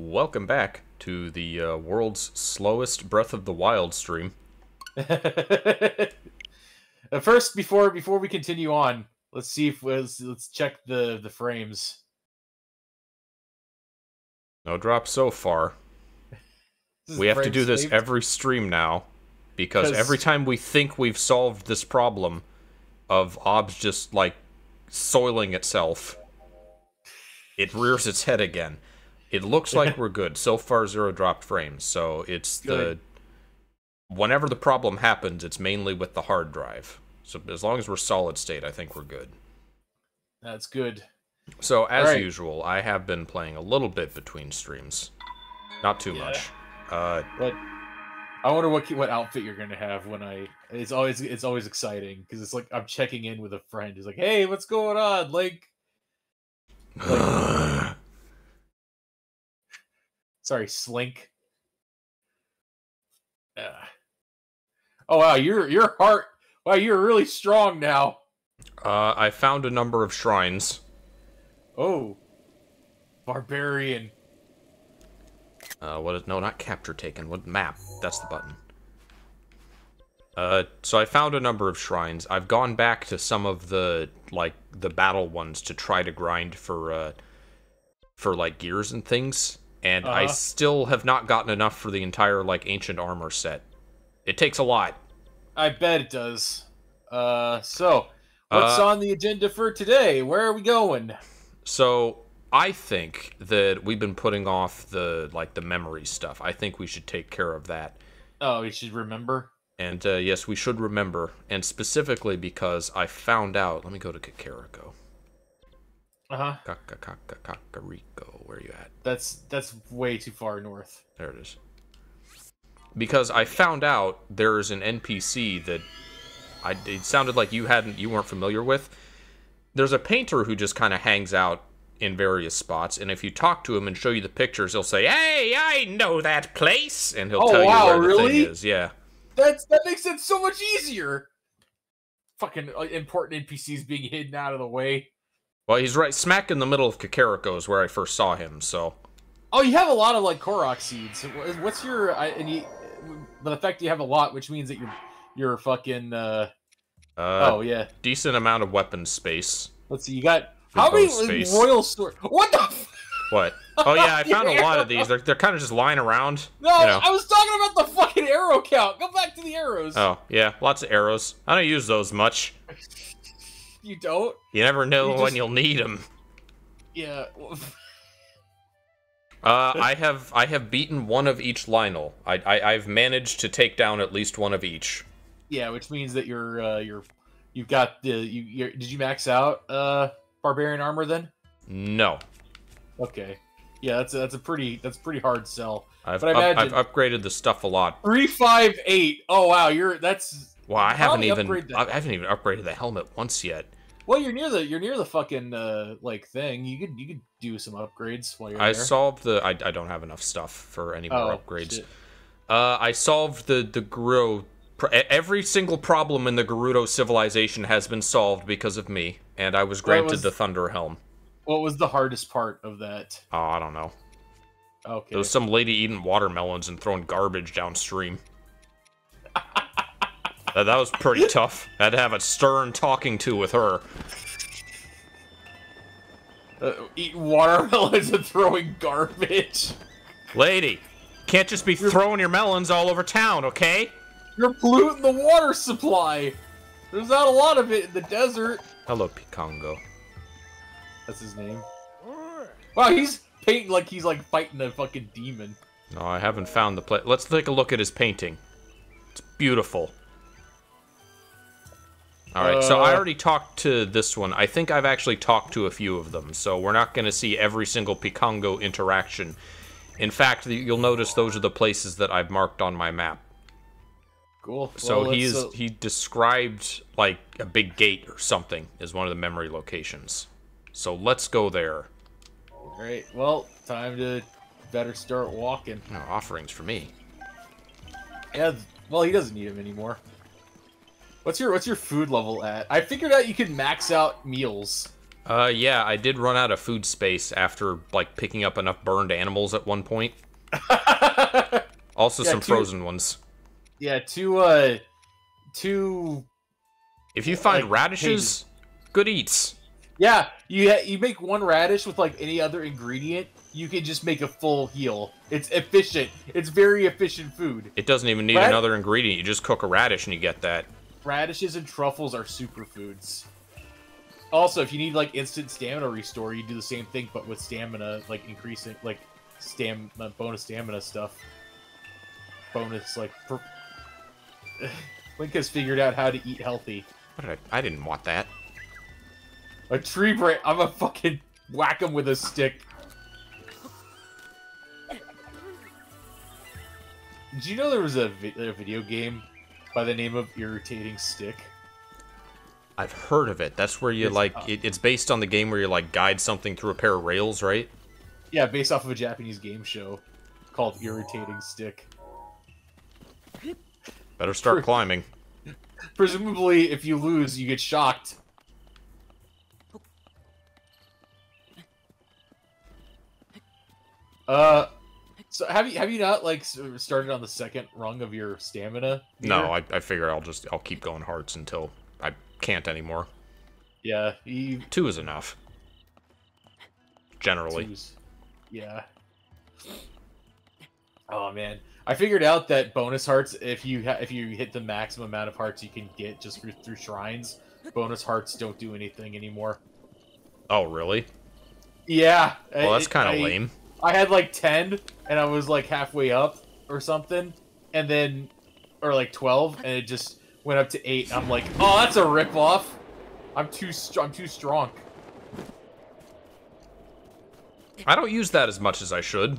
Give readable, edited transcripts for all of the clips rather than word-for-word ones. Welcome back to the world's slowest Breath of the Wild stream. First, before we continue on, let's see if let's check the frames. No drop so far. We have to do this every stream now, because every time we think we've solved this problem of OBS just like soiling itself, it rears its head again. It looks like we're good. So far, 0 dropped frames. So it's good. Whenever the problem happens, it's mainly with the hard drive. So as long as we're solid state, I think we're good. That's good. So as usual, I have been playing a little bit between streams. Not too much. But I wonder what outfit you're gonna have when I. It's always exciting because it's like I'm checking in with a friend who's like, "Hey, what's going on?" Like sorry, Slink. Oh wow, your heart. Wow, you're really strong now. I found a number of shrines. Oh, barbarian. What is no? Not capture taken. What map? That's the button. So I found a number of shrines. I've gone back to some of the battle ones to try to grind for like gears and things. And I still have not gotten enough for the entire, like, ancient armor set. It takes a lot. I bet it does. So, what's on the agenda for today? Where are we going? So, I think that we've been putting off the memory stuff. I think we should take care of that. Oh, we should remember? And, yes, we should remember. And specifically because I found out... Let me go to Kakariko. Kakariko, where are you at? That's way too far north. There it is. Because I found out there's an NPC that it sounded like you weren't familiar with. There's a painter who just kind of hangs out in various spots, and if you talk to him and show you the pictures, he'll say, "Hey, I know that place," and he'll tell you where the thing is. Yeah. That makes it so much easier. Fucking important NPCs being hidden out of the way. Well, he's right smack in the middle of Kakariko is where I first saw him, so... Oh, you have a lot of, like, Korok seeds. What's your... the fact you have a lot, which means that you're fucking, oh, yeah. Decent amount of weapon space. Let's see, you got... How many royal swords? What the f... What? Oh, yeah, I found a lot of these. They're kind of just lying around. No, you know. I was talking about the fucking arrow count. Go back to the arrows. Oh, yeah, lots of arrows. I don't use those much. You don't? You never know when you'll need them. Yeah. I have beaten one of each Lynel. I've managed to take down at least one of each. Yeah, which means that you've got the did you max out barbarian armor then? No. Okay. Yeah, that's a pretty hard sell. I've upgraded the stuff a lot. 358. Oh wow, that's... Well, I haven't even upgraded the helmet once yet. Well, you're near the fucking like thing. You could do some upgrades while you're there. I don't have enough stuff for any more upgrades. Shit. I solved the Gerudo. Every single problem in the Gerudo civilization has been solved because of me, and I was granted the Thunder Helm. What was the hardest part of that? Oh, I don't know. Okay. There was some lady eating watermelons and throwing garbage downstream. That was pretty tough. I had to have a stern talking to with her. Eating watermelons and throwing garbage. Lady, can't just be throwing your melons all over town, okay? You're polluting the water supply. There's not a lot of it in the desert. Hello, Pikango. That's his name. Wow, he's painting like he's like fighting a fucking demon. No, I haven't found the place. Let's take a look at his painting. It's beautiful. Alright, so I already talked to this one. I think I've actually talked to a few of them, so we're not going to see every single Pikango interaction. In fact, you'll notice those are the places that I've marked on my map. Cool. So well, he described, like, a big gate or something as one of the memory locations. So let's go there. Alright, well, time to better start walking. No, offerings for me. Yeah, well, he doesn't need them anymore. What's your food level at? I figured out you could max out meals. Yeah, I did run out of food space after, like, picking up enough burned animals at one point. Also, yeah, some frozen ones. Yeah, two... If you find like, radishes, good eats. Yeah, you make one radish with, like, any other ingredient, you can just make a full heal. It's efficient. It's very efficient food. It doesn't even need another ingredient. You just cook a radish and you get that. Radishes and truffles are superfoods. Also, if you need, like, instant stamina restore, you do the same thing, but with stamina, like, increasing, like, bonus stamina stuff. Bonus, like... Link has figured out how to eat healthy. What did I didn't want that. A tree branch. I'm gonna fucking whack him with a stick. Did you know there was a video game by the name of Irritating Stick? I've heard of it. That's where you, it's based on the game where you, like, guide something through a pair of rails, right? Yeah, based off of a Japanese game show called Irritating Stick. Better start climbing. Presumably, if you lose, you get shocked. So have you not, like, started on the second rung of your stamina? Here? No, I figure I'll keep going hearts until... can't anymore. Yeah, two is enough. Generally. Yeah. Oh man, I figured out that bonus hearts, if you hit the maximum amount of hearts you can get just through shrines, bonus hearts don't do anything anymore. Oh really? Yeah. Well, that's kind of lame. I had like 10, and I was like halfway up or something, and then, or like 12, and it just. Went up to 8. I'm like, oh, that's a ripoff. I'm too strong. I don't use that as much as I should.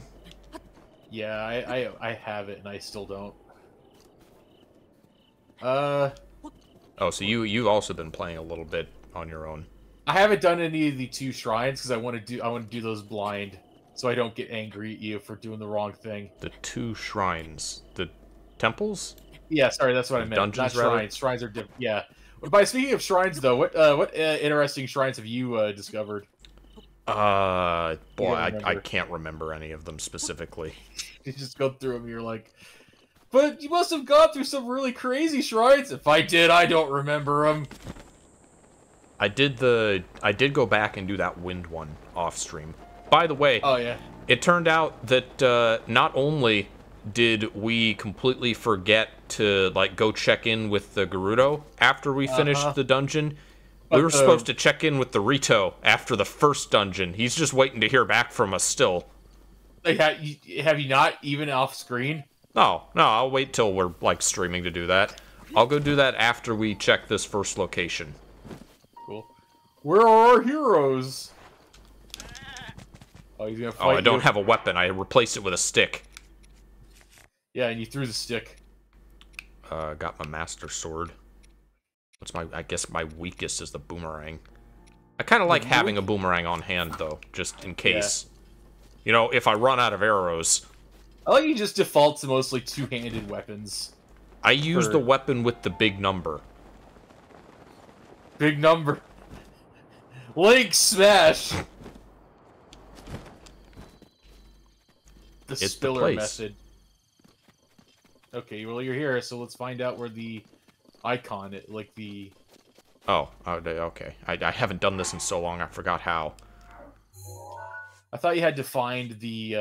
Yeah, I have it and I still don't. Oh, so you've also been playing a little bit on your own. I haven't done any of the two shrines because I want to do those blind, so I don't get angry at you for doing the wrong thing. The two shrines, the temples. Yeah, sorry, that's what I meant. Dungeons, not shrines. Shrines are different. Yeah. By speaking of shrines, though, what interesting shrines have you discovered? Boy, I can't remember any of them specifically. You just go through them, and you're like, but you must have gone through some really crazy shrines. If I did, I don't remember them. I did go back and do that wind one off stream. By the way, oh yeah, it turned out that not only. Did we completely forget to, like, go check in with the Gerudo after we finished the dungeon? We were supposed to check in with the Rito after the first dungeon. He's just waiting to hear back from us still. Like, have you not even off screen? No, I'll wait till we're, like, streaming to do that. I'll go do that after we check this first location. Cool. Where are our heroes? Oh, he's gonna fight. Oh, I don't have a weapon. I replaced it with a stick. Yeah, and you threw the stick. Got my master sword. What's my? I guess my weakest is the boomerang. I kind of like having a boomerang on hand, though, just in case. Yeah. You know, if I run out of arrows. I like you just default to mostly two-handed weapons. I use the weapon with the big number. Big number. Link smash. The it's spiller the method. Okay, well, you're here, so let's find out where the icon, like the... Oh, okay. I haven't done this in so long, I forgot how. I thought you had to find the,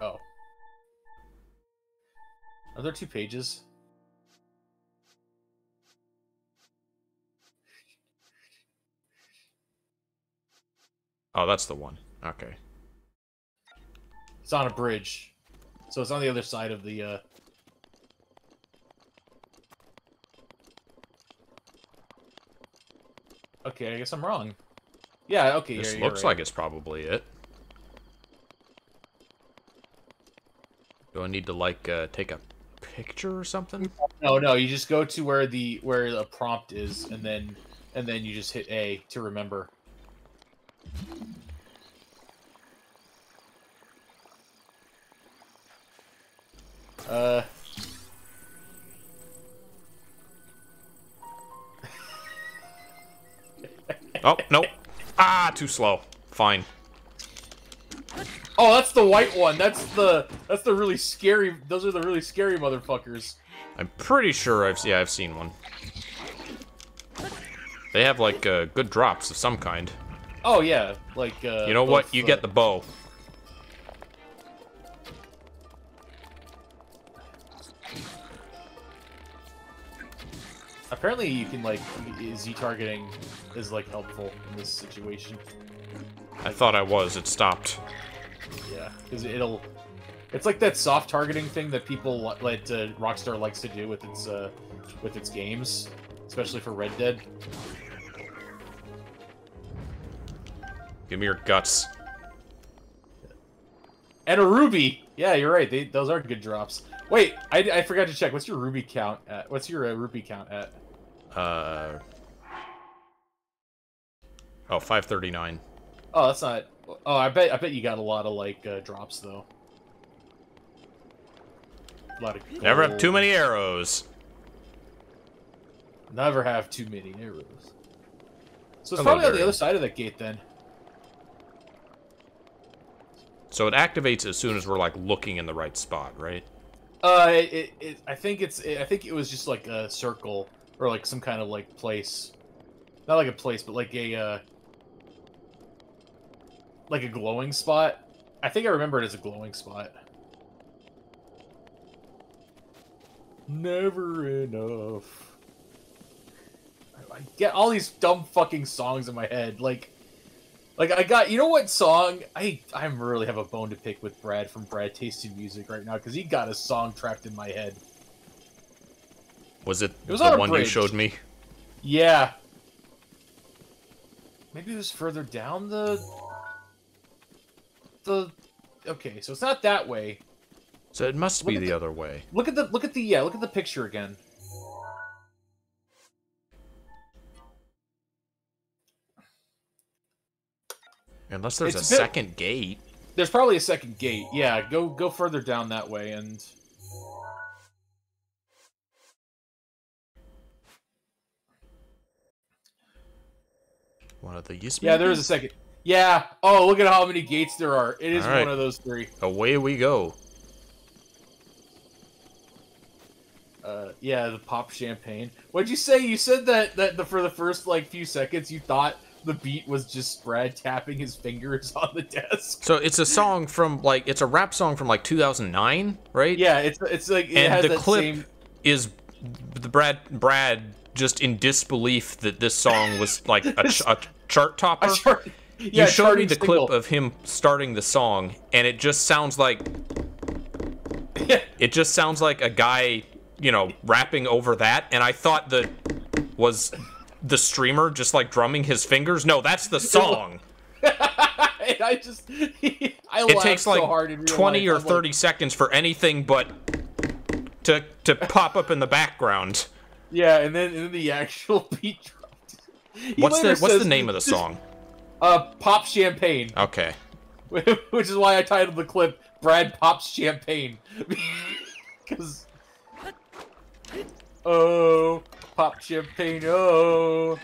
Oh. Are there two pages? Oh, that's the one. Okay. It's on a bridge. So it's on the other side of the, Okay, I guess I'm wrong. Yeah, okay, this you're looks right. Like it's probably it. Do I need to, like, take a picture or something? No, you just go to where the prompt is, and then you just hit A to remember. Oh, nope. Ah, too slow. Fine. Oh, that's the white one. That's the really scary. Those are the really scary motherfuckers. I'm pretty sure I've seen one. They have like good drops of some kind. Oh yeah, like you know what? You get the bow. Apparently, you can like Z-targeting is like helpful in this situation. I thought I was. It stopped. Yeah, because it'll. It's like that soft targeting thing that people like Rockstar likes to do with its games, especially for Red Dead. Give me your guts. And a ruby. Yeah, you're right. Those are good drops. Wait, I forgot to check. What's your ruby count at? What's your rupee count at? Oh, 539. Oh, that's not. Oh, I bet you got a lot of like drops though. A lot of gold. Never have too many arrows. Never have too many arrows. So it's probably on the other side of that gate then. So it activates as soon as we're like looking in the right spot, right? I think it was just like a circle or like some kind of like place, not like a place, but like a glowing spot. I think I remember it as a glowing spot. Never enough. I get all these dumb fucking songs in my head. Like I got, you know what song? I really have a bone to pick with Brad from Brad Tasty Music right now because he got a song trapped in my head. Was it, the one you showed me? Yeah. Maybe it was further down the. Okay, so it's not that way. So it must be the other way. Look at the picture again. Unless there's a second gate. There's probably a second gate. Yeah, go further down that way and one of these. Yeah, there is a second. Yeah. Oh, look at how many gates there are. It is one of those three. Away we go. Yeah, the pop champagne. What'd you say? You said that for the first like few seconds you thought the beat was just Brad tapping his fingers on the desk. So it's a song from like it's a rap song from like 2009, right? Yeah, it's like it and has the that clip same... is the Brad just in disbelief that this song was like a chart topper. Yeah, you showed me the clip of him starting the song, and it just sounds like it just sounds like a guy, you know, rapping over that, and I thought that was the streamer just like drumming his fingers. No, that's the song. And I just it takes so like hard in real 20 life. Or 30 seconds for anything but to pop up in the background. Yeah, and then the actual beat dropped. What's the name of the song? Pop Champagne. Okay. Which is why I titled the clip Brad Pops Champagne. Cuz oh, pop champagne, oh.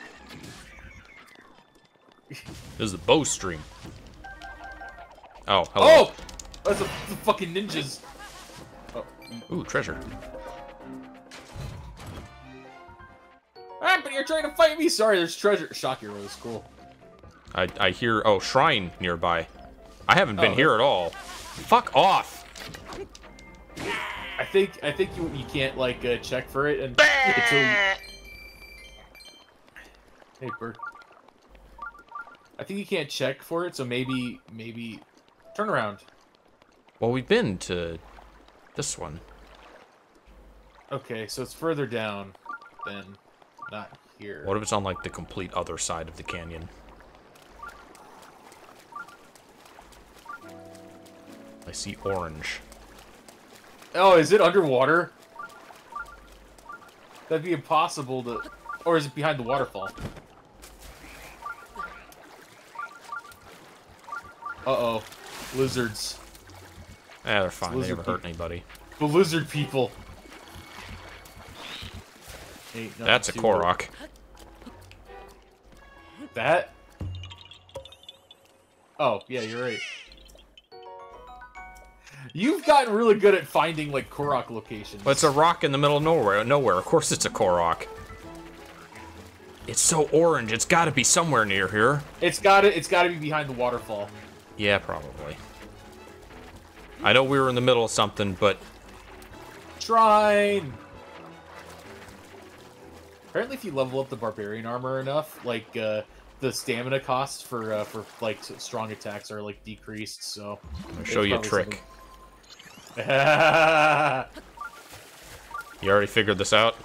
This is the bow stream. Oh, hello. Oh! That's the fucking ninjas. Oh. Ooh, treasure. Ah, but you're trying to fight me! Sorry, there's treasure. Shock Hero is cool. I hear, oh, shrine nearby. I haven't been here at all. Fuck off! I think you can't like check for it and until you... Hey bird. I think you can't check for it, so maybe turn around. Well, we've been to this one. Okay, so it's further down than not here. What if it's on like the complete other side of the canyon? I see orange. Oh, is it underwater? That'd be impossible to... Or is it behind the waterfall? Uh-oh. Lizards. Eh, they're fine. They never hurt anybody. The lizard people. That's a Korok. That? Oh, yeah, you're right. You've gotten really good at finding, like, Korok locations. Well, it's a rock in the middle of nowhere. Of course it's a Korok. It's so orange. It's got to be somewhere near here. It's got to be behind the waterfall. Yeah, probably. I know we were in the middle of something, but... Shrine! Apparently, if you level up the Barbarian armor enough, like, the stamina costs for like, strong attacks are, like, decreased, so... I'll show you a trick. You already figured this out?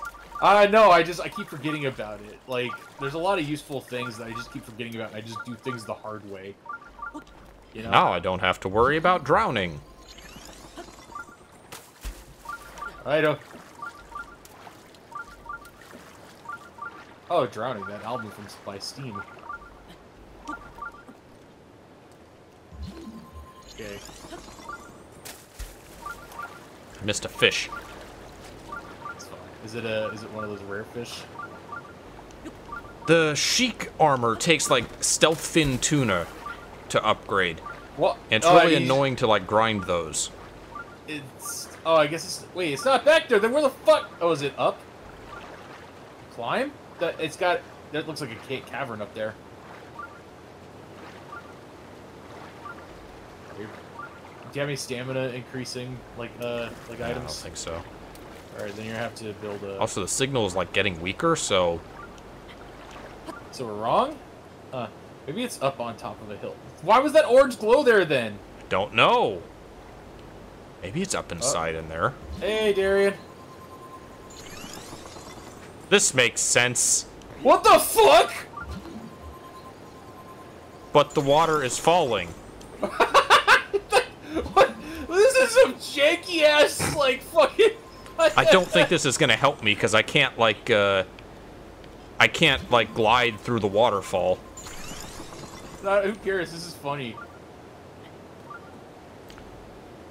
No, I keep forgetting about it. Like, there's a lot of useful things that I just keep forgetting about, and I just do things the hard way. You know? Now I don't have to worry about drowning. I don't... Oh, Drowning, that album from by Steam. Okay. Missed a fish. That's fine. Is it one of those rare fish? The Sheikah armor takes like stealth fin tuna to upgrade. What? And it's really annoying to like grind those. It's I guess it's wait, it's not back there. Then where the fuck? Oh, is it up? Climb? It's got. That looks like a cavern up there. Do you have any stamina increasing like items? I don't think so. All right, then you're gonna have to build a. Also, the signal is like getting weaker, so. So we're wrong? Maybe it's up on top of a hill. Why was that orange glow there then? I don't know. Maybe it's up inside in there. Hey, Darian. This makes sense. What the fuck? But the water is falling. What? This is some janky ass, like, fucking... I don't think this is gonna help me, because I can't, like, glide through the waterfall. Who cares? This is funny.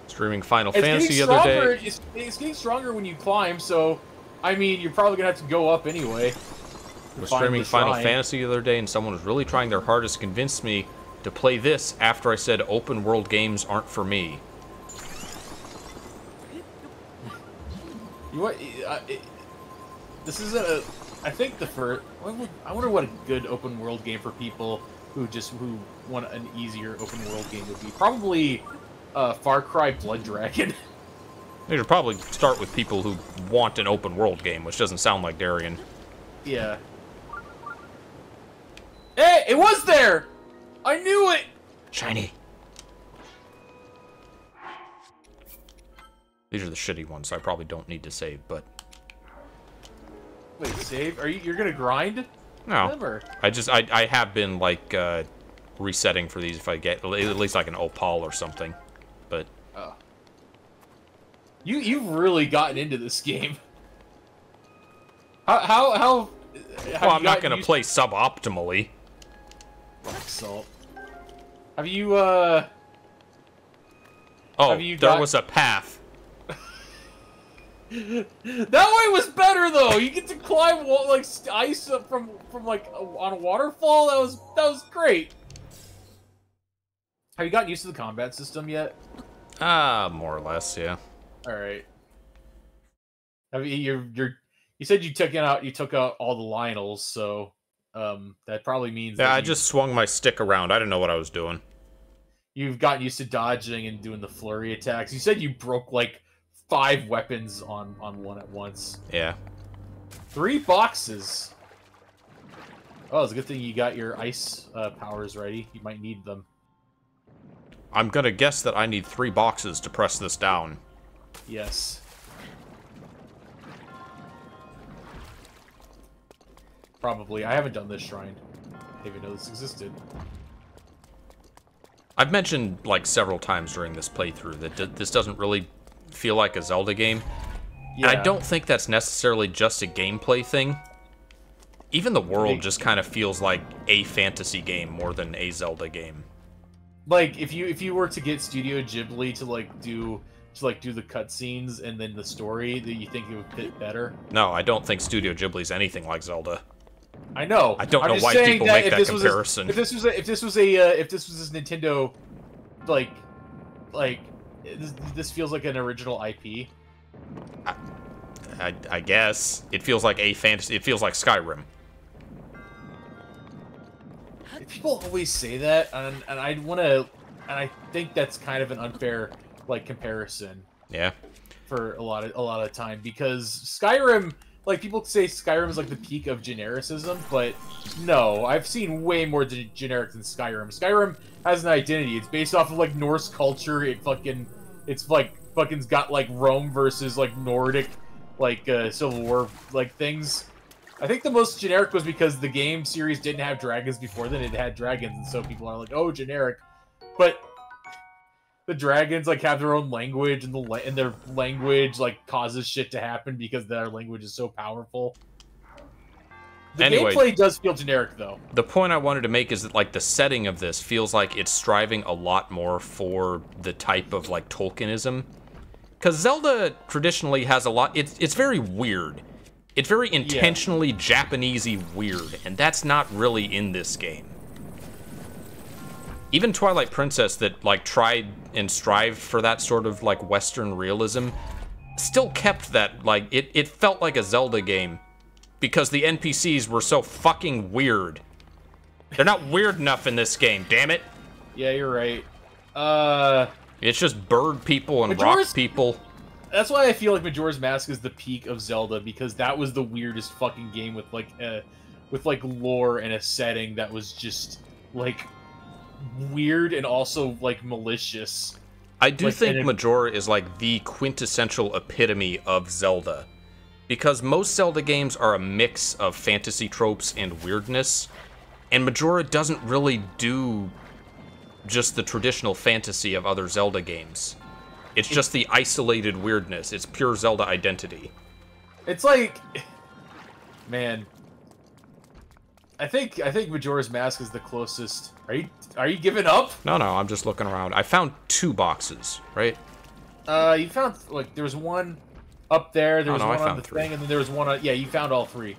Streaming Final Fantasy the other day. It's getting stronger when you climb, so... I mean, you're probably gonna have to go up anyway. I was streaming Final Fantasy the other day, and someone was really trying their hardest to convince me to play this after I said open world games aren't for me. You what? This isn't a. I think the first. I wonder what a good open world game for people who want an easier open world game would be. Probably Far Cry Blood Dragon. They should probably start with people who want an open world game, which doesn't sound like Darian. Yeah. Hey, it was there! I knew it! Shiny. These are the shitty ones, so I probably don't need to save, but... Wait, save? You're gonna grind? No. Never. I have been, like, resetting for these if I get, at least like an opal or something, but... Oh. You've really gotten into this game. Well, I'm not gonna play suboptimally. Rock salt. Have you Oh, there was a path. That way was better though. You get to climb like ice up from like on a waterfall. That was great. Have you gotten used to the combat system yet? More or less, yeah. All right. I mean, you said you took out all the Lynels, so that probably means. Yeah, I just swung my stick around. I didn't know what I was doing. You've gotten used to dodging and doing the flurry attacks. You said you broke like 5 weapons on one at once. Yeah. 3 boxes. Oh, it's a good thing you got your ice powers ready. You might need them. I'm gonna guess that I need 3 boxes to press this down. Yes. Probably. I haven't done this shrine. I didn't even know this existed. I've mentioned, like, several times during this playthrough that this doesn't really feel like a Zelda game. Yeah. And I don't think that's necessarily just a gameplay thing. Even the world just kind of feels like a fantasy game more than a Zelda game. Like, if you were to get Studio Ghibli to, like, do the cutscenes and then the story, that you think it would fit better? No, I don't think Studio Ghibli's anything like Zelda. I know. I don't know why people make that comparison. If this was a Nintendo, like this feels like an original IP. I guess it feels like a fantasy. It feels like Skyrim. People always say that, and I want to, and I think that's kind of an unfair comparison. Yeah. For a lot of time, because Skyrim. Like, people say Skyrim is, like, the peak of genericism, but no, I've seen way more generic than Skyrim. Skyrim has an identity. It's based off of, like, Norse culture. It's got, like, Rome versus, like, Nordic, like, Civil War, like, things. I think the most generic was because the game series didn't have dragons before then. It had dragons, and so people are like, oh, generic. But the dragons, like, have their own language, and their language, like, causes shit to happen because their language is so powerful. Anyway, gameplay does feel generic, though. The point I wanted to make is that, like, the setting of this feels like it's striving a lot more for the type of, like, Tolkienism. Because Zelda traditionally has a lot... It's very weird. It's very intentionally Japanesey weird, and that's not really in this game. Even Twilight Princess, that, like, tried and strived for that sort of, like, Western realism, still kept that, like, it felt like a Zelda game because the NPCs were so fucking weird. They're not weird enough in this game, damn it. Yeah, you're right. It's just bird people and rock people. That's why I feel like Majora's Mask is the peak of Zelda, because that was the weirdest fucking game with, like, lore and a setting that was just, like... weird and also, like, malicious. I do think Majora is, like, the quintessential epitome of Zelda, because most Zelda games are a mix of fantasy tropes and weirdness, and Majora doesn't really do just the traditional fantasy of other Zelda games. It's just the isolated weirdness. It's pure Zelda identity. It's like... man... I think Majora's Mask is the closest. Are you giving up? No, I'm just looking around. I found two boxes, right? You found, like, there was one up there, there was one on the thing, and then there was one on... yeah, you found all three.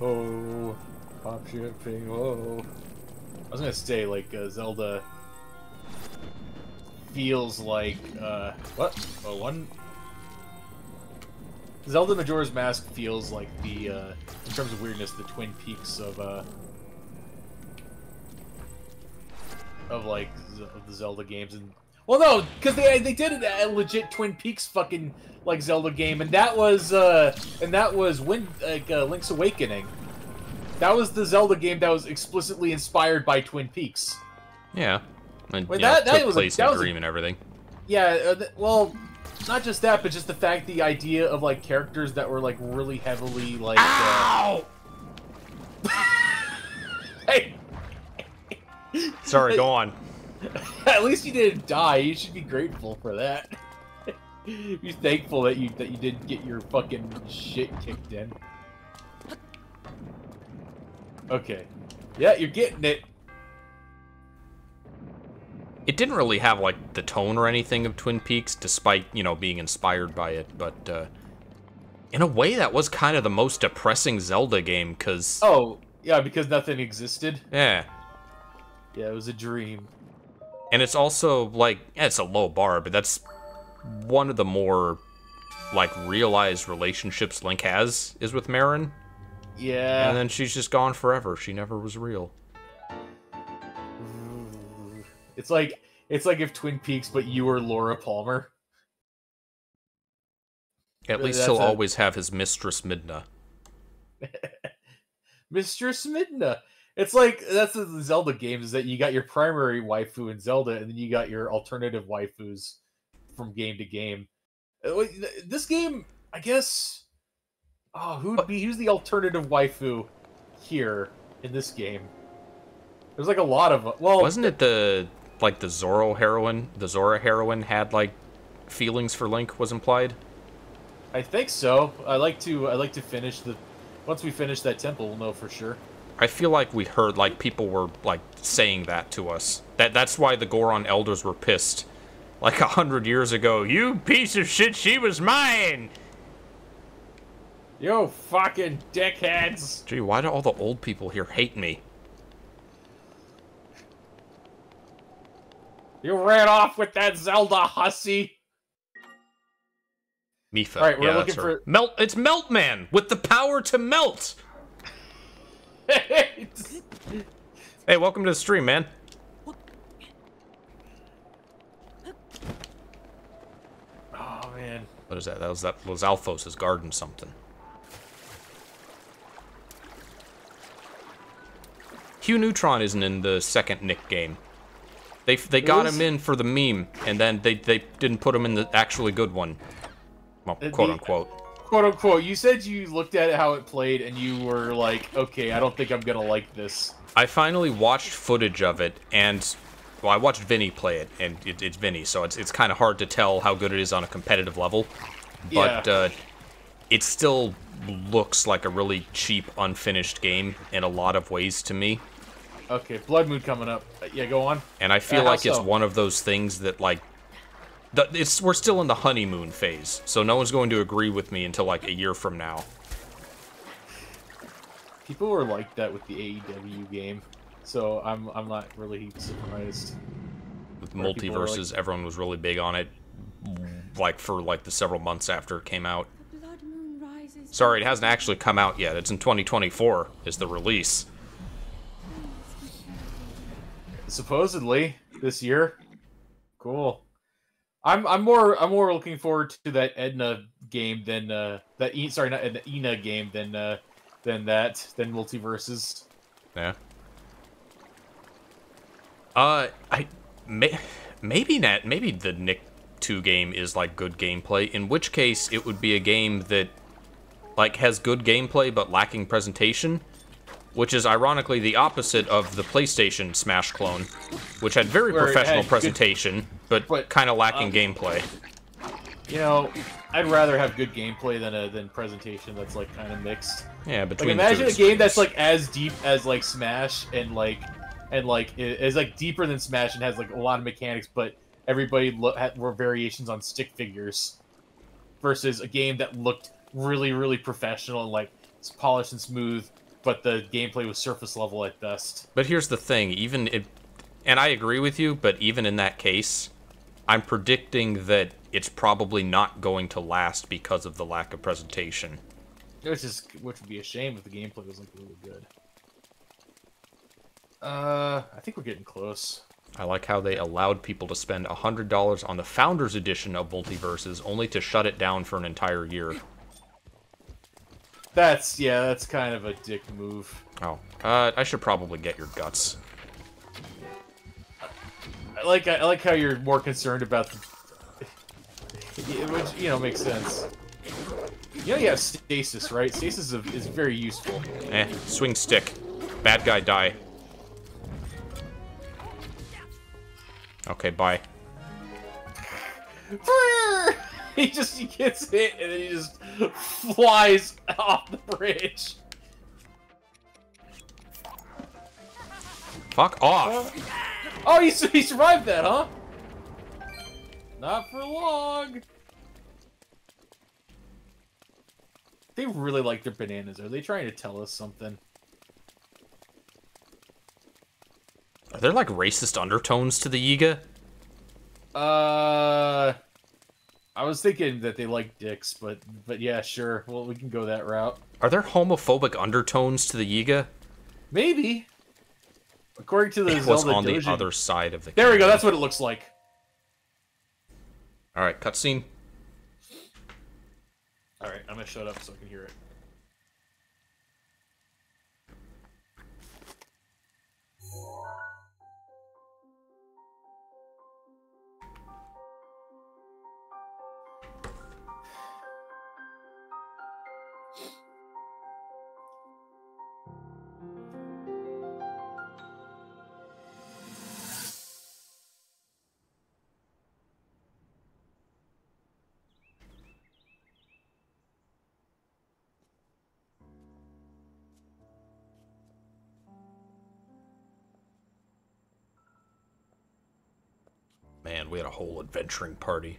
Oh, pop shipping, oh. I was gonna say, like, Zelda... feels like, what? Oh, one. Zelda Majora's Mask feels like the, in terms of weirdness, the Twin Peaks of the Zelda games. And, well, no, because they did a legit Twin Peaks fucking, like, Zelda game, and that was, Link's Awakening. That was the Zelda game that was explicitly inspired by Twin Peaks. Yeah. And, wait, that was place in a dream and everything. Yeah, well, not just that, but just the fact, the idea of, like, characters that were, like, really heavily, like... Ow! Hey! Sorry, go on. At least you didn't die. You should be grateful for that. Be thankful that you didn't get your fucking shit kicked in. Okay. Yeah, you're getting it. It didn't really have, like, the tone or anything of Twin Peaks, despite, you know, being inspired by it, but, in a way, that was kind of the most depressing Zelda game, because... oh, yeah, because nothing existed? Yeah. Yeah, it was a dream. And it's also, like, yeah, it's a low bar, but that's one of the more, like, realized relationships Link has, is with Marin. Yeah. And then she's just gone forever. She never was real. It's like if Twin Peaks, but you were Laura Palmer. At least he'll always have his Mistress Midna. Mistress Midna. It's like, that's the Zelda games, is that you got your primary waifu in Zelda, and then you got your alternative waifus from game to game. This game, I guess... oh, who's the alternative waifu here in this game? There's, like, a lot of... well, wasn't it the... like, the Zora heroine had, like, feelings for Link was implied. I think so. I like to finish the... once we finish that temple, we'll know for sure. I feel like we heard, like, people were, like, saying that to us. That's why the Goron elders were pissed. like 100 years ago. You piece of shit, she was mine! You fucking dickheads! Gee, why do all the old people here hate me? You ran off with that Zelda hussy! Mipha. All right, we're looking for... Melt, it's Meltman with the power to melt! Hey, welcome to the stream, man. Oh, man. What is that? That was Alphos' garden something. Hugh Neutron isn't in the second Nick game. They got him in for the meme, and then they didn't put him in the actually good one. Well, quote unquote. Quote unquote. You said you looked at how it played, and you were like, okay, I don't think I'm gonna like this. I finally watched footage of it, and well, I watched Vinny play it, and it's Vinny, so it's kind of hard to tell how good it is on a competitive level. But yeah. It still looks like a really cheap, unfinished game in a lot of ways to me. Okay, Blood Moon coming up. Yeah, go on. And I feel like it's one of those things that, like, we're still in the honeymoon phase, so no one's going to agree with me until, like, a year from now. People were like that with the AEW game, so I'm not really surprised. With multiverses, like... everyone was really big on it, like, for, like, the several months after it came out. Sorry, it hasn't actually come out yet. It's in 2024 is the release. Supposedly this year. Cool. I'm more looking forward to that Edna game than Ina game than multiverses. Yeah. Maybe the Nick 2 game is like good gameplay, in which case it would be a game that like has good gameplay but lacking presentation. Which is ironically the opposite of the PlayStation Smash clone, which had very professional presentation, but kind of lacking gameplay. You know, I'd rather have good gameplay than presentation that's like kind of mixed. Yeah, between like, imagine a game that's like as deep as like Smash and like is like deeper than Smash and has like a lot of mechanics, but everybody had more variations on stick figures, versus a game that looked really really professional and like it's polished and smooth. But the gameplay was surface level at best. But here's the thing, even it, and I agree with you, but even in that case, I'm predicting that it's probably not going to last because of the lack of presentation. Which would be a shame if the gameplay was like really good. I think we're getting close. I like how they allowed people to spend $100 on the Founders Edition of Multiverses, only to shut it down for an entire year. That's kind of a dick move. Oh, I should probably get your guts. I like how you're more concerned about the... which, you know, makes sense. You know you have stasis, right? Stasis is very useful. Eh, swing stick. Bad guy die. Okay, bye. He gets hit and then he just flies off the bridge. Fuck off! Oh, he survived that, huh? Not for long. They really like their bananas. Are they trying to tell us something? Are there like racist undertones to the Yiga? I was thinking that they like dicks, but yeah, sure. Well, we can go that route. Are there homophobic undertones to the Yiga? Maybe. According to the Zelda was on Dogen. The other side of the There camera. We go, that's what it looks like. Alright, cutscene. Alright, I'm gonna shut up so I can hear it. Man, we had a whole adventuring party.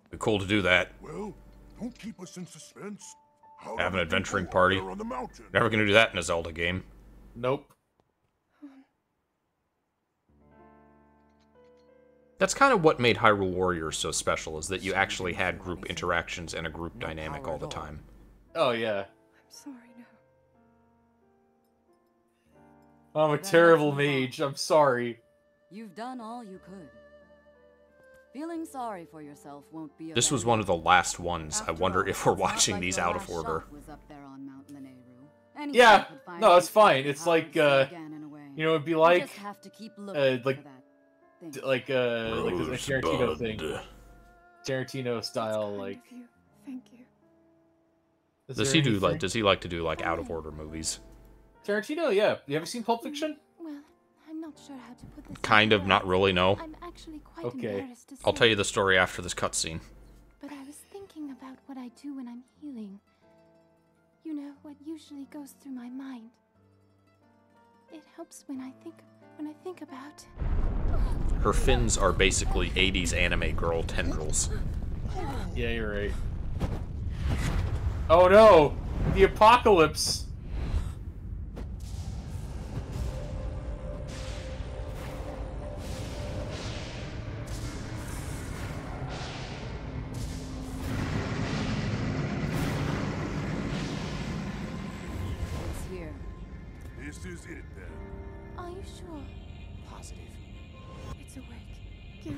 It'd be cool to do that. Well, don't keep us in suspense. Have an adventuring party. On the mountain. Never gonna do that in a Zelda game. Nope. That's kind of what made Hyrule Warriors so special, is that you actually had group interactions and a group dynamic all the time. Oh, yeah. I'm sorry now. I'm a terrible mage. I'm sorry. You've done all you could. Feeling sorry for yourself won't be. This was one of the last ones. I wonder if we're watching these out of order. Yeah, no, it's fine. It's like, you know, it'd be like this Tarantino thing, Tarantino style, like. Thank you. Does he do like? Does he like to do like out of order movies? Tarantino, yeah. You ever seen Pulp Fiction? Not sure how to put this kind of, not really, no. I'm actually quite embarrassed to say. I'll tell you the story after this cutscene. But I was thinking about what I do when I'm healing. You know, what usually goes through my mind. It helps when I think about. Her fins are basically 80s anime girl tendrils. Yeah, you're right. Oh no! The apocalypse!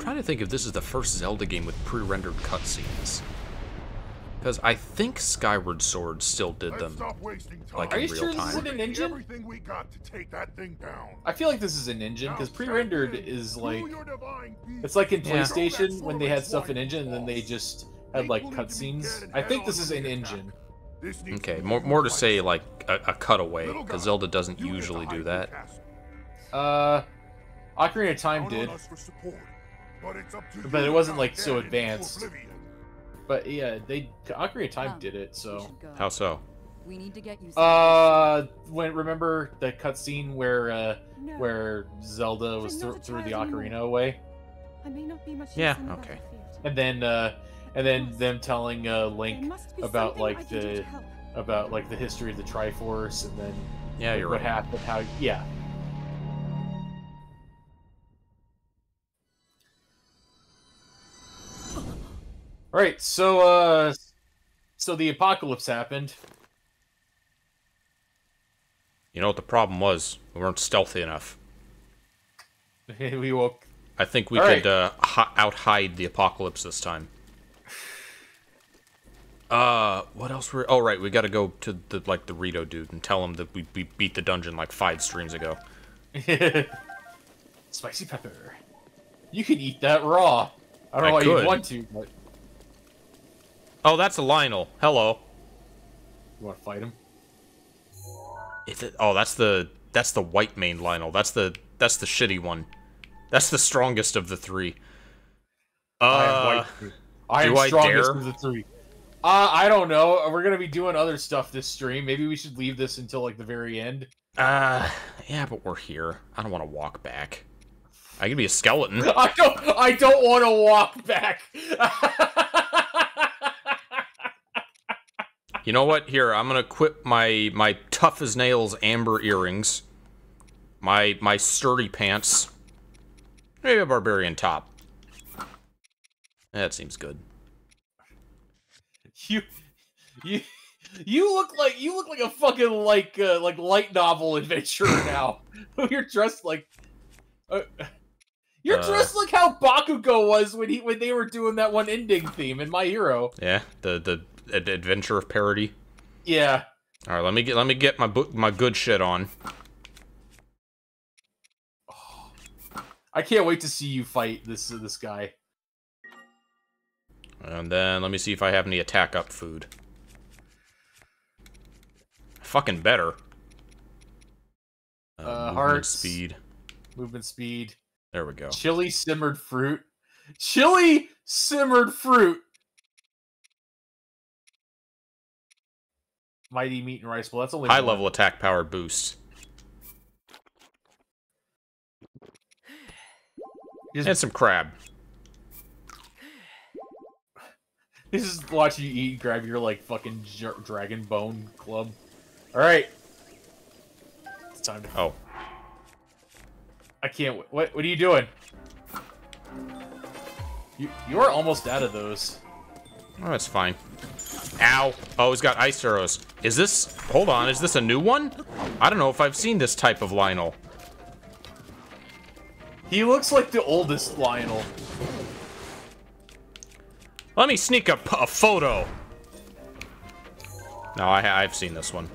I think if this is the first Zelda game with pre-rendered cutscenes, because I think Skyward Sword still did them like in real time. Are you sure this isn't an engine? Everything we got to take that thing down. I feel like this is an engine, because pre-rendered is like, it's like in PlayStation when they had stuff in engine and then they just had like cutscenes. I think this is an engine. Okay, more to say like a cutaway, because Zelda doesn't usually do that. Ocarina of Time did. But it wasn't like so advanced. But yeah, Ocarina of Time did it. So how so? We need to get you. Remember the cutscene where Zelda was through the ocarina away? Yeah. Okay. And then them telling Link about like the history of the Triforce, and then yeah, like, what happened? How? Yeah. All right, so so the apocalypse happened. You know what the problem was? We weren't stealthy enough. We woke. I think we could out-hide the apocalypse this time. What else were? Oh, right, we got to go to the the Rito dude and tell him that we beat the dungeon like 5 streams ago. Spicy pepper. You can eat that raw. I don't know why you want to, but. Oh, that's a Lynel. Hello. You want to fight him? Oh, that's the white maned Lynel. That's the shitty one. That's the strongest of the 3. I am strongest of the 3. I don't know. We're gonna be doing other stuff this stream. Maybe we should leave this until like the very end. Yeah, but we're here. I don't want to walk back. I could be a skeleton. I don't want to walk back. You know what? Here, I'm gonna equip my tough as nails amber earrings, my sturdy pants, maybe a barbarian top. That seems good. You look like a fucking like light novel adventurer now. You're dressed like you're dressed like how Bakugo was when they were doing that one ending theme in My Hero. Yeah, the adventure of parody. Yeah. All right, let me get my good shit on. Oh, I can't wait to see you fight this guy. And then let me see if I have any attack up food. Fucking better. Movement speed. Movement speed. There we go. Chili simmered fruit. Chili simmered fruit. Mighty meat and rice bowl. That's only high level attack power boost. And some crab. This is watching you eat, grab your like fucking dragon bone club. All right, it's time to. Oh, I can't. What are you doing? You are almost out of those. Oh, it's fine. Ow! Oh, he's got ice arrows. Is this? Hold on. Is this a new one? I don't know if I've seen this type of Lynel. He looks like the oldest Lynel. Let me sneak a photo. No, I've seen this one.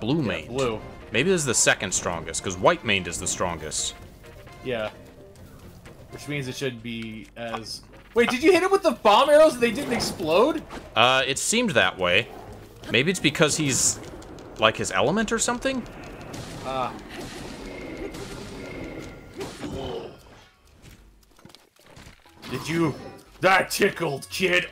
Blue maned. Yeah, blue. Maybe this is the second strongest, because white maned is the strongest. Yeah. Which means it should be as... Wait, did you hit him with the bomb arrows and they didn't explode? It seemed that way. Maybe it's because he's, like, his element or something? Ah. Did you... That tickled, kid!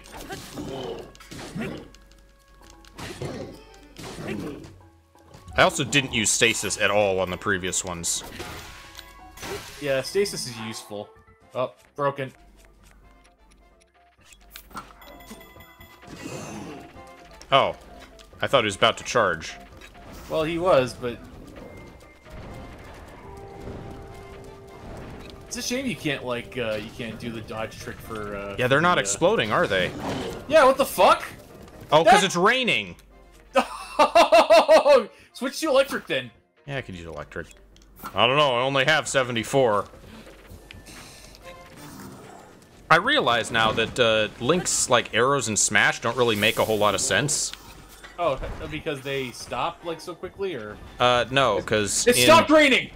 I also didn't use stasis at all on the previous ones. Yeah, stasis is useful. Oh, broken. Oh. I thought he was about to charge. Well, he was, but... It's a shame you can't, like, you can't do the dodge trick for, Yeah, they're not exploding, are they? Yeah, what the fuck? Oh, because it's raining! Switch to electric, then. Yeah, I could use electric. I don't know, I only have 74. I realize now that, Link's, like, arrows and Smash don't really make a whole lot of sense. Oh, because they stop, like, so quickly, or...? No, because... It stopped raining!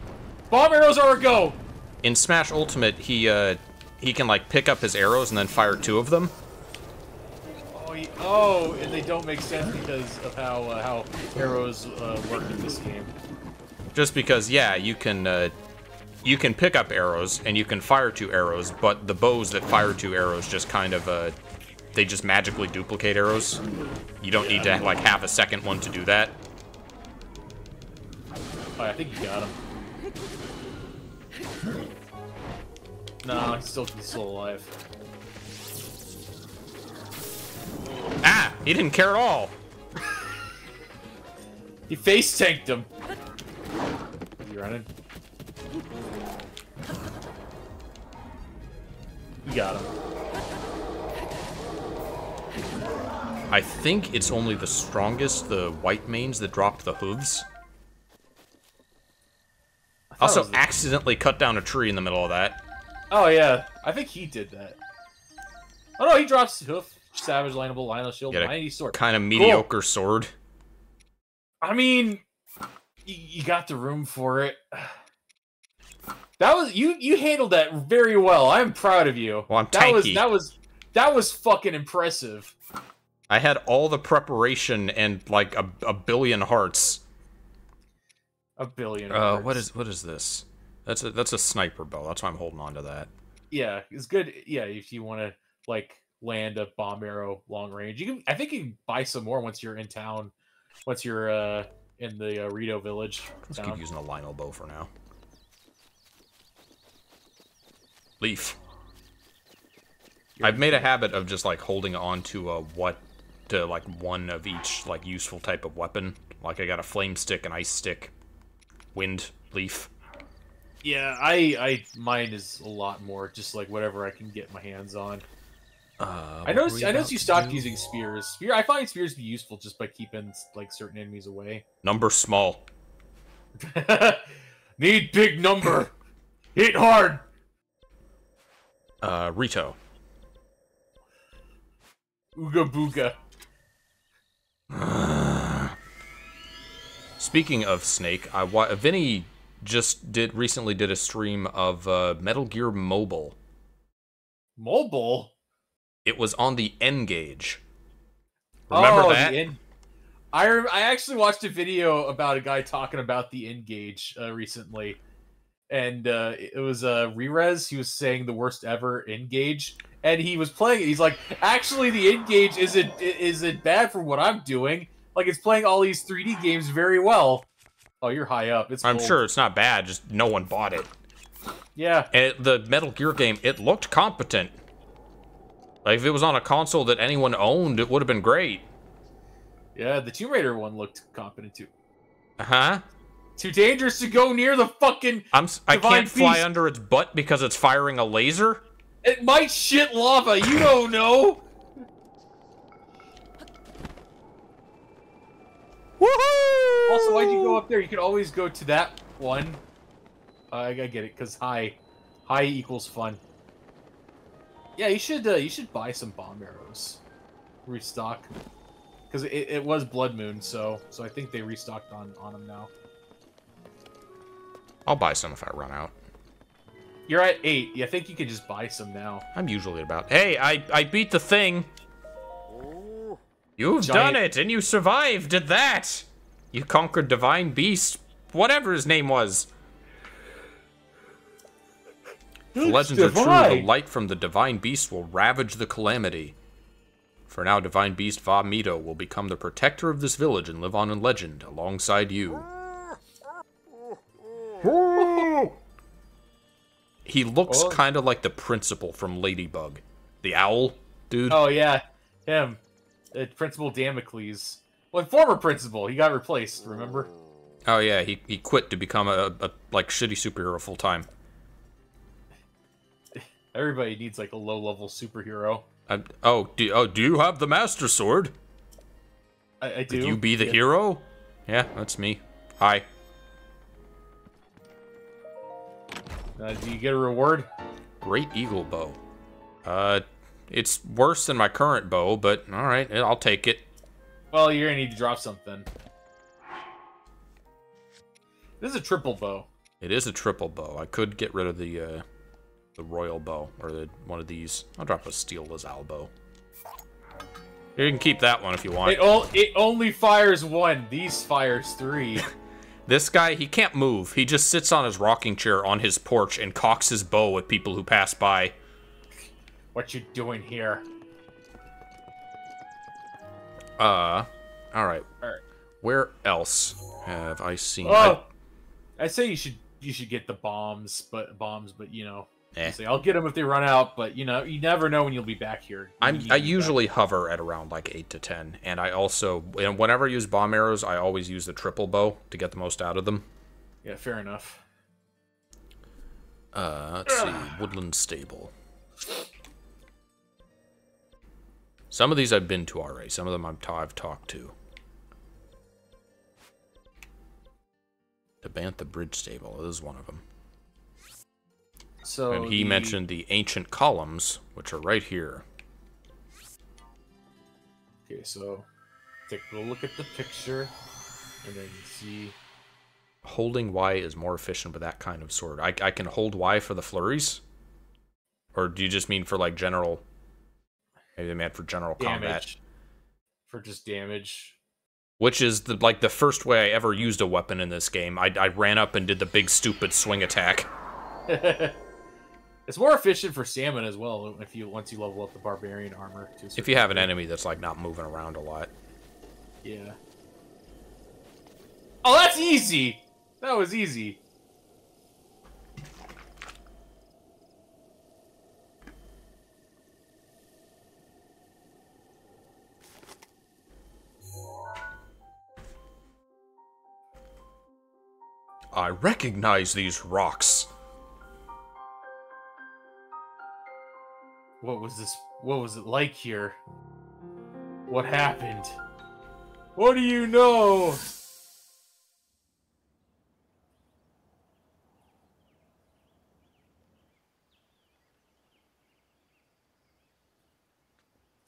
Bomb arrows are a go! In Smash Ultimate, he can like pick up his arrows and then fire two of them. Oh, and they don't make sense because of how arrows work in this game. Just because, yeah, you can pick up arrows and you can fire two arrows, but the bows that fire two arrows just kind of they just magically duplicate arrows. You don't need to like have a second one to do that. All right, I think you got him. Nah, he's still alive. Ah! He didn't care at all! He face tanked him! You running? You got him. I think it's only the strongest, the white mains, that dropped the hooves. Also accidentally cut down a tree in the middle of that. Oh yeah, I think he did that. Oh no, he drops hoof, savage, lineable, Lynel shield, mighty sword. Kind of mediocre sword. I mean, you got the room for it. That was you handled that very well. I'm proud of you. Well, I'm tanky. That was fucking impressive. I had all the preparation and like a billion hearts. A billion. What is this? That's a sniper bow. That's why I'm holding on to that. Yeah, it's good. Yeah, if you want to like land a bomb arrow long range, you can. I think you can buy some more once you're in town. Once you're in the Rito village. Let's keep using a Lynel bow for now. Leaf. I've made a habit of just like holding on to like one of each like useful type of weapon. Like I got a flame stick, an ice stick. Wind, leaf. Yeah, mine is a lot more just like whatever I can get my hands on. I noticed you stopped using spears. I find spears be useful just by keeping like certain enemies away. Number small. Need big number. Hit hard. Rito. Ooga booga. Speaking of Snake, Vinny just recently did a stream of Metal Gear Mobile. Mobile? It was on the N-Gage. Remember that? I actually watched a video about a guy talking about the N-Gage recently. And it was Rerez. He was saying the worst ever N-Gage. And he was playing it. He's like, actually, the N-Gage isn't bad for what I'm doing. Like, it's playing all these 3D games very well. Oh, you're high up. I'm sure it's not bad, just no one bought it. Yeah. The Metal Gear game, it looked competent. Like, if it was on a console that anyone owned, it would have been great. Yeah, the Tomb Raider one looked competent, too. Uh-huh. Too dangerous to go near the fucking I can't fly under its butt because it's firing a laser? It might shit lava, you don't know! Woohoo! Also, why'd you go up there? You could always go to that one. I get it, because high. High equals fun. Yeah, you should buy some bomb arrows. Restock. Because it was Blood Moon, so I think they restocked on them now. I'll buy some if I run out. You're at 8. Yeah, I think you can just buy some now. I'm usually about... Hey, I beat the thing. Ooh. You've done it, and you survived at that. You conquered Divine Beast, whatever his name was. The legends are true. The light from the Divine Beast will ravage the Calamity. For now, Divine Beast Vamito will become the protector of this village and live on in legend alongside you. He looks kind of like the principal from Ladybug. The owl dude. Oh, yeah. Him. Principal Damocles. Well, former principal. He got replaced, remember? Oh, yeah. He quit to become a like, shitty superhero full-time. Everybody needs, like, a low-level superhero. Do you have the Master Sword? I do. Could you be the hero? Yeah, that's me. Hi. Do you get a reward? Great Eagle Bow. It's worse than my current bow, but alright, I'll take it. Well, you're gonna need to drop something. This is a triple bow. It is a triple bow. I could get rid of the royal bow, or one of these. I'll drop a Steel Lazal bow. You can keep that one if you want. It only fires one. These fires 3. This guy, he can't move. He just sits on his rocking chair on his porch and cocks his bow at people who pass by. What you doing here? All right. Where else have I seen? Oh, I say you should get the bombs, but you know. Say, I'll get them if they run out, but you know, you never know when you'll be back here. I usually hover at around like 8 to 10, and I also, whenever I use bomb arrows, I always use the triple bow to get the most out of them. Yeah, fair enough. Let's see, Woodland Stable. Some of these I've been to already. Some of them I've talked to. The Bantha Bridge Stable is one of them. So and he mentioned the ancient columns, which are right here. Okay, so take a look at the picture, and then you see... Holding Y is more efficient with that kind of sword. I can hold Y for the flurries? Or do you just mean for, like, general... Maybe they meant for general combat. For just damage. Which is, the first way I ever used a weapon in this game. I ran up and did the big, stupid swing attack. It's more efficient for salmon as well if you once you level up the Barbarian armor. If you have an enemy that's like not moving around a lot. Yeah. Oh, that's easy. That was easy. I recognize these rocks. What was this? What was it like here? What happened? What do you know?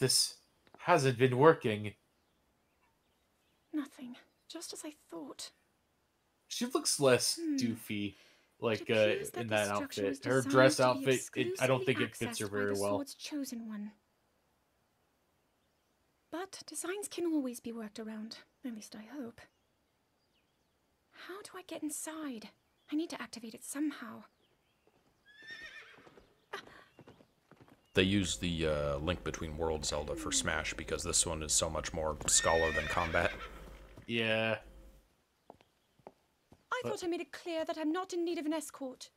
This hasn't been working. Nothing. Just as I thought. She looks less doofy. Like in that outfit, her dress outfit, I don't think it fits her very well. Chosen one. But designs can always be worked around. At least I hope. How do I get inside? I need to activate it somehow. They use the Link Between Worlds Zelda for Smash because this one is so much more scholar than combat. Yeah. I thought I made it clear that I'm not in need of an escort.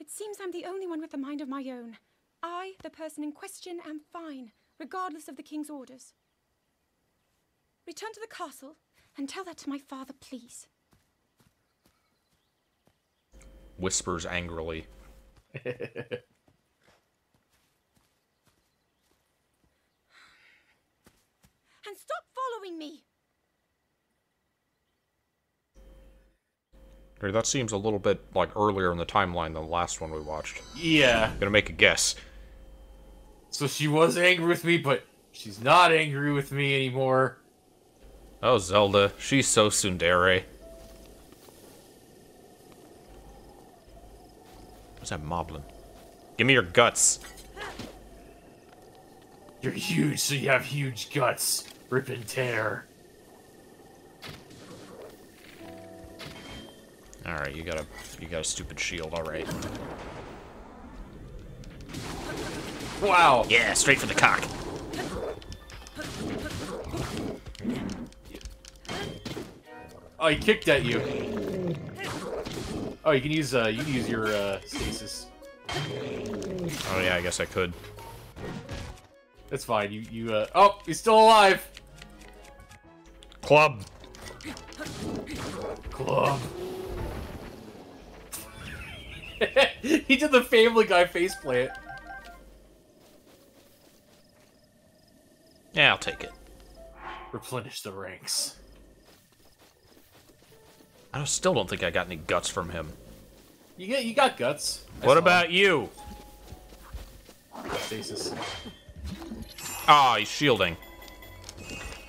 It seems I'm the only one with a mind of my own. I, the person in question, am fine, regardless of the king's orders. Return to the castle and tell that to my father, please. Whispers angrily. And stop following me! That seems a little bit like earlier in the timeline than the last one we watched. Yeah. I'm gonna make a guess. So she was angry with me, but she's not angry with me anymore. Oh, Zelda. She's so tsundere. What's that Moblin? Give me your guts. You're huge, so you have huge guts. Rip and tear. All right, you got a stupid shield. All right. Wow. Yeah, straight for the cock. Oh, he kicked at you. Oh, you can use your stasis. Oh yeah, I guess I could. That's fine. You oh, he's still alive. Club. Club. He did the Family Guy faceplant. Yeah, I'll take it. Replenish the ranks. I still don't think I got any guts from him. You got guts. What about you? Stasis. Ah, he's shielding.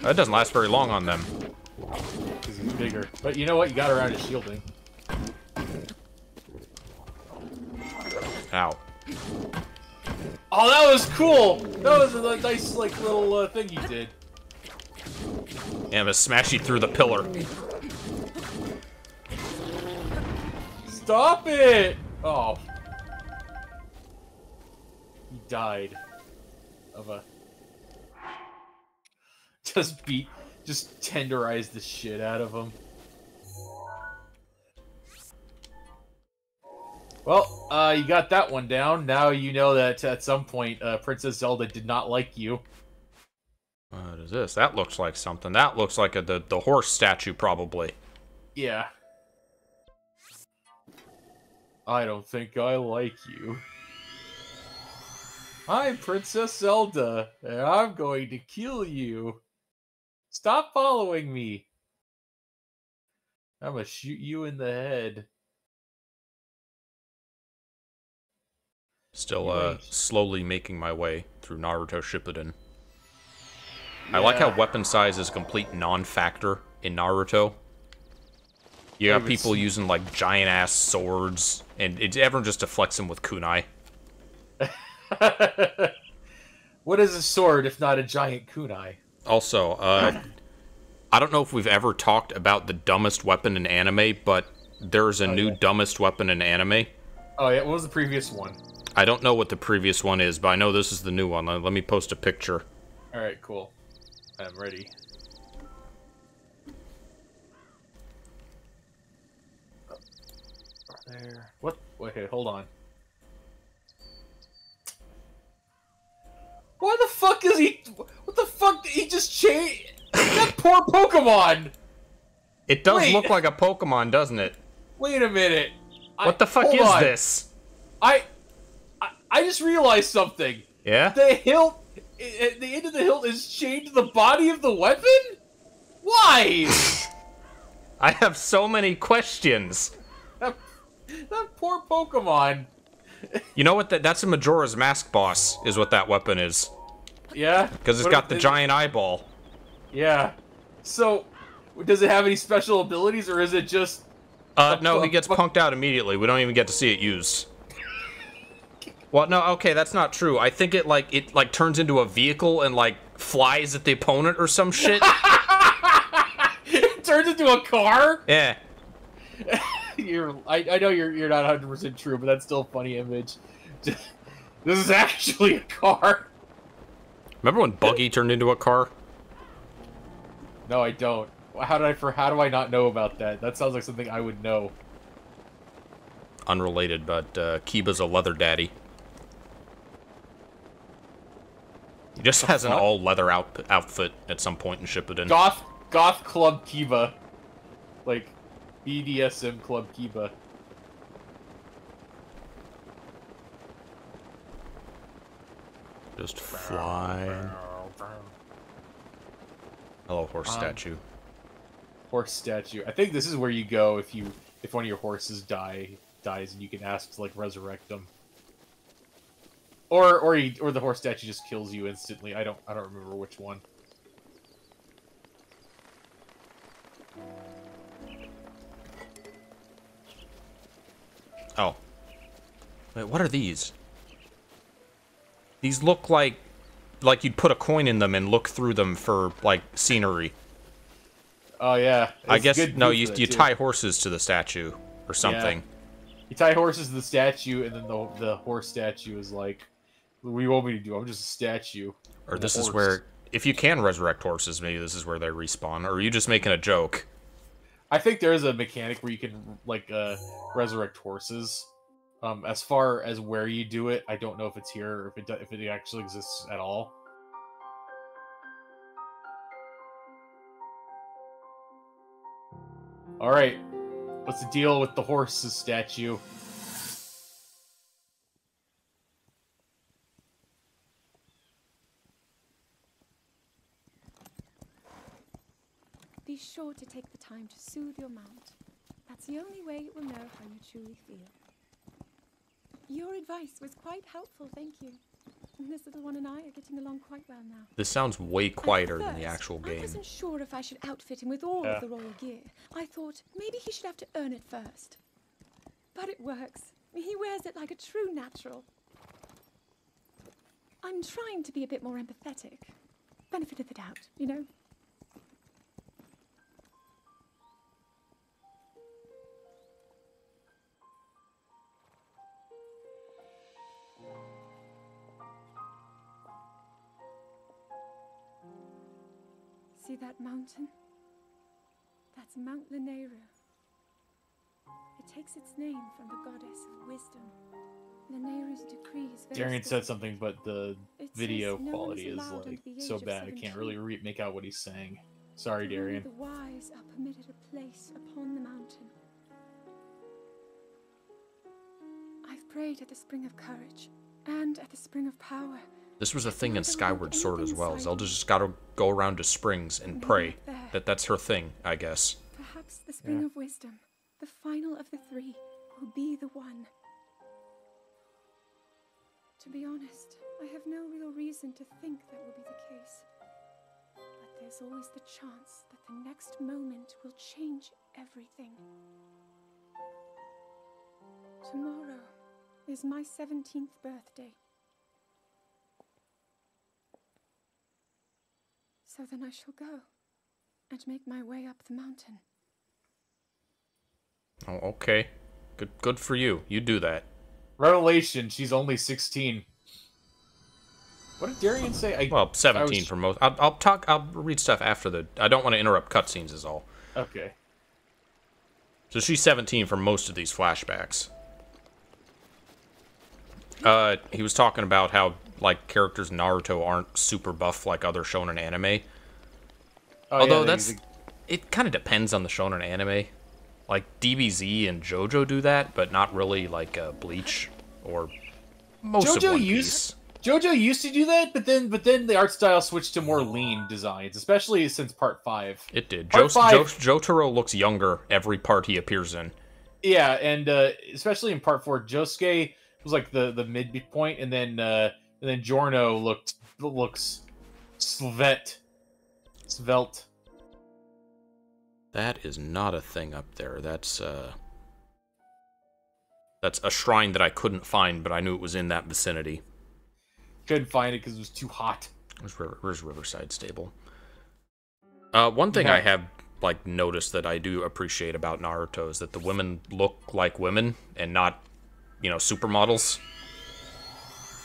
That doesn't last very long on them. Because he's bigger. But you know what? You got around his shielding. Ow. Oh, that was cool! That was a nice, like, little thing you did. Yeah, I'm gonna smash you through the pillar. Stop it! Oh. He died. Of a... Just tenderized the shit out of him. Well, you got that one down. Now you know that at some point, Princess Zelda did not like you. What is this? That looks like something. That looks like the horse statue, probably. Yeah. I don't think I like you. I'm Princess Zelda, and I'm going to kill you. Stop following me. I'm gonna shoot you in the head. Still, slowly making my way through Naruto Shippuden. Yeah. I like how weapon size is a complete non-factor in Naruto. You have people using, like, giant-ass swords, and everyone just deflects them with kunai. What is a sword if not a giant kunai? Also, I don't know if we've ever talked about the dumbest weapon in anime, but there's a new dumbest weapon in anime. Oh, yeah, what was the previous one? I don't know what the previous one is, but I know this is the new one. Let me post a picture. Alright, cool. I'm ready. Oh, there. What? Wait, hold on. Why the fuck is he... What the fuck did he just change? That poor Pokemon! It does look like a Pokemon, doesn't it? Wait a minute. What the fuck is this? I just realized something. Yeah? The hilt, the end of the hilt is chained to the body of the weapon? Why? I have so many questions. That poor Pokemon. You know what? That's a Majora's Mask boss, is what that weapon is. Yeah? Because it's got the giant eyeball. Yeah. So, does it have any special abilities, or is it just... no, he gets punked out immediately. We don't even get to see it used. Well, no, okay, that's not true. I think it turns into a vehicle and, like, flies at the opponent or some shit. It turns into a car? Yeah. I know you're not 100% true, but that's still a funny image. This is actually a car. Remember when Buggy turned into a car? No, I don't. How do I not know about that? That sounds like something I would know. unrelated, but Kiba's a leather daddy. He just has an all-leather outfit at some point and shipped it in. Goth Club Kiba. Like, BDSM Club Kiba. Just fly. Hello, horse statue. Horse statue. I think this is where you go if you one of your horses dies and you can ask to like resurrect them. Or the horse statue just kills you instantly. I don't remember which one. Oh. Wait, what are these? These look like you'd put a coin in them and look through them for like scenery. Oh yeah. I guess no, you tie horses to the statue or something. Yeah. You tie horses to the statue, and then the horse statue is like, "What do you want me to do? I'm just a statue." Or this is where, if you can resurrect horses, maybe this is where they respawn. Or are you just making a joke? I think there is a mechanic where you can like resurrect horses. As far as where you do it, I don't know if it's here or if it actually exists at all. All right, what's the deal with the horse's statue? Be sure to take the time to soothe your mount. That's the only way it will know how you truly feel. Your advice was quite helpful, thank you. And this little one and I are getting along quite well now. This sounds way quieter than the actual game. I wasn't sure if I should outfit him with all of the royal gear. I thought maybe he should have to earn it first. But it works. He wears it like a true natural. I'm trying to be a bit more empathetic. Benefit of the doubt, you know? See that mountain? That's Mount Lynel. It takes its name from the goddess of wisdom. Lineru's decree is very Darian said something, but the video quality is like so bad I can't really make out what he's saying. Sorry, Darian. The wise are permitted a place upon the mountain. I've prayed at the spring of courage and at the spring of power. This was a thing in Skyward Sword as well. Zelda just gotta go around to springs and pray. That's her thing, I guess. Perhaps the spring of wisdom, the final of the three, will be the one. To be honest, I have no real reason to think that will be the case. But there's always the chance that the next moment will change everything. Tomorrow is my 17th birthday. So then I shall go and make my way up the mountain. Oh, okay. Good for you. You do that. Revelation, she's only 16. What did Darian say? Well, 17 for most. I'll read stuff after the... I don't want to interrupt cutscenes is all. Okay. So she's 17 for most of these flashbacks. He was talking about how like characters in Naruto aren't super buff like other shonen anime. Oh, although yeah, that's... It kind of depends on the shonen anime. Like, DBZ and JoJo do that, but not really like Bleach or most of One Piece. JoJo used to do that, but then the art style switched to more lean designs, especially since Part 5. It did. Jotaro looks younger every part he appears in. Yeah, and especially in Part 4, Josuke was like the midpoint, and then... And then Giorno looks svelte. That is not a thing up there. That's a shrine that I couldn't find, but I knew it was in that vicinity. Couldn't find it because it was too hot. Where's Riverside Stable? One thing I have like noticed that I do appreciate about Naruto is that the women look like women and not, you know, supermodels.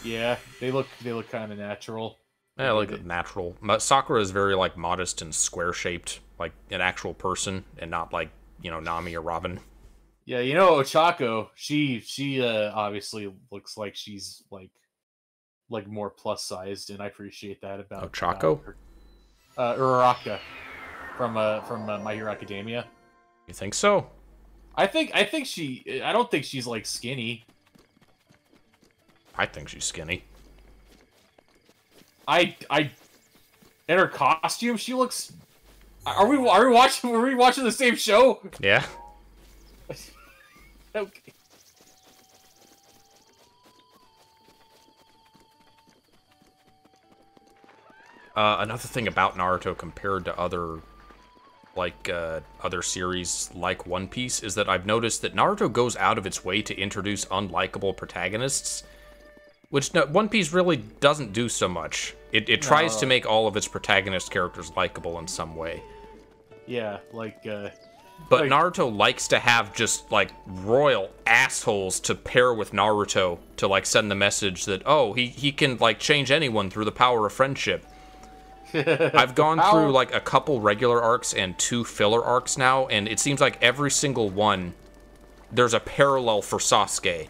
Yeah, they look kind of natural. Yeah, like natural. Sakura is very like modest and square shaped, like an actual person, and not like, you know, Nami or Robin. Yeah, you know Ochako, she obviously looks like she's like more plus sized, and I appreciate that about Ochako. Uraraka from My Hero Academia. You think so? I think she. I don't think she's like skinny. I think she's skinny. I in her costume, she looks. Are we watching? Were we watching the same show? Yeah. Okay. Another thing about Naruto compared to other, other series like One Piece is that I've noticed that Naruto goes out of its way to introduce unlikable protagonists, which One Piece really doesn't do so much. It tries to make all of its protagonist characters likable in some way. Yeah, But Naruto likes to have just, royal assholes to pair with Naruto to, send the message that, oh, he can, change anyone through the power of friendship. I've gone through, a couple regular arcs and 2 filler arcs now, and it seems like every single one, there's a parallel for Sasuke.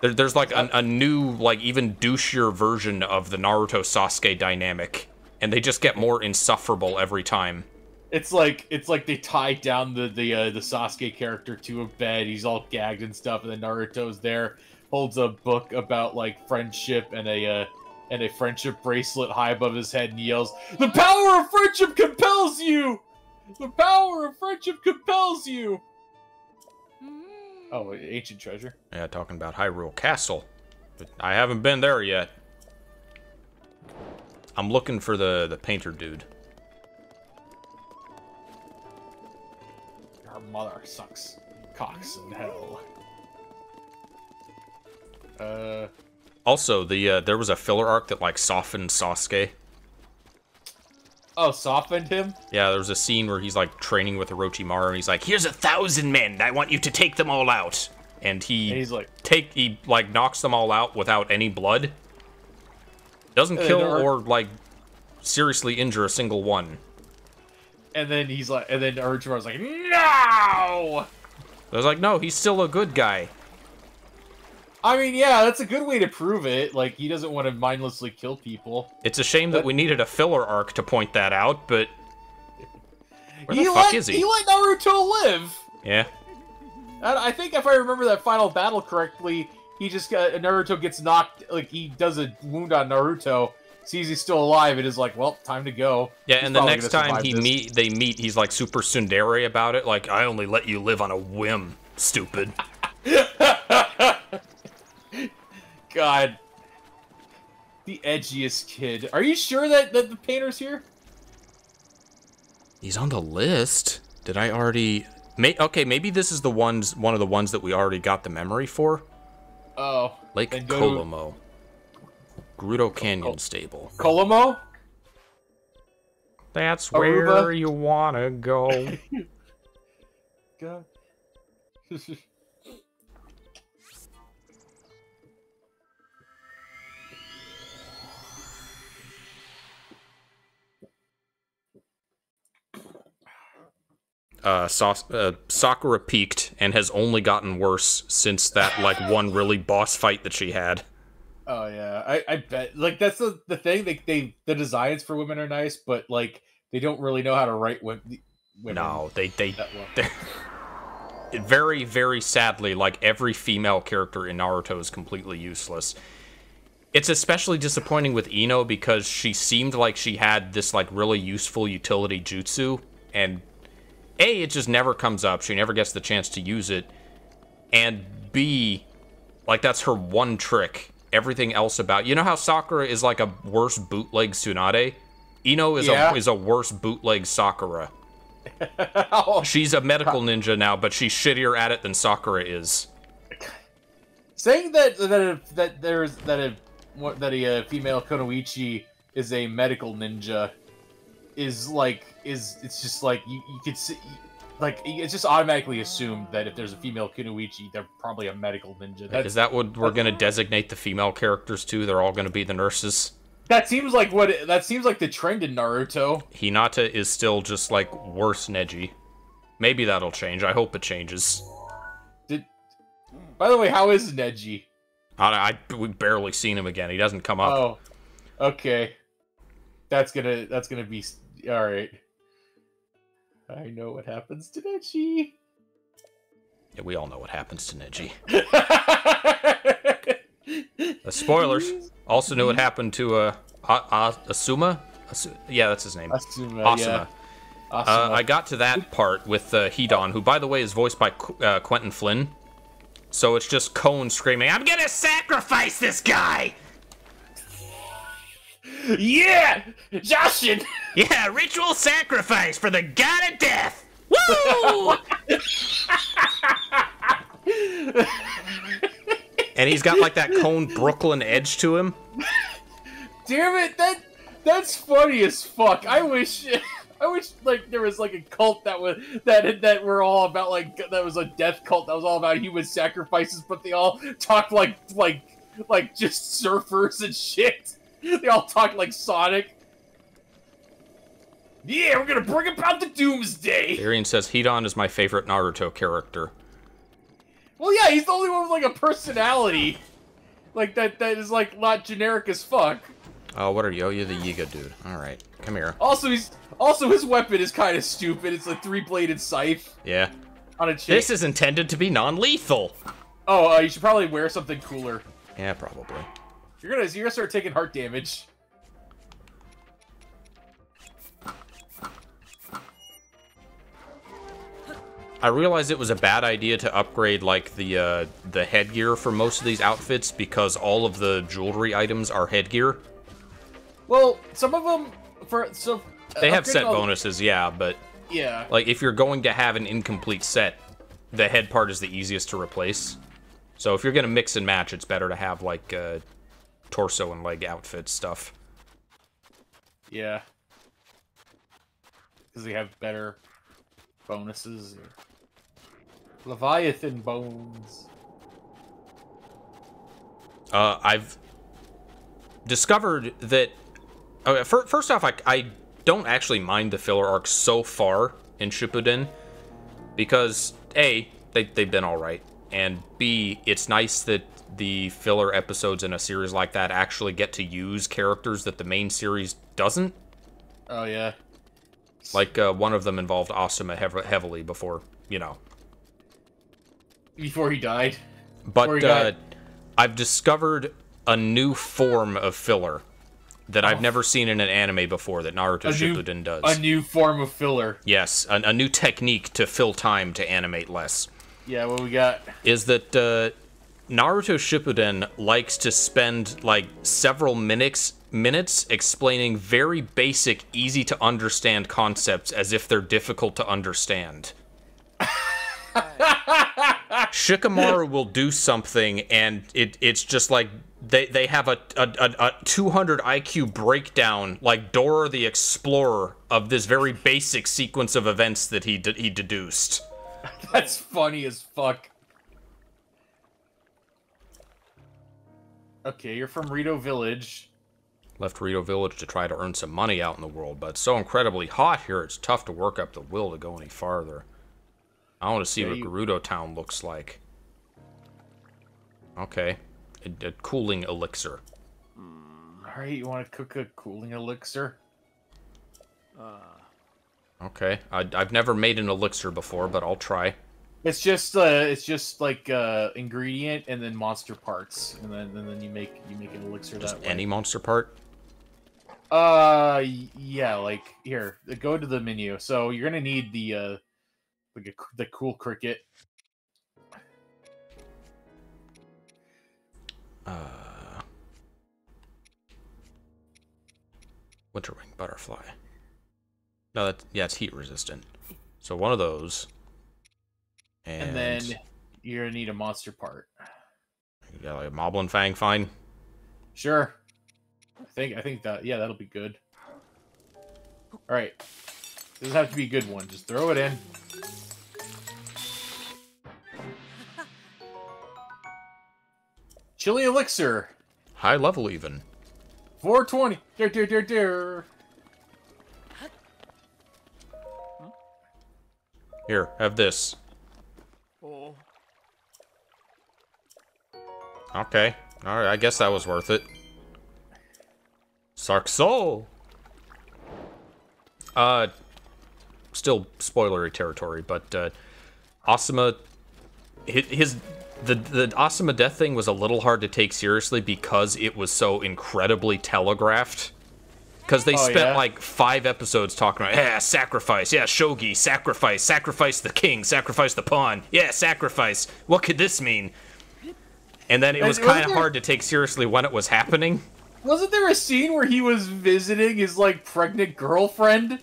There's, a new, even douchier version of the Naruto-Sasuke dynamic, and they just get more insufferable every time. It's like they tie down the Sasuke character to a bed. He's all gagged and stuff, and then Naruto's there, holds a book about friendship and a friendship bracelet high above his head, and he yells, "The power of friendship compels you! The power of friendship compels you!" Oh, ancient treasure. Yeah, talking about Hyrule Castle. But I haven't been there yet. I'm looking for the painter dude. Her mother sucks cocks in hell. Also, there was a filler arc that softened Sasuke. Oh, softened him? Yeah, there was a scene where he's training with Orochimaru, and he's like, "Here's 1,000 men. I want you to take them all out." And he knocks them all out without any blood. Doesn't kill or seriously injure a single one. And then Orochimaru's like, "No!" I was like, no, he's still a good guy. I mean, yeah, that's a good way to prove it. He doesn't want to mindlessly kill people. It's a shame that we needed a filler arc to point that out, but... Where the fuck is he? He let Naruto live! Yeah. I think if I remember that final battle correctly, he just got... Naruto gets knocked... he does a wound on Naruto... Sees he's still alive, it is like, well, time to go. Yeah, and the next time they meet, he's like super tsundere about it. Like, I only let you live on a whim, stupid. God. The edgiest kid. Are you sure that the painter's here? He's on the list. Did I already... Okay, maybe this is one of the ones that we already got the memory for. Oh. Lake Kolomo. Gerudo Canyon Stable. Kolomo? That's where Aruba. You wanna go. God. Sakura peaked and has only gotten worse since that one really boss fight that she had. Oh yeah, I bet that's the thing. The designs for women are nice, but they don't really know how to write women. No, they very, very sadly, every female character in Naruto is completely useless. It's especially disappointing with Ino because she seemed like she had this really useful utility jutsu, and A, it just never comes up. She never gets the chance to use it, and B, that's her one trick. Everything else about... You know how Sakura is a worse bootleg Tsunade? Ino is a worse bootleg Sakura. Oh. She's a medical ninja now, but she's shittier at it than Sakura is. Saying that a female Konoichi is a medical ninja is it's just you could see it's just automatically assumed that if there's a female Kunoichi, they're probably a medical ninja. Is that what we're going to designate the female characters to? They're all going to be the nurses? That seems like that seems like the trend in Naruto. Hinata is still just worse Neji. Maybe that'll change. I hope it changes. By the way, how is Neji? We've barely seen him again. He doesn't come up. Oh, okay. That's gonna be all right. I know what happens to Neji. Yeah, we all know what happens to Neji. Spoilers. Also knew what happened to Asuma. Yeah, that's his name. Asuma. Yeah. I got to that part with Hedon, who, by the way, is voiced by Quentin Flynn. So it's just Cohen screaming, "I'm gonna sacrifice this guy!" Yeah! Joshin! Yeah, ritual sacrifice for the god of death! Woo! And he's got, like, that Cohen Brooklyn edge to him. Damn it, that's funny as fuck. I wish like there was like a cult that was that were all about like that was a death cult that was all about human sacrifices, but they all talked like just surfers and shit. They all talked like Sonic. Yeah, we're gonna bring about the doomsday. Tyrion says Hedon is my favorite Naruto character. Well, yeah, he's the only one with like a personality, like that is like not generic as fuck. Oh, what are you? Oh, you're the Yiga dude. All right, come here. Also, his weapon is kind of stupid. It's a three-bladed scythe. Yeah. On a chick. This is intended to be non-lethal. Oh, you should probably wear something cooler. Yeah, probably. You're gonna start taking heart damage. I realized it was a bad idea to upgrade like the headgear for most of these outfits because all of the jewelry items are headgear. Well, some of them they have set bonuses, yeah, but yeah, like if you're going to have an incomplete set, the head part is the easiest to replace. So if you're gonna mix and match, it's better to have like torso and leg outfit stuff. Yeah, because they have better bonuses. Leviathan bones. I've discovered that. First off, I don't actually mind the filler arc so far in Shippuden, because A, they've been all right, and B, it's nice that the filler episodes in a series like that actually get to use characters that the main series doesn't. Oh, yeah. Like, one of them involved Asuma heavily before, you know. Before he died. But I've discovered a new form of filler that I've never seen in an anime before that Naruto Shippuden does. A new form of filler. Yes, a new technique to fill time to animate less. Yeah, what we got is that Naruto Shippuden likes to spend like several minutes explaining very basic, easy to understand concepts as if they're difficult to understand. Shikamaru will do something and it's just like they have a 200 IQ breakdown, like Dora the Explorer, of this very basic sequence of events that he deduced. That's funny as fuck. Okay, you're from Rito Village. Left Rito Village to try to earn some money out in the world, but it's so incredibly hot here, it's tough to work up the will to go any farther. I want to see what Gerudo Town looks like. Okay. A cooling elixir. Alright, you want to cook a cooling elixir? Okay. I've never made an elixir before, but I'll try. It's just like ingredient and then monster parts, and then you make an elixir. Just that any way. Monster part? Yeah, like here, go to the menu. So you're gonna need the cool cricket. Winterwing butterfly. No, it's heat resistant. So one of those. And then you're gonna need a monster part. You got like a Moblin Fang, fine. Sure. I think that, yeah, that'll be good. All right. Doesn't have to be a good one. Just throw it in. Chili elixir. High level even. 420. Here, have this. Oh. Okay. Alright, I guess that was worth it. Sark Soul! Still spoilery territory, but, Asuma... The Asuma death thing was a little hard to take seriously because it was so incredibly telegraphed. Because they spent, like, 5 episodes talking about, yeah, sacrifice, yeah, shogi, sacrifice, sacrifice the king, sacrifice the pawn, yeah, sacrifice, what could this mean? And then it was kind of hard to take seriously when it was happening. Wasn't there a scene where he was visiting his, like, pregnant girlfriend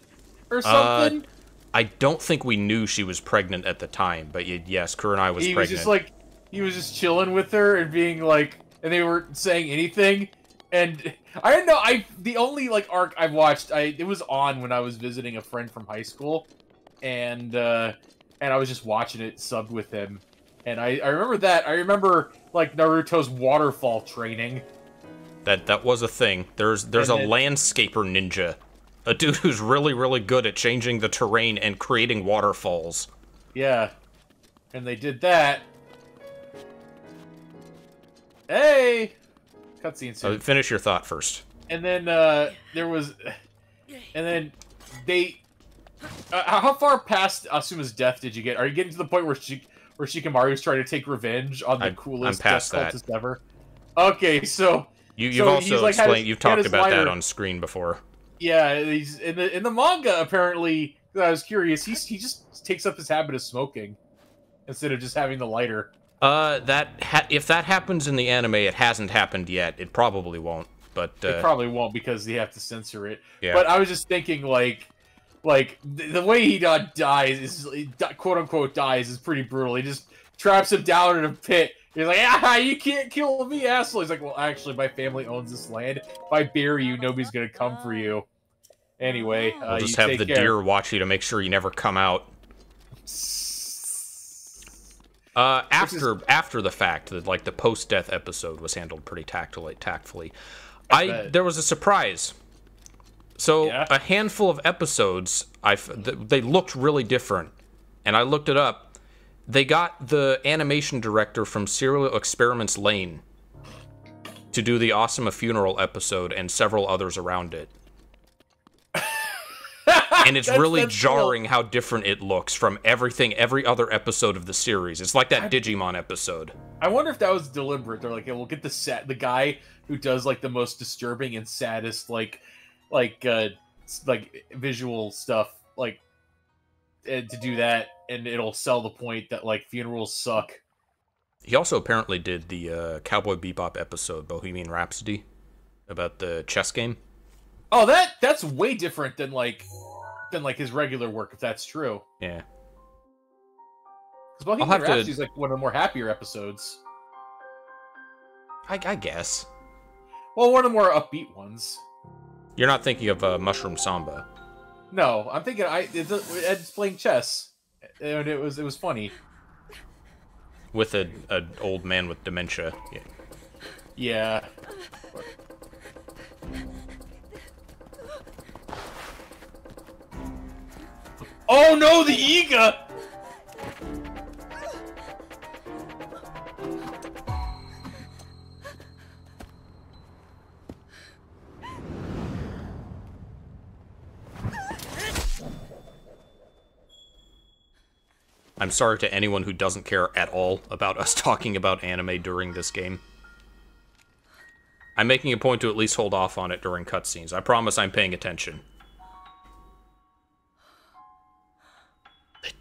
or something? I don't think we knew she was pregnant at the time, but yes, Kurenai was pregnant. He was just, like, he was just chilling with her and being, like, and they weren't saying anything. And I don't know, the only, like, arc I've watched, it was on when I was visiting a friend from high school, and I was just watching it subbed with him, and I remember that, like, Naruto's waterfall training. That was a thing. There's a landscaper ninja, a dude who's really, really good at changing the terrain and creating waterfalls. Yeah, and they did that. Hey! Cutscene soon. Finish your thought first. And then, how far past Asuma's death did you get? Are you getting to the point where Shikamaru's trying to take revenge on the coolest death cultist ever? Okay, so... You've talked about that on screen before. Yeah, he's, in the manga, apparently, I was curious, he just takes up his habit of smoking instead of just having the lighter. If that happens in the anime, it hasn't happened yet. It probably won't, but... It probably won't because they have to censor it. Yeah. But I was just thinking, like the way he dies, quote-unquote dies, is pretty brutal. He just traps him down in a pit. He's like, ah, you can't kill me, asshole! He's like, well, actually, my family owns this land. If I bury you, nobody's gonna come for you. Anyway, we'll just have the deer watch you to make sure you never come out. After the fact, that like the post-death episode was handled pretty tactfully. There was a surprise. So yeah. A handful of episodes, they looked really different, and I looked it up. They got the animation director from Serial Experiments Lane to do the Asuma funeral episode and several others around it. And it's really jarring how different it looks from every other episode of the series. It's like that Digimon episode. I wonder if that was deliberate. They're like, hey, we'll get the guy who does like the most disturbing and saddest like visual stuff and to do that, and it'll sell the point that like funerals suck. He also apparently did the Cowboy Bebop episode, Bohemian Rhapsody, about the chess game. Oh, that's way different than like his regular work, if that's true. Yeah. Because Bohemian Rhapsody's like one of the more happier episodes. I guess. Well, one of the more upbeat ones. You're not thinking of Mushroom Samba. No, I'm thinking Ed's playing chess, and it was funny. With an old man with dementia. Yeah. Oh no, the Yiga! I'm sorry to anyone who doesn't care at all about us talking about anime during this game. I'm making a point to at least hold off on it during cutscenes. I promise I'm paying attention.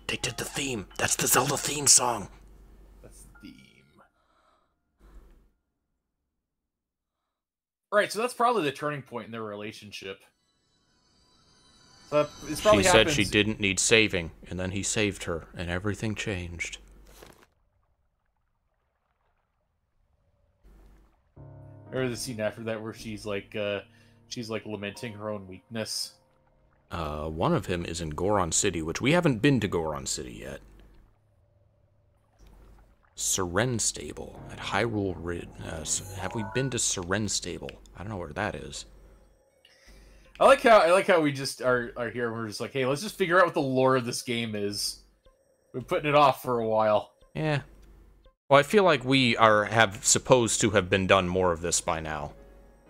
They did the theme. That's the Zelda theme song. That's the theme. Right, so that's probably the turning point in their relationship. So it's probably she said she didn't need saving, and then he saved her, and everything changed. Or the scene after that where she's like lamenting her own weakness. One of him is in Goron City, which we haven't been to Goron City yet. Serenne Stable at Hyrule Ridge. Have we been to Serenne Stable? I don't know where that is. I like how we just are here. And we're just like, hey, let's just figure out what the lore of this game is. We're putting it off for a while. Yeah. Well, I feel like we are supposed to have been done more of this by now.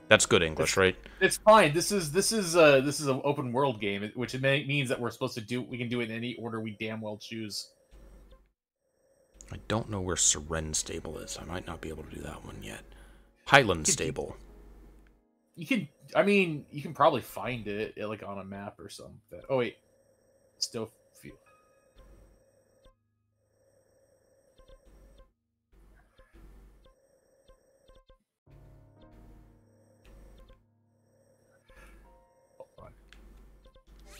That's good English, right? It's fine. This is an open world game, which means that we're supposed to we can do it in any order we damn well choose. I don't know where Serenne Stable is. I might not be able to do that one yet. Hylian Stable. You can probably find it like on a map or something. Oh wait, still.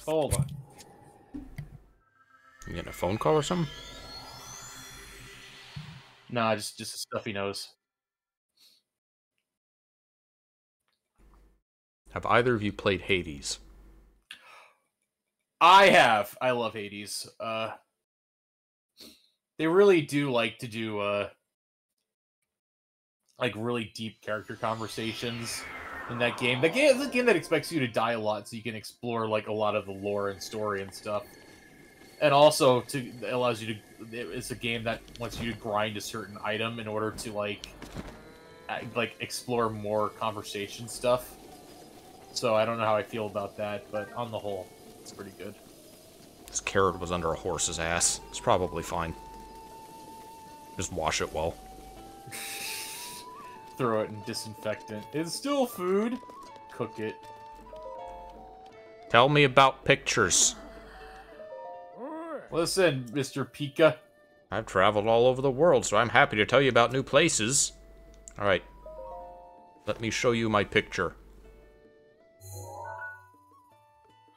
Hold on. You getting a phone call or something? Nah, just a stuffy nose. Have either of you played Hades? I have. I love Hades. They really do like to do like really deep character conversations in that game. That game is a game that expects you to die a lot, so you can explore like a lot of the lore and story and stuff. And also, it allows you to. It's a game that wants you to grind a certain item in order to like explore more conversation stuff. So I don't know how I feel about that, but on the whole, it's pretty good. This carrot was under a horse's ass. It's probably fine. Just wash it well. Throw it in disinfectant. It's still food. Cook it. Tell me about pictures. Listen, Mr. Pika. I've traveled all over the world, so I'm happy to tell you about new places. Alright. Let me show you my picture.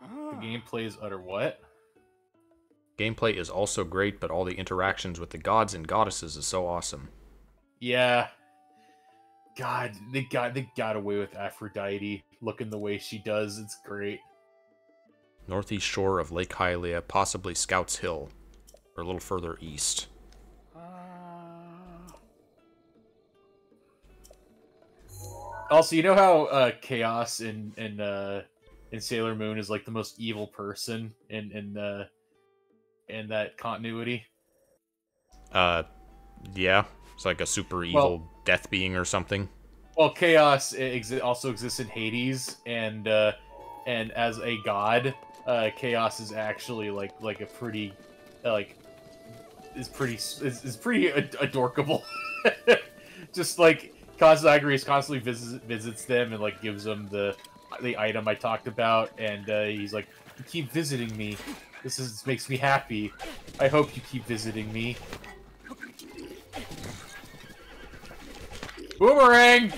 The gameplay is utter what? Gameplay is also great, but all the interactions with the gods and goddesses is so awesome. Yeah. God, they got away with Aphrodite looking the way she does. It's great. Northeast shore of Lake Hylia, possibly Scouts Hill, or a little further east. Also, you know how Chaos in Sailor Moon is like the most evil person in that continuity. Yeah, it's like a super evil death being or something. Well, Chaos also exists in Hades, and as a god. Chaos is actually like a pretty is pretty adorkable. Just like Kazagris constantly visits them and like gives them the item I talked about, and he's like, "You keep visiting me. This makes me happy. I hope you keep visiting me." Boomerang.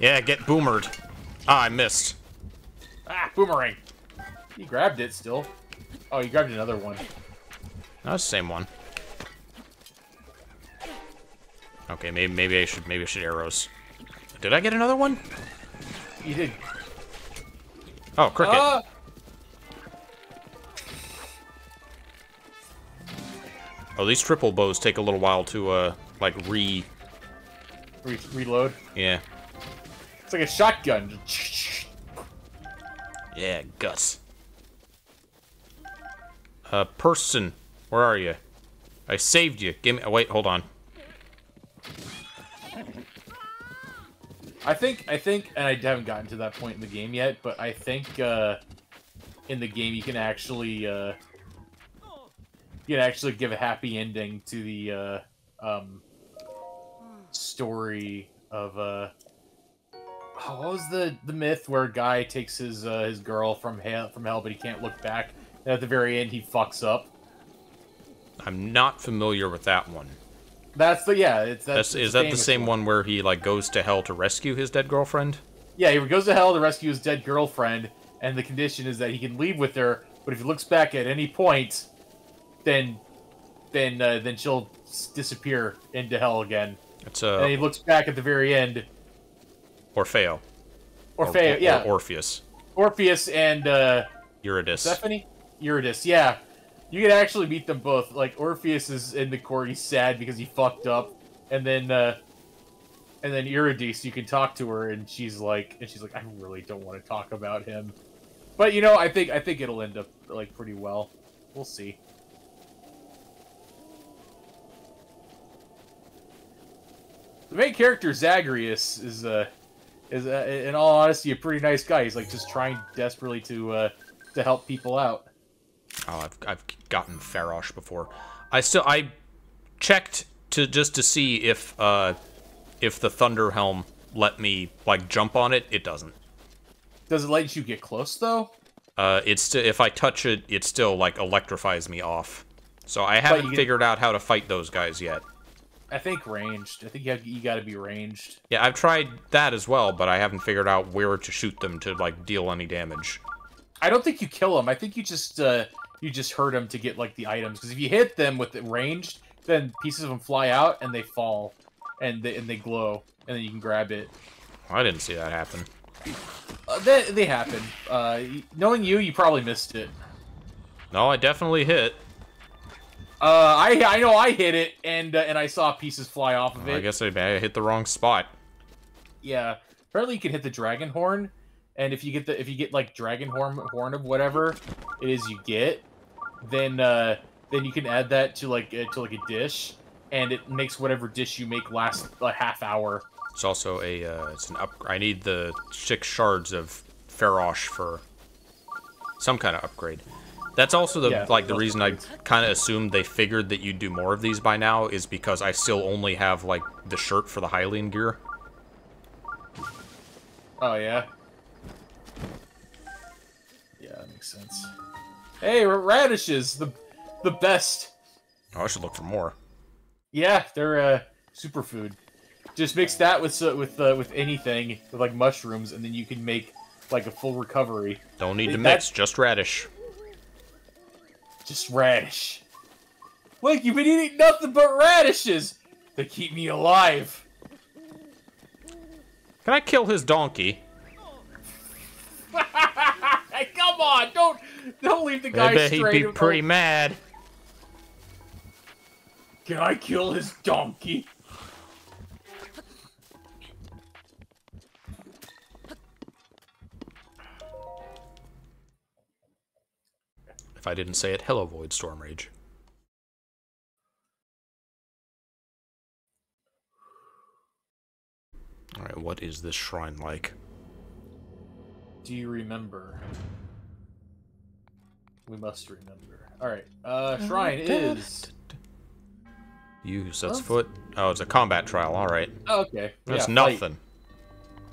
Yeah, get boomered. Ah, I missed. Ah, boomerang. He grabbed it still. Oh, you grabbed another one. No, it's the same one. Okay, maybe I should arrows. Did I get another one? You did. Oh, cricket. Oh, these triple bows take a little while to like reload. Yeah. It's like a shotgun. Yeah, Gus. Person, where are you? I saved you. Give me. Oh, wait, hold on. I think, and I haven't gotten to that point in the game yet, but I think in the game you can actually give a happy ending to the story of what was the myth where a guy takes his girl from hell, but he can't look back? And at the very end, he fucks up. I'm not familiar with that one. That's the, yeah. Is that the same one where he, like, goes to hell to rescue his dead girlfriend? Yeah, he goes to hell to rescue his dead girlfriend, and the condition is that he can leave with her, but if he looks back at any point, then she'll disappear into hell again. And he looks back at the very end. Orfeo, yeah. Orpheus and, Eurydice. Stephanie? Eurydice, yeah. You could actually beat them both. Like, Orpheus is in the court, he's sad because he fucked up. And then Eurydice, you can talk to her, and she's like, I really don't want to talk about him. But, you know, I think it'll end up, like, pretty well. We'll see. The main character Zagreus is in all honesty a pretty nice guy. He's like just trying desperately to help people out. Oh, I've gotten Farosh before. I checked just to see if the Thunder Helm let me like jump on it. It doesn't. Does it let you get close though? It's if I touch it, it still like electrifies me off. So I haven't figured out how to fight those guys yet. I think ranged. I think you got to be ranged. Yeah, I've tried that as well, but I haven't figured out where to shoot them to like deal any damage. I don't think you kill them. I think you just hurt them to get like the items. Because if you hit them with the ranged, then pieces of them fly out and they fall, and they glow, and then you can grab it. I didn't see that happen. They happen. Knowing you, you probably missed it. No, I definitely hit. I know I hit it, and I saw pieces fly off of it. I guess I hit the wrong spot. Yeah, apparently you can hit the dragon horn, and if you get like dragon horn of whatever it is you get, then you can add that to like a dish, and it makes whatever dish you make last a half hour. It's also it's an upgrade. I need the 6 shards of Farosh for some kind of upgrade. That's also the reason I kind of assumed they figured that you'd do more of these by now is because I still only have, like, the shirt for the Hylian gear. Oh, yeah? Yeah, that makes sense. Hey, radishes! The best! Oh, I should look for more. Yeah, they're, superfood. Just mix that with anything, with, like, mushrooms, and then you can make, like, a full recovery. Don't need to mix, just radish. Just radish. Look, you've been eating nothing but radishes. They keep me alive. Can I kill his donkey? Hey, come on, don't leave the guy straight. I bet he'd be pretty mad. Can I kill his donkey? If I didn't say it, hello, Void Storm Rage. Alright, what is this shrine like? Do you remember? We must remember. Alright, shrine is... You sets foot... Oh, it's a combat trial, alright. Oh, okay. That's nothing.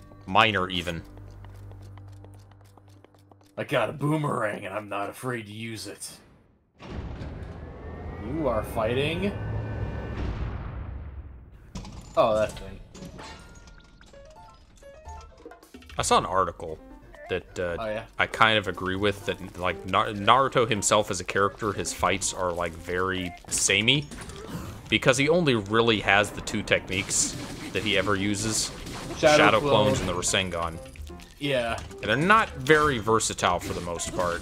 Fight. Minor, even. I got a boomerang, and I'm not afraid to use it. You are fighting... Oh, that thing. I saw an article that I kind of agree with, that like Naruto himself as a character, his fights are like very samey, because he only really has the 2 techniques that he ever uses. Shadow Clones and the Rasengan. Yeah. And they're not very versatile for the most part.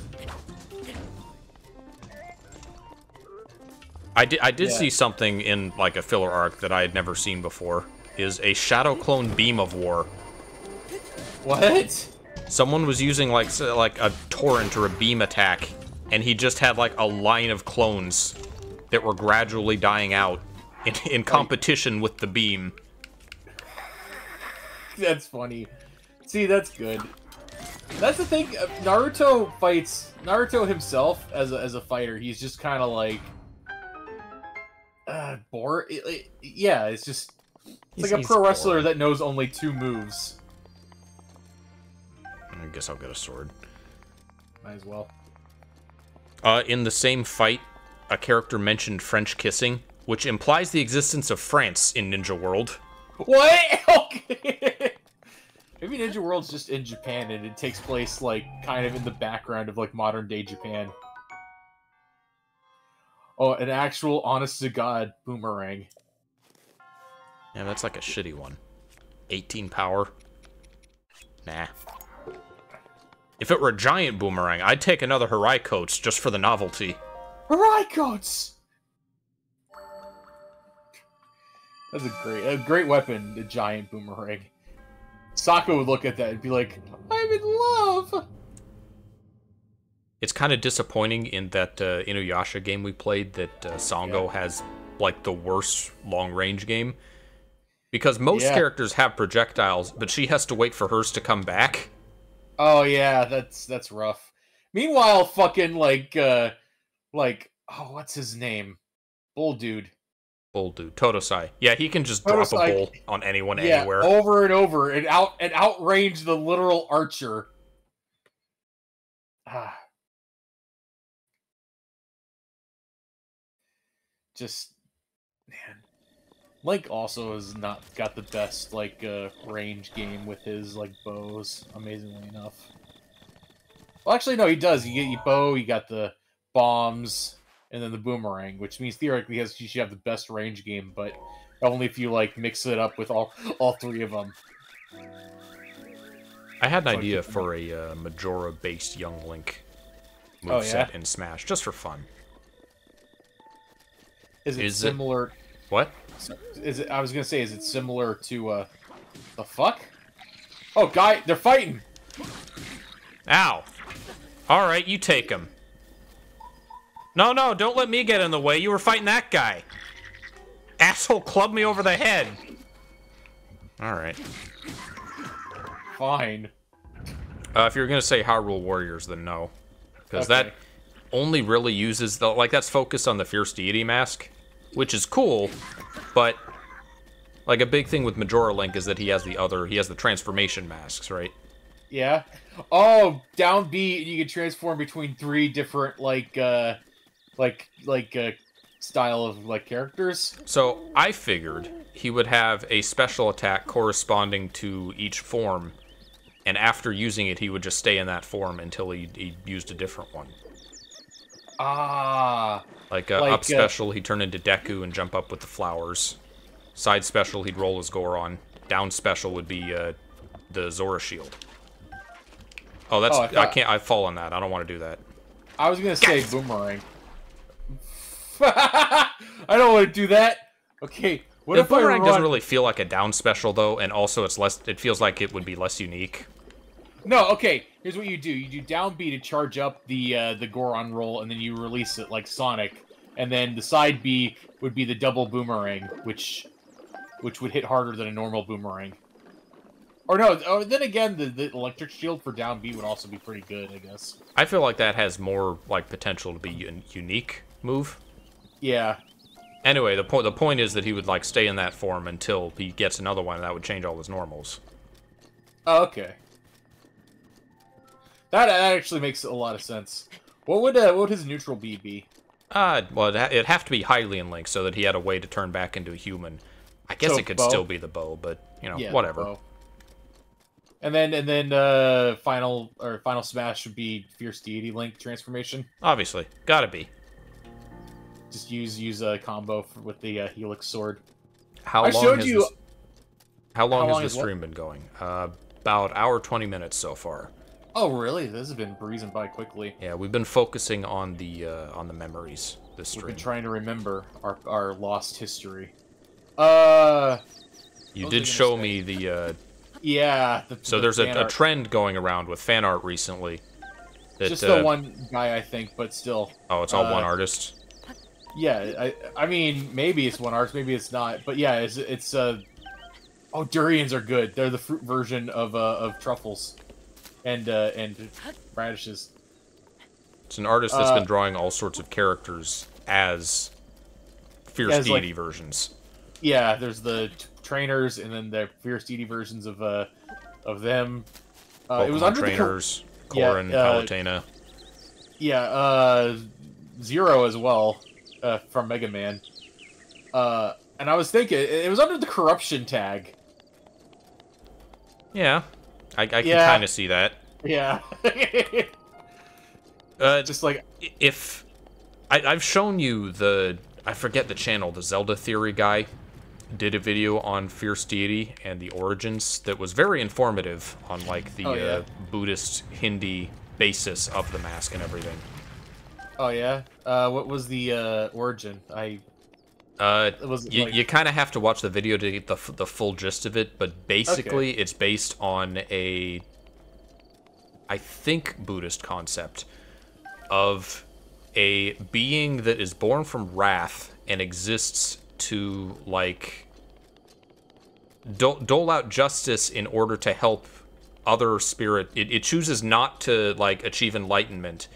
I did see something in, like, a filler arc that I had never seen before, is a Shadow Clone Beam of War. What? Someone was using, like a torrent or a beam attack, and he just had, like, a line of clones that were gradually dying out in competition with the beam. That's funny. See, that's good. That's the thing. Naruto fights. Naruto himself, as a fighter, he's just kind of like bored. Yeah, it's just it's like a pro wrestler that knows only 2 moves. I guess I'll get a sword. Might as well. In the same fight, a character mentioned French kissing, which implies the existence of France in Ninja World. What? Okay. Maybe Ninja World's just in Japan, and it takes place, like, kind of in the background of, like, modern-day Japan. Oh, an actual honest-to-God boomerang. Yeah, that's like a shitty one. 18 power. Nah. If it were a giant boomerang, I'd take another Herikotes just for the novelty. Herikotes! That's a great weapon, the giant boomerang. Sokka would look at that and be like, I'm in love! It's kind of disappointing in that Inuyasha game we played that Sango has, like, the worst long-range game. Because most characters have projectiles, but she has to wait for hers to come back. Oh, yeah, that's rough. Meanwhile, fucking, like, oh, what's his name? Bull dude. Totosai. Yeah, he can just drop a bull on anyone anywhere. Over and over and outrange the literal archer. Ah. Just, man. Link also has not got the best, like, range game with his, like, bows, amazingly enough. Well, actually, no, he does. You get your bow, you got the bombs, and then the boomerang, which means theoretically you should have the best range game, but only if you, like, mix it up with all three of them. I had an idea for a Majora-based Young Link moveset in Smash, just for fun. Is it similar... What? I was gonna say, is it similar to, the fuck? Oh, guy, they're fighting! Ow. Alright, you take him. No, no, don't let me get in the way. You were fighting that guy. Asshole clubbed me over the head. Alright. Fine. If you're gonna say Hyrule Warriors, then no. Because that only really uses the, like, that's focused on the Fierce Deity Mask. Which is cool, but, like, a big thing with Majora Link is that he has the transformation masks, right? Yeah. Oh, down B, and you can transform between three different, style of, characters. So, I figured he would have a special attack corresponding to each form, and after using it, he would just stay in that form until he used a different one. Ah... Like up special, he'd turn into Deku and jump up with the flowers. Side special, he'd roll his Goron. Down special would be the Zora shield. Oh, that's... I can't... I fall on that. I don't want to do that. I was going to say boomerang. I don't want to do that. Okay, what if I run... Boomerang doesn't really feel like a down special, though, and also it's less... It feels like it would be less unique. No, okay, here's what you do. You do down B to charge up the Goron roll, and then you release it like Sonic. And then the side B would be the double boomerang, which would hit harder than a normal boomerang. Or no, then again, the electric shield for down B would also be pretty good, I guess. I feel like that has more, like, potential to be a unique move. Yeah. Anyway, the point is that he would, like, stay in that form until he gets another one, and that would change all his normals. Oh, okay. That actually makes a lot of sense. What would his neutral B be? Well, it'd have to be Hylian Link, so that he had a way to turn back into a human. I guess it could still be the bow, but, you know, whatever. Bow. And then final smash would be Fierce Deity Link transformation. Obviously, gotta be. Just use a combo with the Helix Sword. How long has this stream been going? About an hour 20 minutes so far. Oh really? This has been breezing by quickly. Yeah, we've been focusing on the memories this stream. We've been trying to remember our lost history. You did show me the. Yeah. So there's a trend going around with fan art recently. That, just the one guy, I think, but still. Oh, it's all one artist. Yeah, I mean, maybe it's one artist, maybe it's not, but yeah, it's. Oh, durians are good. They're the fruit version of truffles. And radishes. It's an artist that's been drawing all sorts of characters as Fierce Deity versions. Yeah, there's the trainers, and then the Fierce Deity versions of them. It was under trainers, Corrin, Palutena. Yeah, Zero as well from Mega Man. And I was thinking it was under the corruption tag. Yeah. I can kind of see that. Yeah. Just like... If... I've shown you the... I forget the channel. The Zelda Theory guy did a video on Fierce Deity and the origins that was very informative on, like, the Buddhist, Hindi basis of the mask and everything. Oh, yeah? What was the origin? You kind of have to watch the video to get the full gist of it, but basically it's based on a, I think, Buddhist concept of a being that is born from wrath and exists to, like, dole out justice in order to help other spirit. It chooses not to, like, achieve enlightenment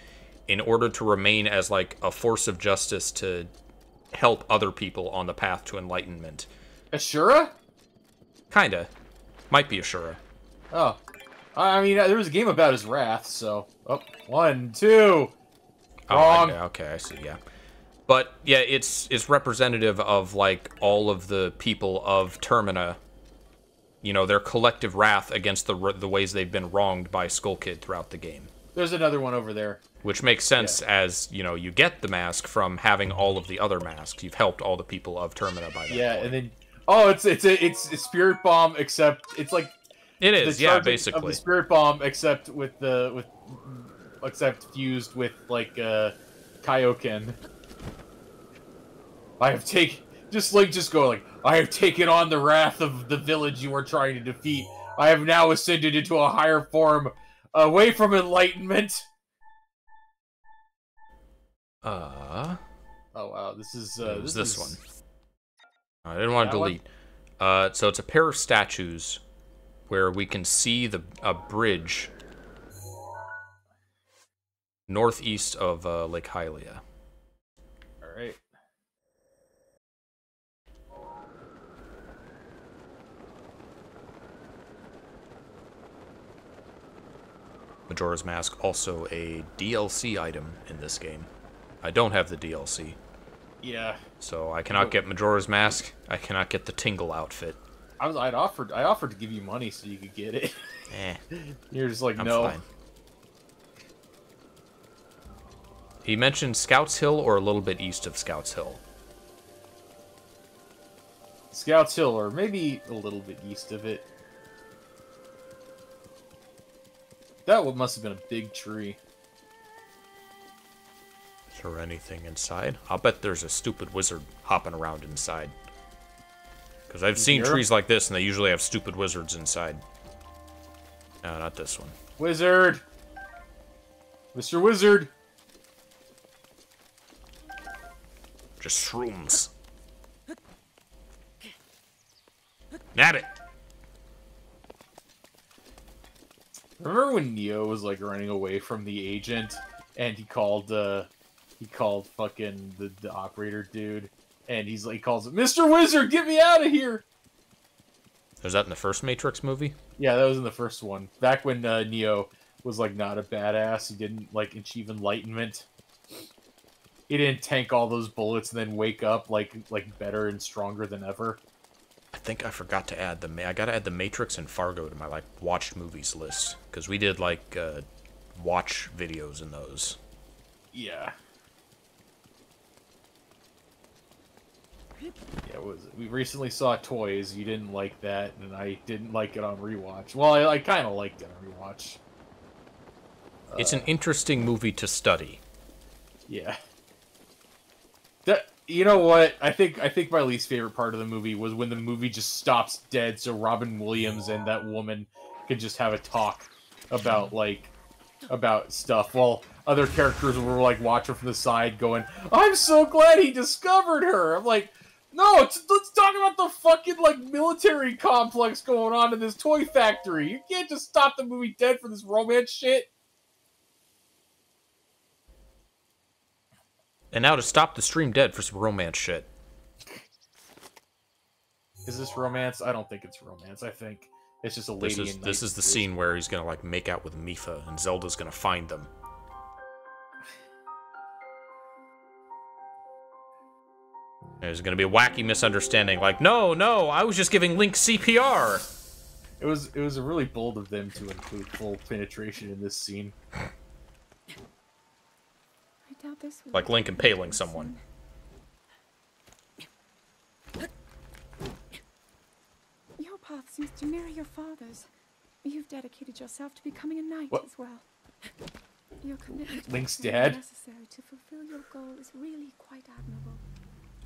in order to remain as, like, a force of justice to help other people on the path to enlightenment. Ashura? Kinda. Might be Ashura. Oh. I mean, there was a game about his wrath, so... Oh, one, two... Wrong. Oh, okay, I see, yeah. But, yeah, it's representative of, like, all of the people of Termina. You know, their collective wrath against the ways they've been wronged by Skull Kid throughout the game. There's another one over there. Which makes sense, yeah. As, you know, you get the mask from having all of the other masks. You've helped all the people of Termina by that point. And then... Oh, it's a Spirit Bomb, except... It's like... It is, yeah, basically. Of the Spirit Bomb, except with the... Except fused with, like, Kaioken. I have taken... Just go, like, I have taken on the wrath of the village you are trying to defeat. I have now ascended into a higher form, away from enlightenment. Oh, wow, this is, this is... one. I didn't want to delete. So it's a pair of statues where we can see a bridge... northeast of Lake Hylia. All right. Majora's Mask, also a DLC item in this game. I don't have the DLC. Yeah. So I cannot get Majora's Mask. I cannot get the Tingle outfit. I offered to give you money so you could get it. Eh. You're just like, no. I'm fine. He mentioned Scouts Hill or a little bit east of Scouts Hill. Scouts Hill, or maybe a little bit east of it. That one must have been a big tree. Is there anything inside? I'll bet there's a stupid wizard hopping around inside. Because I've seen trees like this, and they usually have stupid wizards inside. No, not this one. Wizard! Mr. Wizard! Just shrooms. Nab it! Remember when Neo was, like, running away from the agent, and he called fucking the operator dude, and he's like, he calls him, Mr. Wizard, get me out of here! Was that in the first Matrix movie? Yeah, that was in the first one. Back when Neo was, like, not a badass, he didn't, like, achieve enlightenment. He didn't tank all those bullets and then wake up like better and stronger than ever. I think I forgot to add I gotta add the Matrix and Fargo to my like watched movies list because we did like watch videos in those. Yeah. Yeah, what was it? We recently saw Toys. You didn't like that, and I didn't like it on rewatch. Well, I kind of liked it on rewatch. It's an interesting movie to study. Yeah. You know what? I think my least favorite part of the movie was when the movie just stops dead so Robin Williams and that woman could just have a talk about, about stuff while other characters were, like, watching from the side going, I'm so glad he discovered her! I'm like, no, let's talk about the fucking, like, military complex going on in this toy factory! You can't just stop the movie dead for this romance shit! And now to stop the stream dead for some romance shit. Is this romance? I don't think it's romance. I think it's just a lady. This is the scene where he's gonna like make out with Mipha, and Zelda's gonna find them. There's gonna be a wacky misunderstanding, like, no, I was just giving Link CPR. It was really bold of them to include full penetration in this scene. Like Link impaling someone. Your path seems to mirror your father's. You've dedicated yourself to becoming a knight as well. Your commitment Link's dad? Necessary to fulfill your goal is really quite admirable.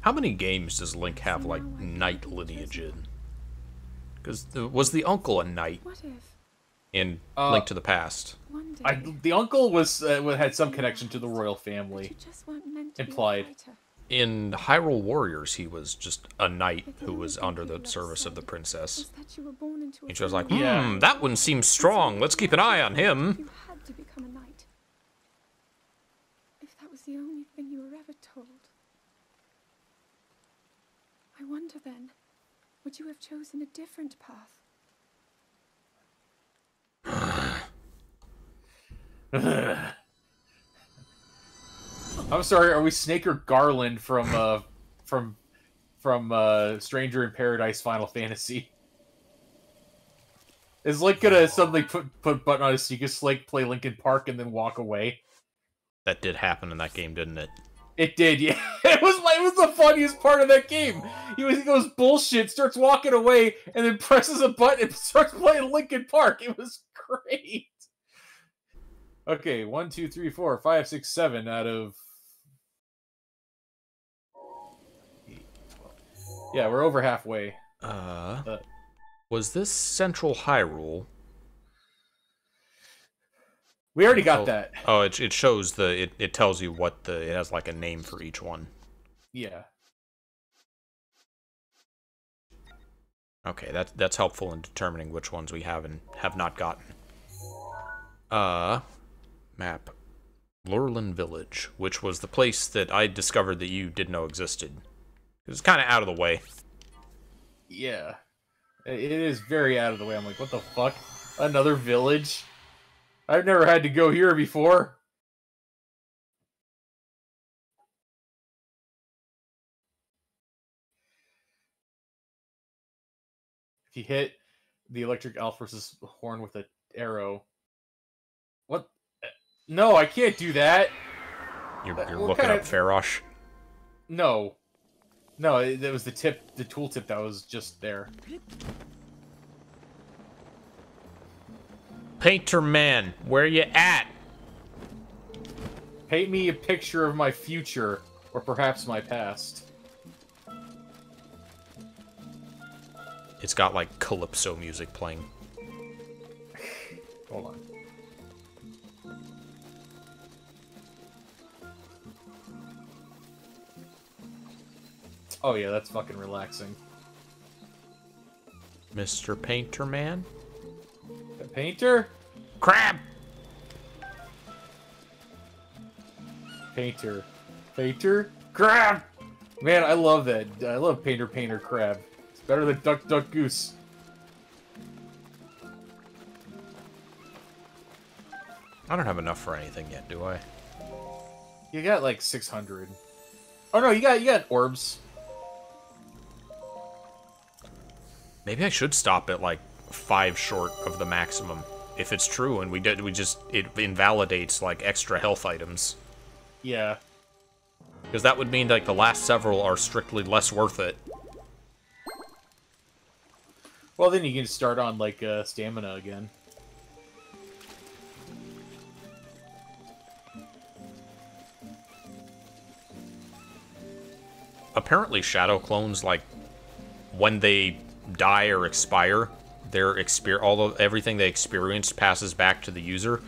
How many games does Link have like knight lineage in? Because was the uncle a knight? What if? In Link to the Past. The uncle had some connection to the royal family. Implied. In Hyrule Warriors, he was just a knight who was under the service of the princess. And she was like, yeah, that one seems strong. Let's keep an eye on him. You had to become a knight. If that was the only thing you were ever told. I wonder then, would you have chosen a different path? I'm sorry, are we Snake or Garland from Stranger in Paradise Final Fantasy? Is Link gonna suddenly put button on a Sheikah Slate, play Linkin Park, and then walk away? That did happen in that game, didn't it? It did, yeah. It was the funniest part of that game. He goes bullshit, starts walking away, and then presses a button and starts playing Linkin Park. It was great. Okay, 1, 2, 3, 4, 5, 6, 7 out of... Yeah, we're over halfway. Was this Central Hyrule? We already got that. Oh, it shows the... It tells you what the... It has, like, a name for each one. Yeah. Okay, that's helpful in determining which ones we have and have not gotten. Map. Lurlan Village, which was the place that I discovered that you didn't know existed. It was kind of out of the way. Yeah. It is very out of the way. I'm like, what the fuck? Another village? I've never had to go here before. If you hit the electric Alphorce's horn with an arrow... What? No, I can't do that. You're looking up Farosh? No. No, it was the tooltip that was just there. Painter man, where you at? Paint me a picture of my future, or perhaps my past. It's got, like, Calypso music playing. Hold on. Oh yeah, that's fucking relaxing. Mr. Painter Man? The painter? Crab! Painter. Painter? Crab! Man, I love that. I love Painter, Painter, Crab. It's better than Duck, Duck, Goose. I don't have enough for anything yet, do I? You got like 600. Oh no, you got orbs. Maybe I should stop at, like, 5 short of the maximum. If it's true, and it invalidates, like, extra health items. Yeah. Because that would mean, like, the last several are strictly less worth it. Well, then you can start on, like, stamina again. Apparently, shadow clones, like, when they... die or expire, their although everything they experience passes back to the user.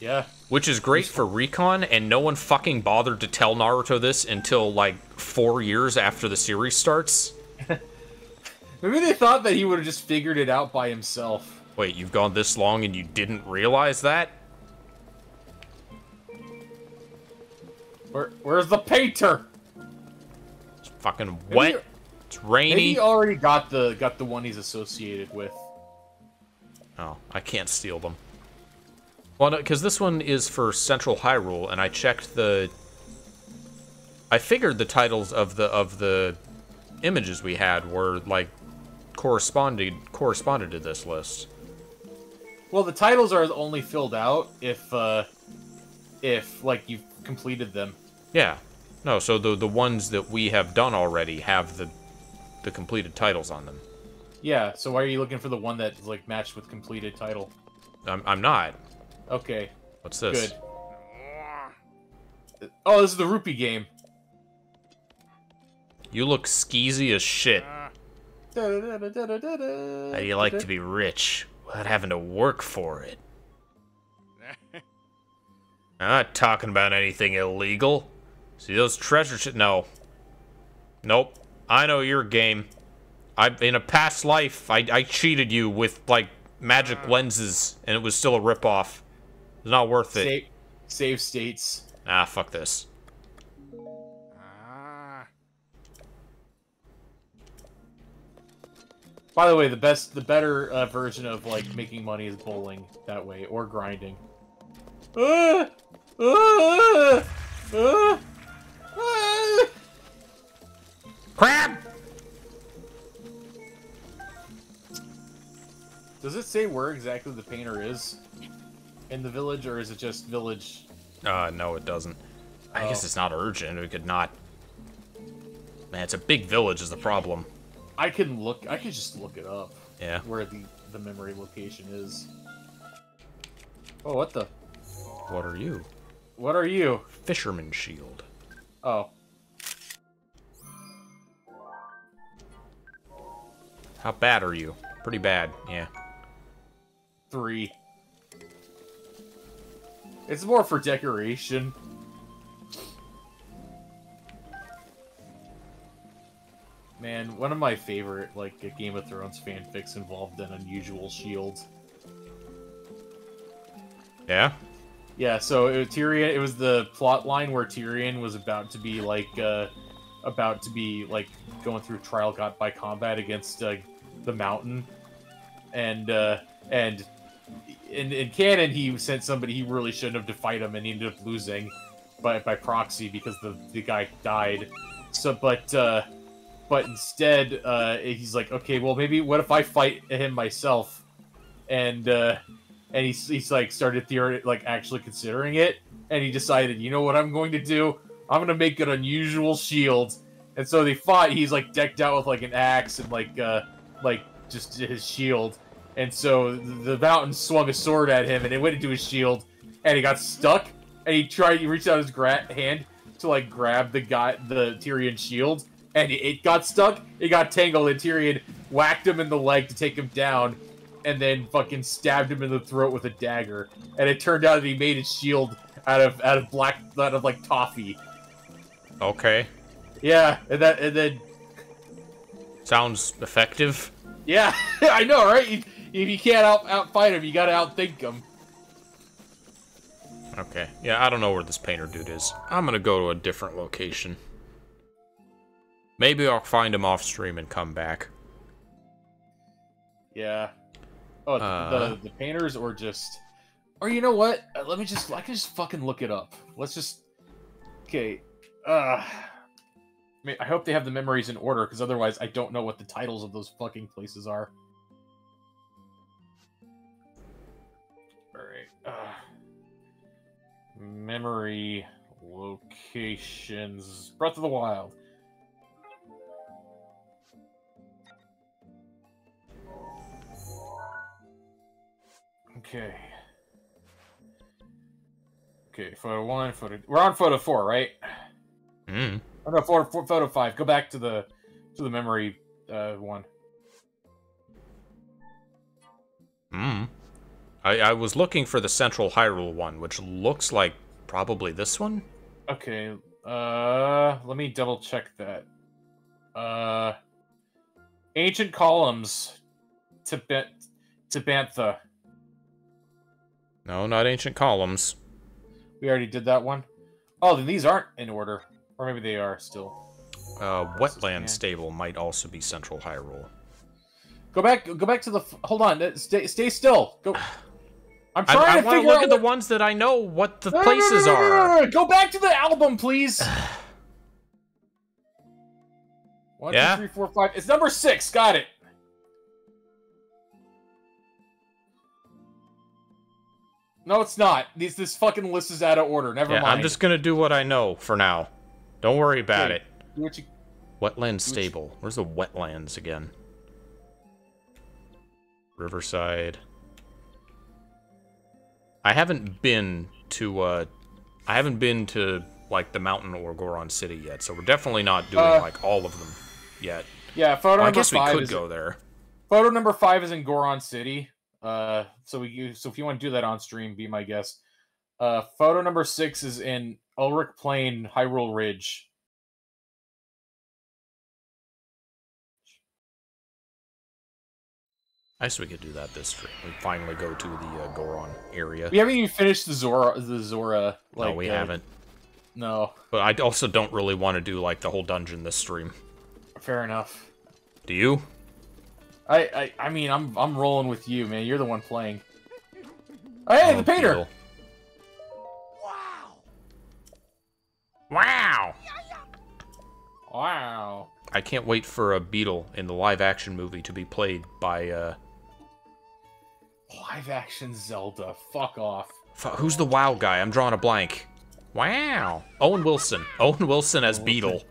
Yeah. Which is great for recon, and no one fucking bothered to tell Naruto this until, like, 4 years after the series starts. Maybe they thought that he would have just figured it out by himself. Wait, you've gone this long and you didn't realize that? Where's the painter? It's fucking wet. It's rainy. Maybe he already got the one he's associated with. Oh, I can't steal them. Well, no, because this one is for Central Hyrule, and I checked the... I figured the titles of the images we had were, like, corresponded to this list. Well, the titles are only filled out if like you've completed them. Yeah. No, so the ones that we have done already have the completed titles on them. Yeah, so why are you looking for the one that's, like, matched with completed title? I'm not. Okay. What's this? Good. Oh, this is the rupee game. You look skeezy as shit. How do you like to be rich without having to work for it? I'm not talking about anything illegal. See, those treasure shit. No. Nope. I know your game. In a past life, I cheated you with, like, magic lenses, and it was still a ripoff. It's not worth it. Save states. Ah, fuck this. By the way, the better version of, like, making money is bowling that way, or grinding. Crab! Does it say where exactly the painter is? In the village, or is it just village? No, it doesn't. I guess it's not urgent. We could not... Man, it's a big village is the problem. I can just look it up. Yeah. Where the memory location is. Oh, what the? What are you? What are you? Fisherman shield. Oh. How bad are you? Pretty bad, yeah. 3. It's more for decoration. Man, one of my favorite, like, Game of Thrones fanfics involved an unusual shield. Yeah? Yeah, so Tyrion, it was the plot line where Tyrion was about to be, like, going through trial by combat against, the Mountain. And in canon, he sent somebody he really shouldn't have to fight him, and he ended up losing by proxy because the guy died. So, but instead, he's like, okay, well, maybe what if I fight him myself? And he's like, started actually considering it, and he decided, you know what I'm going to do? I'm going to make an unusual shield. And so they fought. He's, like, decked out with, like, an axe and, like, just his shield. And so the Mountain swung a sword at him, and it went into his shield, and he got stuck, and he reached out his hand to, like, grab the Tyrion shield, and it got stuck, it got tangled, and Tyrion whacked him in the leg to take him down, and then fucking stabbed him in the throat with a dagger. And it turned out that he made his shield out of like toffee. Okay. Yeah, and then sounds effective. Yeah, I know, right? If you can't outfight him, you gotta outthink him. Okay. Yeah, I don't know where this painter dude is. I'm gonna go to a different location. Maybe I'll find him off stream and come back. Yeah. Oh, the painters, or just... Or you know what? I can just fucking look it up. Let's just... Okay. I hope they have the memories in order, because otherwise I don't know what the titles of those fucking places are. Alright. Memory locations. Breath of the Wild. Okay. Okay, photo 1, photo... We're on photo 4, right? Mm. Oh, no, photo 5. Go back to the memory 1. Hmm. I was looking for the Central Hyrule one, which looks like probably this one. Okay. Let me double check that. Ancient Columns, Tabantha. No, not Ancient Columns. We already did that one. Oh, then these aren't in order. Or maybe they are still. Woodland Stable might also be Central Hyrule. Go back to the... Hold on, stay still. Go. I'm trying to figure out... I look at the ones that I know what the places are. Go back to the album, please. 1, 2, 3, 4, 5. It's number 6. Got it. No, it's not. This fucking list is out of order. Never mind. I'm just gonna do what I know for now. Don't worry about it. Wetland Stable. Where's the wetlands again? Riverside. I haven't been to, like, the Mountain or Goron City yet, so we're definitely not doing, like, all of them yet. Yeah, photo number 5. I guess we could go there. Photo number 5 is in Goron City. So if you want to do that on stream, be my guest. Photo number 6 is in Ulrich Plain, Hyrule Ridge. I guess we could do that this stream. We finally go to the Goron area. We haven't even finished the Zora. Like, no, we haven't. No. But I also don't really want to do like the whole dungeon this stream. Fair enough. Do you? I mean, I'm rolling with you, man. You're the one playing. Oh, hey, the painter. Deal. Wow. Wow. Wow. I can't wait for a beetle in the live-action movie to be played by, Live-action Zelda. Fuck off. Who's the WoW guy? I'm drawing a blank. Wow. Owen Wilson. Owen Wilson as Beetle.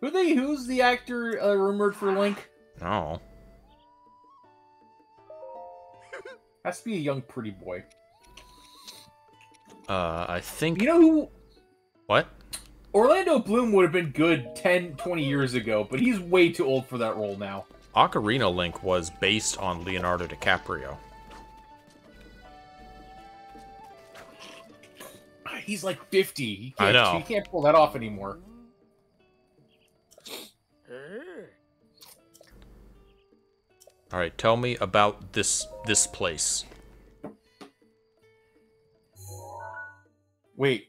Who's the actor rumored for Link? Oh. Has to be a young, pretty boy. I think... You know who... What? Orlando Bloom would have been good 10, 20 years ago, but he's way too old for that role now. Ocarina Link was based on Leonardo DiCaprio. He's like 50. He can't, I know. He can't pull that off anymore. All right, tell me about this place. Wait.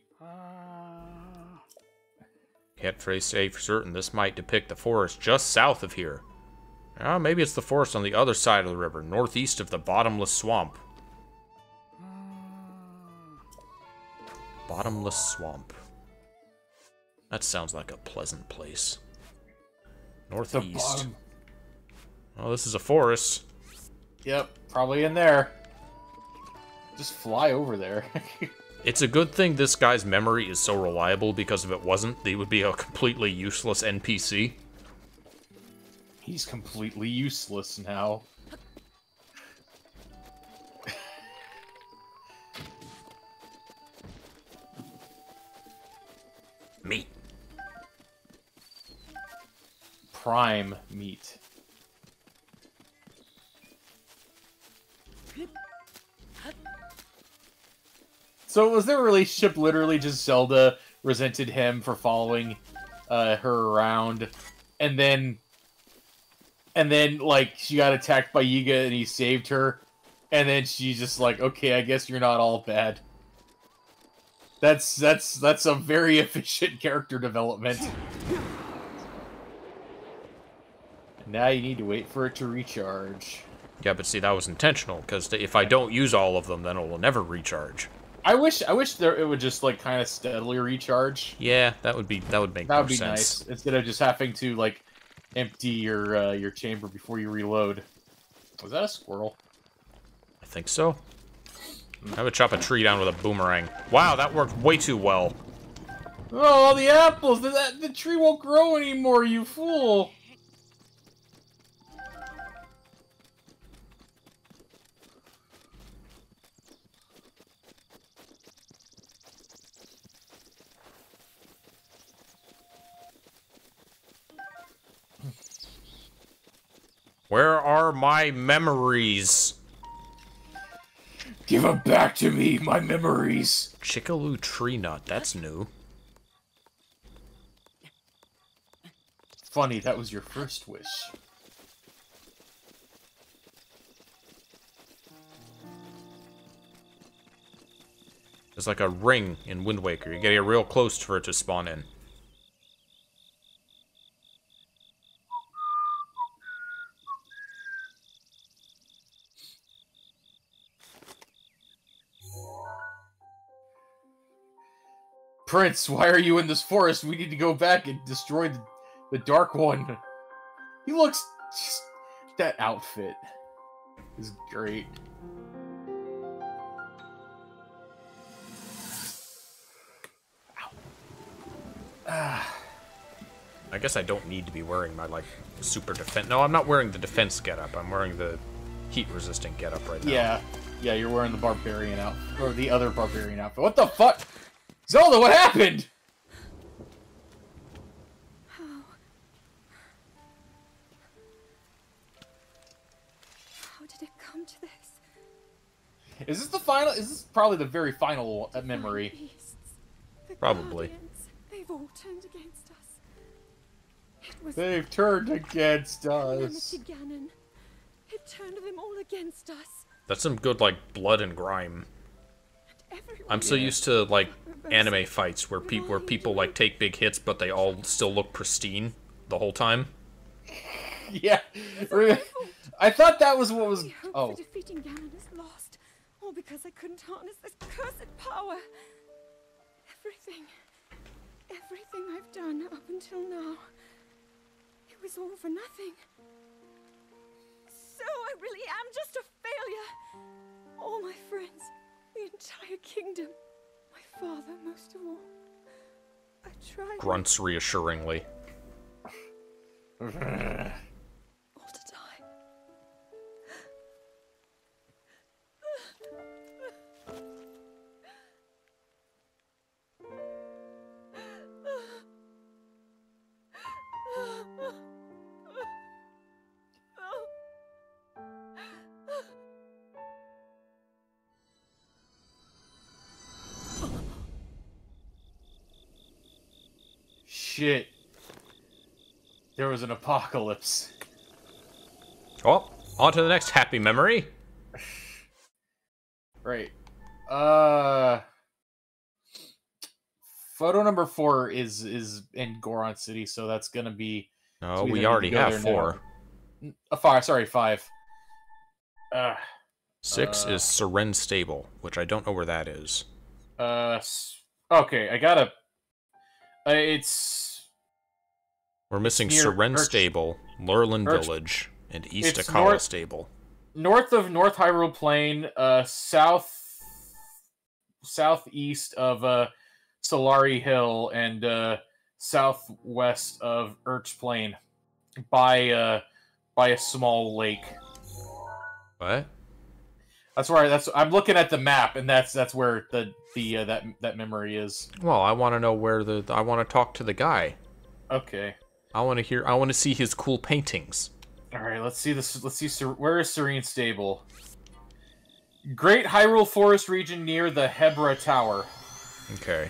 Can't say for certain. This might depict the forest just south of here. Maybe it's the forest on the other side of the river, northeast of the bottomless swamp. Bottomless swamp. That sounds like a pleasant place. Northeast. Well, this is a forest. Yep, probably in there. Just fly over there. It's a good thing this guy's memory is so reliable, because if it wasn't, he would be a completely useless NPC. He's completely useless now. Meat. Prime meat. So was their relationship literally just Zelda resented him for following her around, and then like she got attacked by Yiga and he saved her, and then she's just like, okay, I guess you're not all bad. That's a very efficient character development. And now you need to wait for it to recharge. Yeah, but see, that was intentional, because if I don't use all of them, then it will never recharge. I wish it would just like kind of steadily recharge. Yeah, that would make more sense. Nice instead of just having to like empty your chamber before you reload. Was that a squirrel? I think so. I would chop a tree down with a boomerang. Wow, that worked way too well. Oh, all the apples! The tree won't grow anymore, you fool! Where are my memories? Give them back to me, my memories. Chickaloo tree nut, that's new. Funny, that was your first wish. There's like a ring in Wind Waker. You gotta get real close for it to spawn in. Prince, why are you in this forest? We need to go back and destroy the Dark One. He looks... Just, that outfit is great. Ow. I guess I don't need to be wearing my, like, super defense... No, I'm not wearing the defense getup. I'm wearing the heat-resistant getup right now. Yeah, you're wearing the barbarian outfit. Or the other barbarian outfit. What the fuck? Zelda, what happened? How did it come to this? Is this the final? Is this probably the very final memory? Probably. They've all turned against us. It was Calamity Ganon. It turned them all against us. That's some good, like, blood and grime. I'm so used to, like, anime fights where people like take big hits, but they all still look pristine the whole time. Yeah, I thought that was what was. Oh. Defeating Ganon is lost, all because I couldn't harness this cursed power. Everything I've done up until now, it was all for nothing. So I really am just a failure. All my friends, the entire kingdom, my father most of all. I tried. Grunts reassuringly. All to die. Shit. There was an apocalypse. Oh, on to the next happy memory. Right. Photo number 4 is in Goron City, so that's gonna be. Oh, we already have 4. Now. 5. Sorry, 5. 6 is Serenne Stable, which I don't know where that is. Okay, I gotta. It's. We're missing Serenne Stable, Lurlan Village, and East Akala Stable. North of North Hyrule Plain, southeast of Solari Hill, and southwest of Urch Plain, by a small lake. What? That's where I'm looking at the map, and that's where the that memory is. Well, I want to know where I want to talk to the guy. Okay. I want to see his cool paintings. All right, let's see this. Let's see. Where is Serenne Stable? Great Hyrule Forest region near the Hebra Tower. Okay.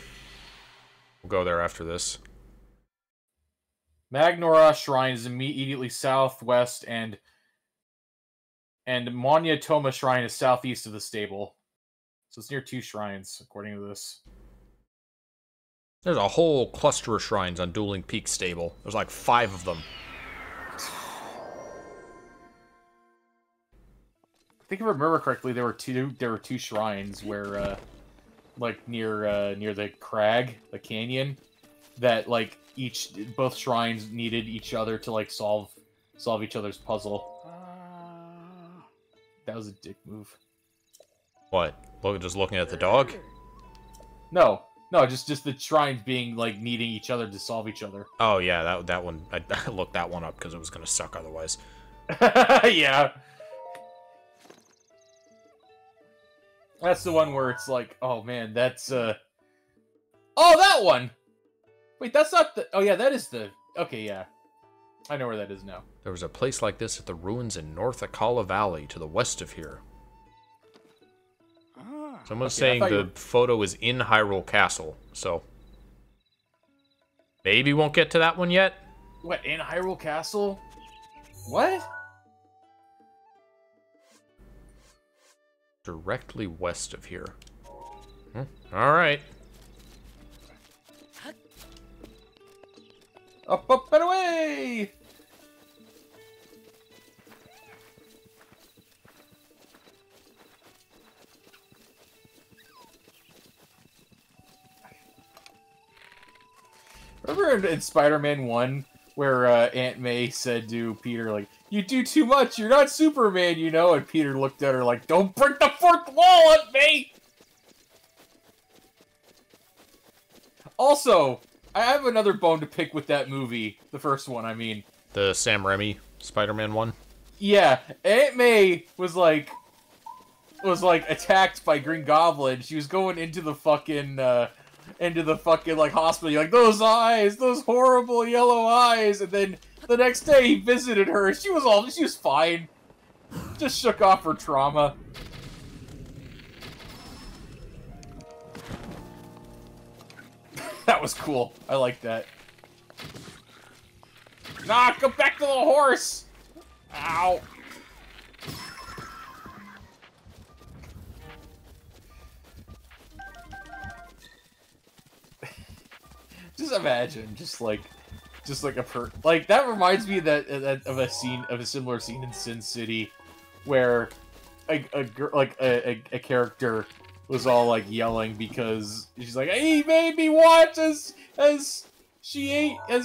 We'll go there after this. Magnora Shrine is immediately southwest, and Monya Toma Shrine is southeast of the stable. So it's near 2 shrines, according to this. There's a whole cluster of shrines on Dueling Peaks Stable. There's like 5 of them. I think if I remember correctly, there were two shrines where like near the crag, the canyon, that like both shrines needed each other to like solve each other's puzzle. That was a dick move. What? Just looking at the dog? No. No, just the shrines being like needing each other to solve each other. Oh yeah, that one. I looked that one up because it was gonna suck otherwise. Yeah. That's the one where it's like, oh man, that's oh, that one. Wait, that's not the. Oh yeah, that is the. Okay, yeah. I know where that is now. There was a place like this at the ruins in North Akala Valley to the west of here. Someone's saying the photo is in Hyrule Castle, so maybe won't get to that one yet. What, in Hyrule Castle? What? Directly west of here. Hmm. All right. Up, up, and away! Remember in Spider-Man 1 where Aunt May said to Peter, like, you do too much, you're not Superman, you know? And Peter looked at her like, don't break the 4th wall, Aunt May! Also, I have another bone to pick with that movie. The first one, I mean. The Sam Raimi Spider-Man 1? Yeah. Aunt May was attacked by Green Goblin. She was going into the fucking, like, hospital. You're like, those eyes! Those horrible yellow eyes! And then the next day, he visited her. She was fine. Just shook off her trauma. That was cool. I like that. Nah, go back to the horse! Ow. Just imagine, just like a that reminds me of a similar scene in Sin City, where a character was all like yelling because she's like, he made me watch as he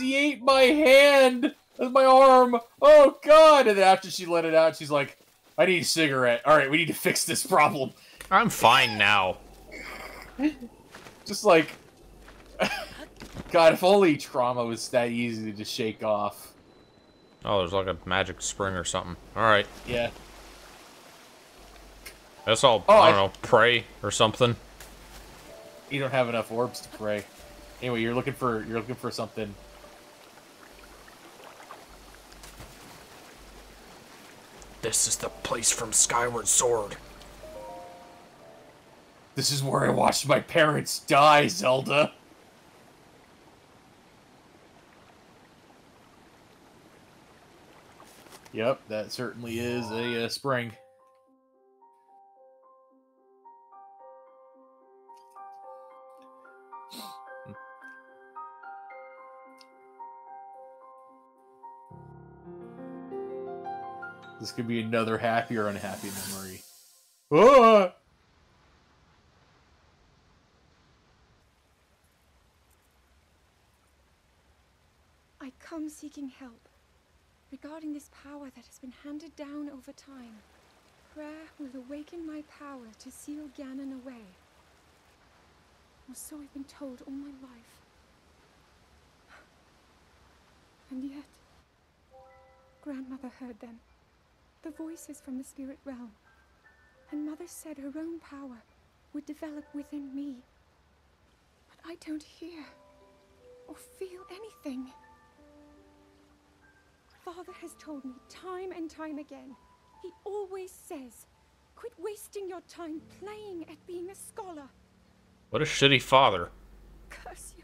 ate my hand, as my arm. Oh God! And then after she let it out, she's like, I need a cigarette. All right, we need to fix this problem. I'm fine now. Just like. God, if only trauma was that easy to shake off. Oh, there's like a magic spring or something. Alright. Yeah. That's all, oh, I don't know, pray or something. You don't have enough orbs to pray. Anyway, you're looking for something. This is the place from Skyward Sword. This is where I watched my parents die, Zelda. Yep, that certainly is a spring. This could be another happy or unhappy memory. Ah! I come seeking help. Regarding this power that has been handed down over time, prayer will awaken my power to seal Ganon away. Or so I've been told all my life. And yet, Grandmother heard them, the voices from the spirit realm, and Mother said her own power would develop within me. But I don't hear or feel anything. Father has told me time and time again. He always says, quit wasting your time playing at being a scholar. What a shitty father. Curse you.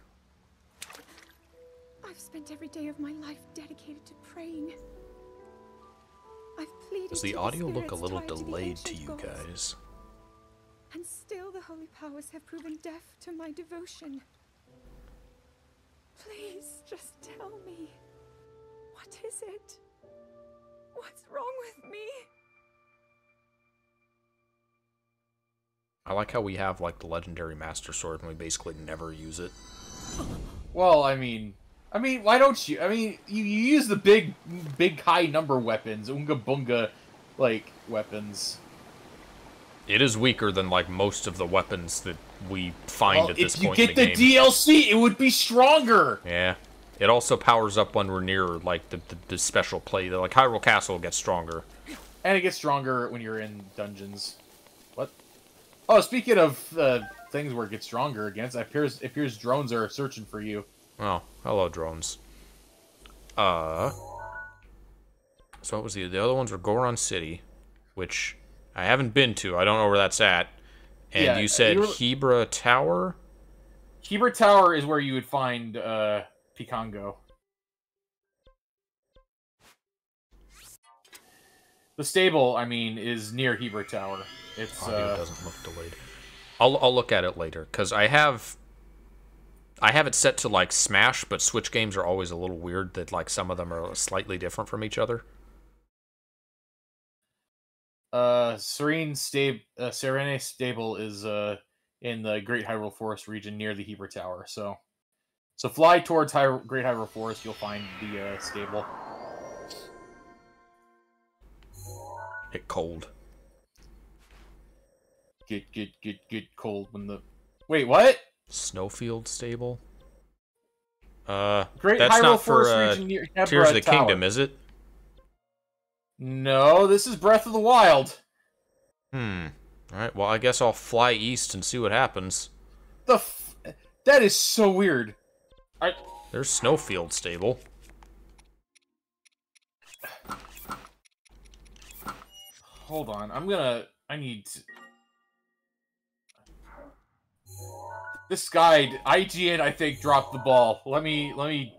I've spent every day of my life dedicated to praying. I've pleaded. Does the audio look a little delayed to you guys? And still the holy powers have proven deaf to my devotion. Please just tell me. What is it? What's wrong with me? I like how we have, like, the legendary Master Sword and we basically never use it. Well, I mean, why don't you? I mean, you use the big high number weapons, Oonga Boonga, like, weapons. It is weaker than, like, most of the weapons that we find at this point in the game. Well, if you get the DLC, it would be stronger! Yeah. It also powers up when we're near, like, the special play. Like, Hyrule Castle gets stronger. And it gets stronger when you're in dungeons. What? Oh, speaking of things where it gets stronger against, it appears drones are searching for you. Oh, hello, drones. So what was the other ones were Goron City, which I haven't been to. I don't know where that's at. And yeah, you said Hebra Tower? Hebra Tower is where you would find, Pikango. The stable, I mean, is near Hebra Tower. It's audio doesn't look delayed. I'll look at it later because I have it set to like Smash, but Switch games are always a little weird that like some of them are slightly different from each other. Serenne Stable is in the Great Hyrule Forest region near the Hebra Tower, so. So fly towards Great Hyrule Forest, you'll find the stable. Get cold. Get cold when the... Wait, what? Snowfield Stable? Great that's Hyrule not Forest for region near Hebra Tears of the Tower. Kingdom, is it? No, this is Breath of the Wild. Alright, well I guess I'll fly east and see what happens. That is so weird. There's Snowfield Stable. Hold on, I need to... This guide, IGN, I think, dropped the ball. Let me...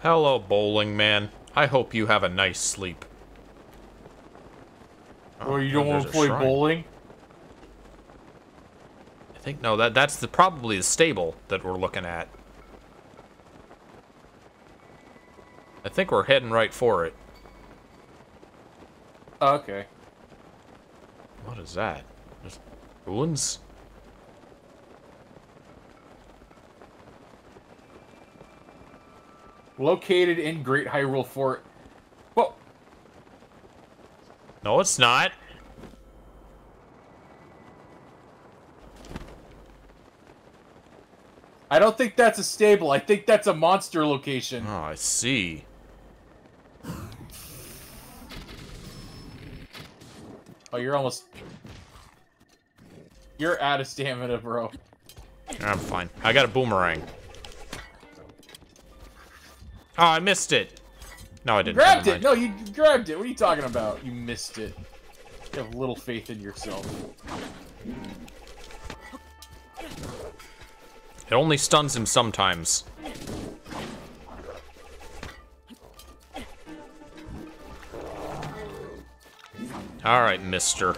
Hello, bowling man. I hope you have a nice sleep. Oh, you don't want to play bowling? I think, no, that's probably the stable that we're looking at. I think we're heading right for it. Okay. What is that? Just ruins? Located in Great Hyrule Forest. Whoa. No, it's not. I don't think that's a stable. I think that's a monster location. Oh, I see. Oh, you're almost... You're out of stamina, bro. I'm fine. I got a boomerang. Oh, I missed it. No, I didn't. You grabbed it. No, you grabbed it. What are you talking about? You missed it. You have little faith in yourself. It only stuns him sometimes. All right, mister.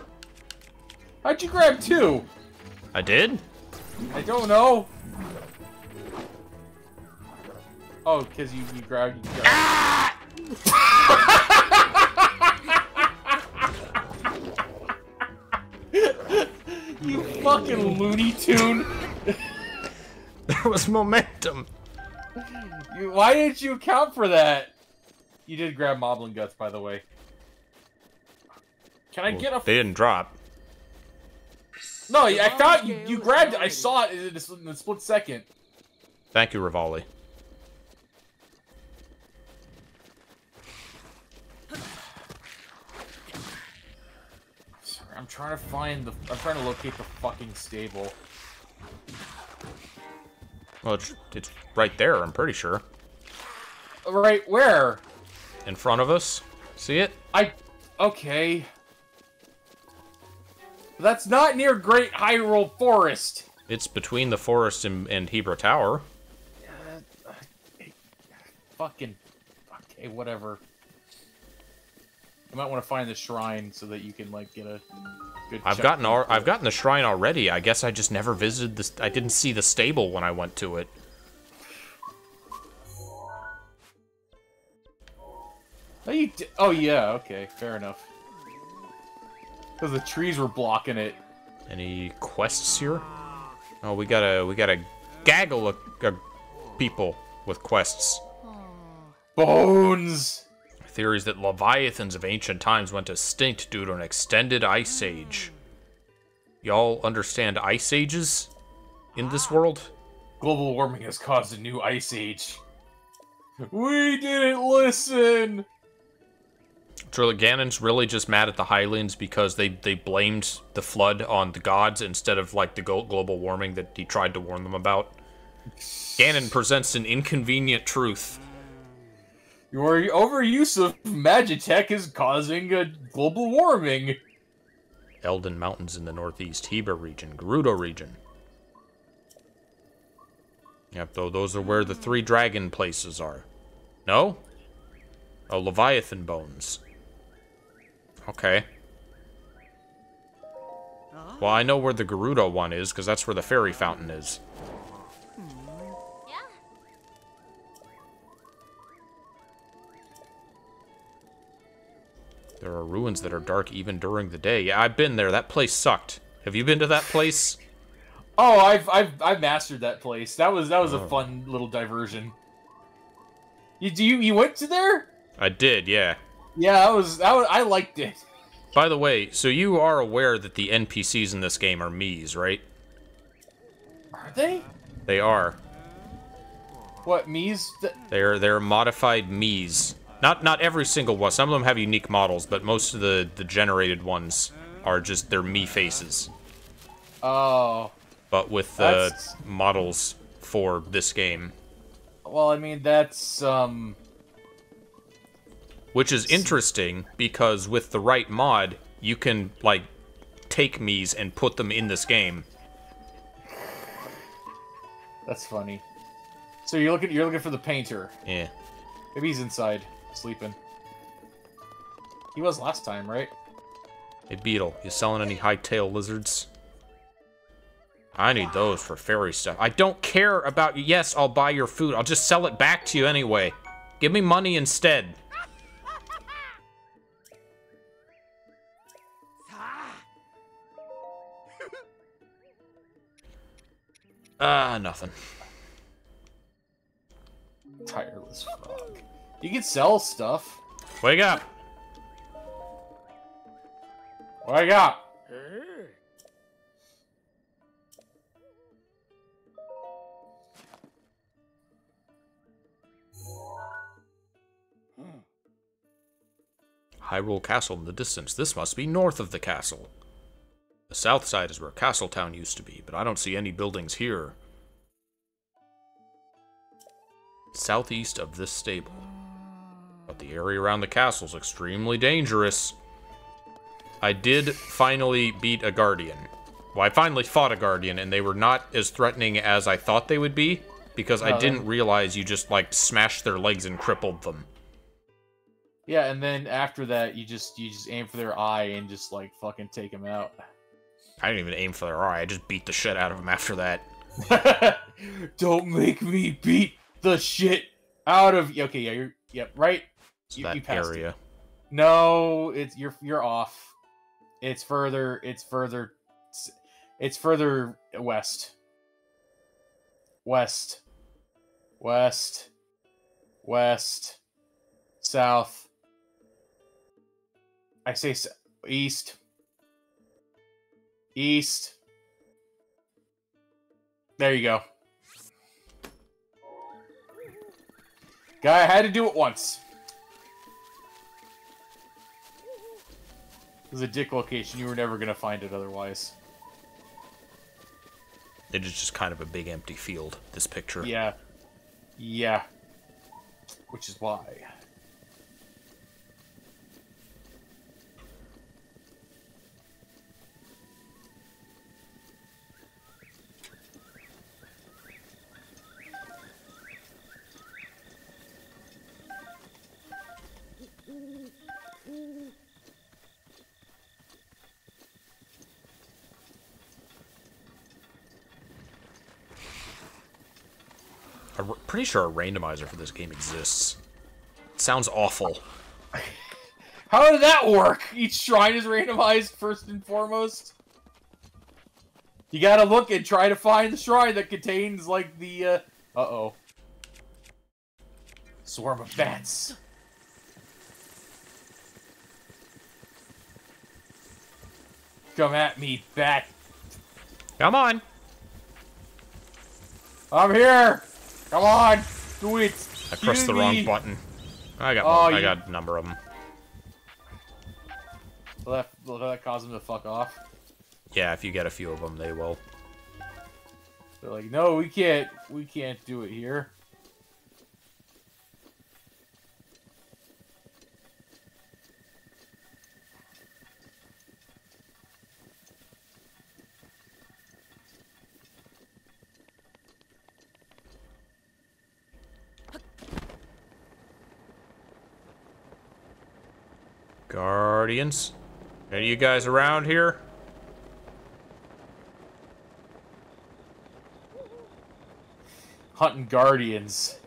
How'd you grab two? I did? I don't know. Oh, because you grabbed... You grabbed. Ah! You fucking Looney Tune. There was momentum. Why didn't you account for that? You did grab Moblin Guts, by the way. Can I get a... They didn't drop. No, I thought you grabbed it. I saw it in a split second. Thank you, Revali. Sorry, I'm trying to find the... I'm trying to locate the fucking stable. Well, it's right there, I'm pretty sure. Right where? In front of us. See it? Okay. That's not near Great Hyrule Forest. It's between the forest and Hebra Tower. Fucking... Okay, whatever. You might want to find the shrine so that you can, like, get a good... I've gotten the shrine already. I guess I just never visited this. I didn't see the stable when I went to it. Oh, you did, oh yeah, okay, fair enough. Because the trees were blocking it. Any quests here? Oh, we got a gaggle of people with quests. Bones! Theories that Leviathans of ancient times went extinct due to an extended ice age. Y'all understand ice ages in this world? Global warming has caused a new ice age. We didn't listen! Ganon's really just mad at the Hylians because they blamed the flood on the gods instead of, like, the global warming that he tried to warn them about. Ganon presents an inconvenient truth. Your overuse of Magitech is causing a global warming. Elden Mountains in the northeast, Hebra region, Gerudo region. Yep, though those are where the three dragon places are. No? Oh, Leviathan bones. Okay. Well, I know where the Gerudo one is, because that's where the fairy fountain is. Yeah. There are ruins that are dark even during the day. Yeah, I've been there. That place sucked. Have you been to that place? Oh, I've mastered that place. That was a fun little diversion. You went to there? I did, yeah. Yeah, I liked it. By the way, so you are aware that the NPCs in this game are Miis, right? Are they? They are. What, Miis? They're modified Miis. Not every single one. Some of them have unique models, but most of the generated ones are just their Mii faces. Oh. But with the models for this game. Well, I mean, that's, which is interesting, because with the right mod, you can, like, take me's and put them in this game. That's funny. So you're looking for the painter. Yeah. Maybe he's inside, sleeping. He was last time, right? Hey, Beetle, you selling any high-tail lizards? I need those for fairy stuff. I don't care about you. Yes, I'll buy your food. I'll just sell it back to you anyway. Give me money instead. Nothing. Tireless frog. You can sell stuff. Wake up. Wake up. Hyrule Castle in the distance. This must be north of the castle. The south side is where Castletown used to be, but I don't see any buildings here. Southeast of this stable. But the area around the castle is extremely dangerous. I did finally beat a guardian. Well, I finally fought a guardian, and they were not as threatening as I thought they would be, because I didn't realize you just, like, smashed their legs and crippled them. Yeah, and then after that, you just aim for their eye and just, like, fucking take them out. I didn't even aim for their eye. I just beat the shit out of them after that. Don't make me beat the shit out of you. Okay, yeah, you're right. So you passed area. It. No, it's you're off. It's further west. West. South. I say east. East. There you go. Guy, I had to do it once. It was a dick location. You were never going to find it otherwise. It is just kind of a big empty field, this picture. Yeah. Yeah. Which is why. I'm pretty sure a randomizer for this game exists. It sounds awful. How did that work? Each shrine is randomized first and foremost. You gotta look and try to find the shrine that contains, like, the, uh-oh. Swarm of bats. Come at me, bat. Come on. I'm here. Come on. Do it. I pressed the wrong button. I got a number of them. Will that cause them to fuck off? Yeah, if you get a few of them, they will. They're like, no, we can't do it here. Guardians? Any of you guys around here? Hunting guardians.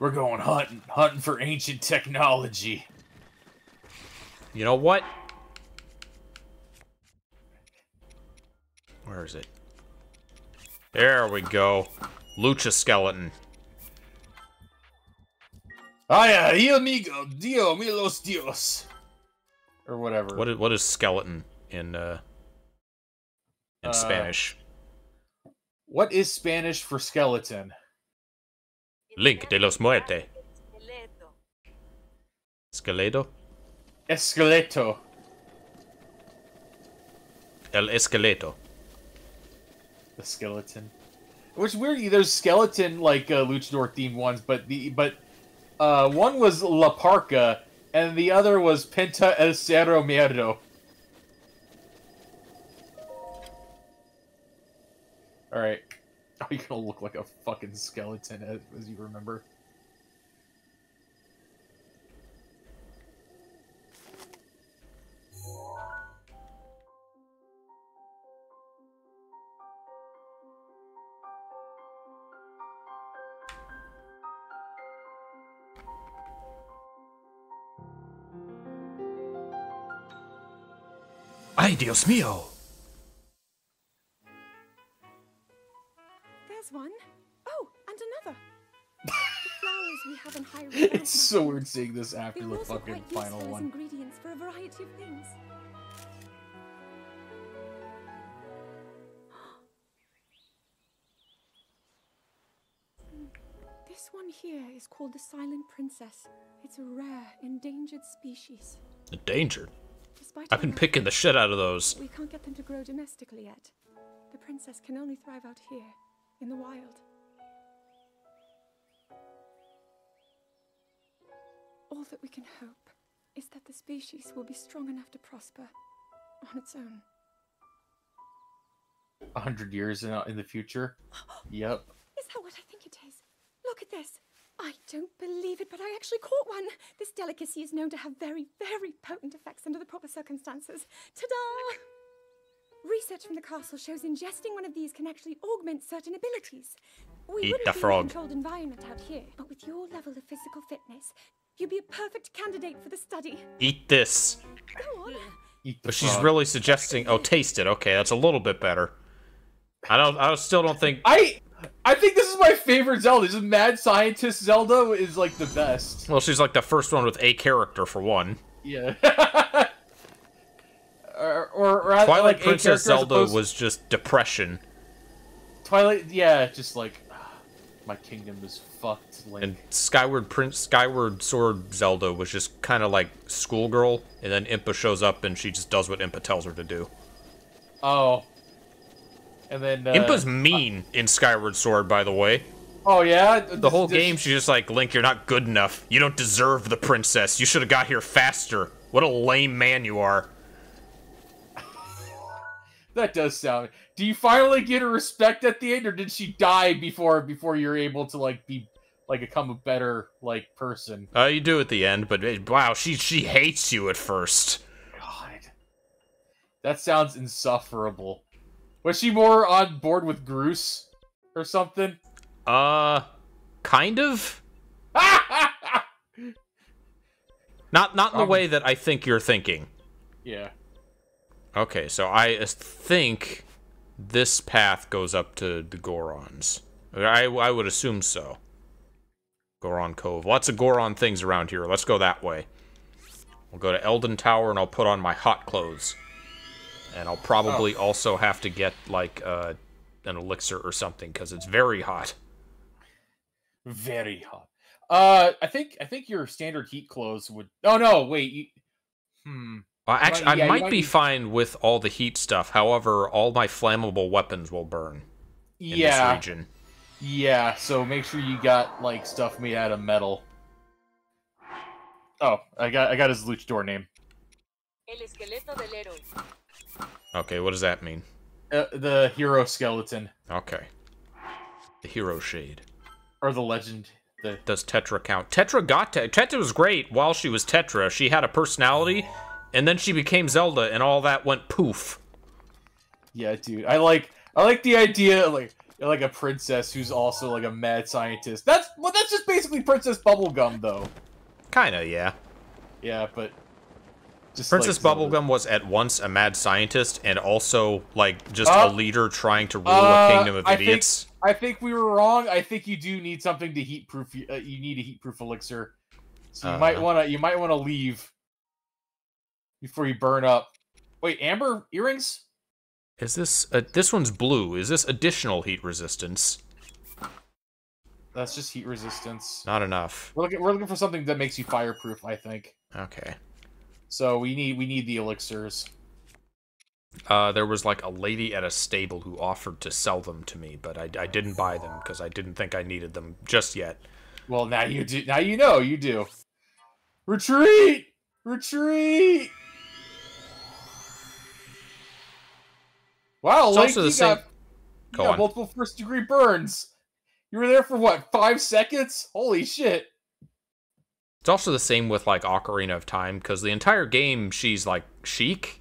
We're going hunting for ancient technology. You know what? Where is it? There we go. Lucha skeleton. Ay, ay, amigo, Dio, mi los dios. Or whatever. What is skeleton in Spanish? What is Spanish for skeleton? Link de los muertes. Esqueleto? Esqueleto. El esqueleto. The skeleton. Which weird, there's skeleton, like, luchador-themed ones, but one was La Parca, and the other was Penta El Cerro Mierdo. Alright. Are you gonna look like a fucking skeleton as you remember? Ay, Dios mío! There's one. Oh, and another. The flowers we have in Hyrule. It's so weird seeing this after the fucking final one. Ingredients for a variety of things. This one here is called the Silent Princess. It's a rare, endangered species. Endangered? I've been picking the shit out of those. We can't get them to grow domestically yet. The princess can only thrive out here, in the wild. All that we can hope is that the species will be strong enough to prosper on its own. 100 years in the future? Yep. Is that what I think it is? Look at this. I don't believe it, but I actually caught one. This delicacy is known to have very, very potent effects under the proper circumstances. Ta-da! Research from the castle shows ingesting one of these can actually augment certain abilities. We wouldn't be in a controlled environment out here, but with your level of physical fitness, you'd be a perfect candidate for the study. Eat this. Go on. Eat the frog. But she's really suggesting... Oh, taste it. Okay, that's a little bit better. I still don't think... I think this is my favorite Zelda. This Mad Scientist Zelda is like the best. Well, she's like the first one with a character for one. Yeah. or Twilight like Princess Zelda was just depression. Twilight, yeah, just like my kingdom is fucked. Link. And Skyward Sword Zelda was just kind of like schoolgirl, and then Impa shows up and she just does what Impa tells her to do. Oh. And then, Impa's mean in Skyward Sword, by the way. Oh, yeah? The whole game, she's just like, Link, you're not good enough. You don't deserve the princess. You should have got here faster. What a lame man you are. That does sound... Do you finally get her respect at the end, or did she die before you're able to, like, be... Like, become a better, like, person? You do at the end, but, wow, she hates you at first. God. That sounds insufferable. Was she more on board with Groose or something? Kind of. Not in the way that I think you're thinking. Yeah. Okay, so I think this path goes up to the Gorons. I would assume so. Goron Cove. Lots of Goron things around here. Let's go that way. We'll go to Eldon Tower, and I'll put on my hot clothes. And I'll probably also have to get, like, an elixir or something, because it's very hot. Very hot. I think your standard heat clothes would... Oh, no, wait. Actually, I might be fine with all the heat stuff. However, all my flammable weapons will burn in this region. Yeah, so make sure you got, like, stuff made out of metal. Oh, I got his luchador name. El esqueleto del héroe. Okay, what does that mean? The hero skeleton. Okay. The hero shade. Or the legend. Does Tetra count? Tetra was great while she was Tetra. She had a personality, and then she became Zelda, and all that went poof. Yeah, dude. I like the idea of, like a princess who's also like a mad scientist. That's just basically Princess Bubblegum, though. Kinda, yeah. Yeah, but. Just Princess like Bubblegum was at once a mad scientist and also, like, just a leader trying to rule a kingdom of idiots. I think we were wrong. I think you do need something to heatproof. You need a heatproof elixir, so you might want to leave before you burn up. Wait, amber earrings? Is this this one's blue? Is this additional heat resistance? That's just heat resistance. Not enough. We're looking for something that makes you fireproof. I think. Okay. So we need the elixirs. There was like a lady at a stable who offered to sell them to me, but I didn't buy them because I didn't think I needed them just yet. Well, now you do. Now you know you do. Retreat! Retreat! Wow, Link, you got Go on. Multiple first-degree burns. You were there for, what, 5 seconds? Holy shit. It's also the same with, like, Ocarina of Time, because the entire game, she's, like, chic.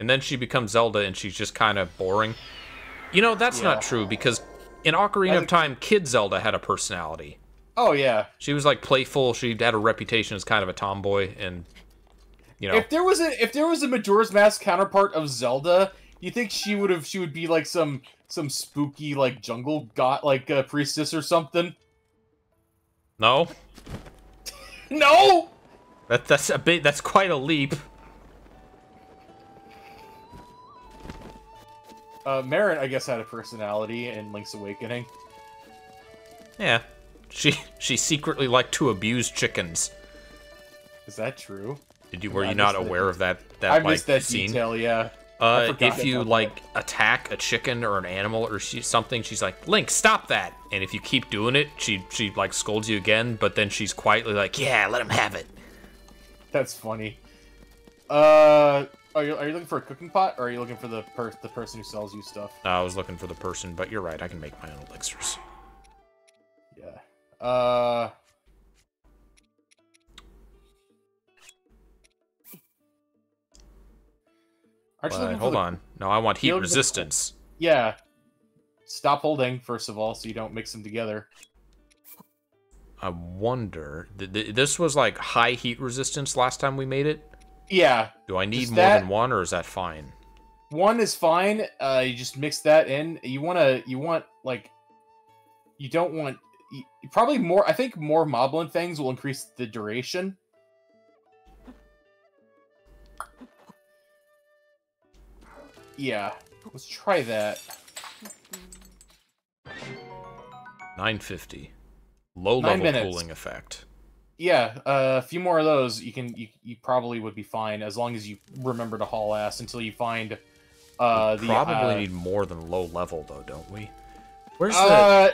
And then she becomes Zelda, and she's just kind of boring. You know, that's not true, because in Ocarina of Time, Kid Zelda had a personality. Oh, yeah. She was, like, playful. She had a reputation as kind of a tomboy, and, you know. If there was a Majora's Mask counterpart of Zelda, you think she would be, like, some spooky, like, jungle god, like, a priestess or something? No. No! That's quite a leap. Marin, I guess, had a personality in Link's Awakening. Yeah. She secretly liked to abuse chickens. Is that true? Were you not aware of that scene? I missed that detail, yeah. If you, like, attack a chicken or an animal or something, she's like, Link, stop that! And if you keep doing it, she like, scolds you again, but then she's quietly like, yeah, let him have it. That's funny. Are you looking for a cooking pot, or are you looking for the person who sells you stuff? No, I was looking for the person, but you're right, I can make my own elixirs. Yeah. Hold on. No, I want heat resistance. Yeah. Stop holding, first of all, so you don't mix them together. I wonder... This was, like, high heat resistance last time we made it? Yeah. Do I need more than one, or is that fine? One is fine. You just mix that in. Probably more... I think more Moblin things will increase the duration. Yeah, let's try that. 950. Low-level cooling effect. Yeah, a few more of those, you probably would be fine, as long as you remember to haul ass until you find the... We probably need more than low-level, though, don't we? Where's the...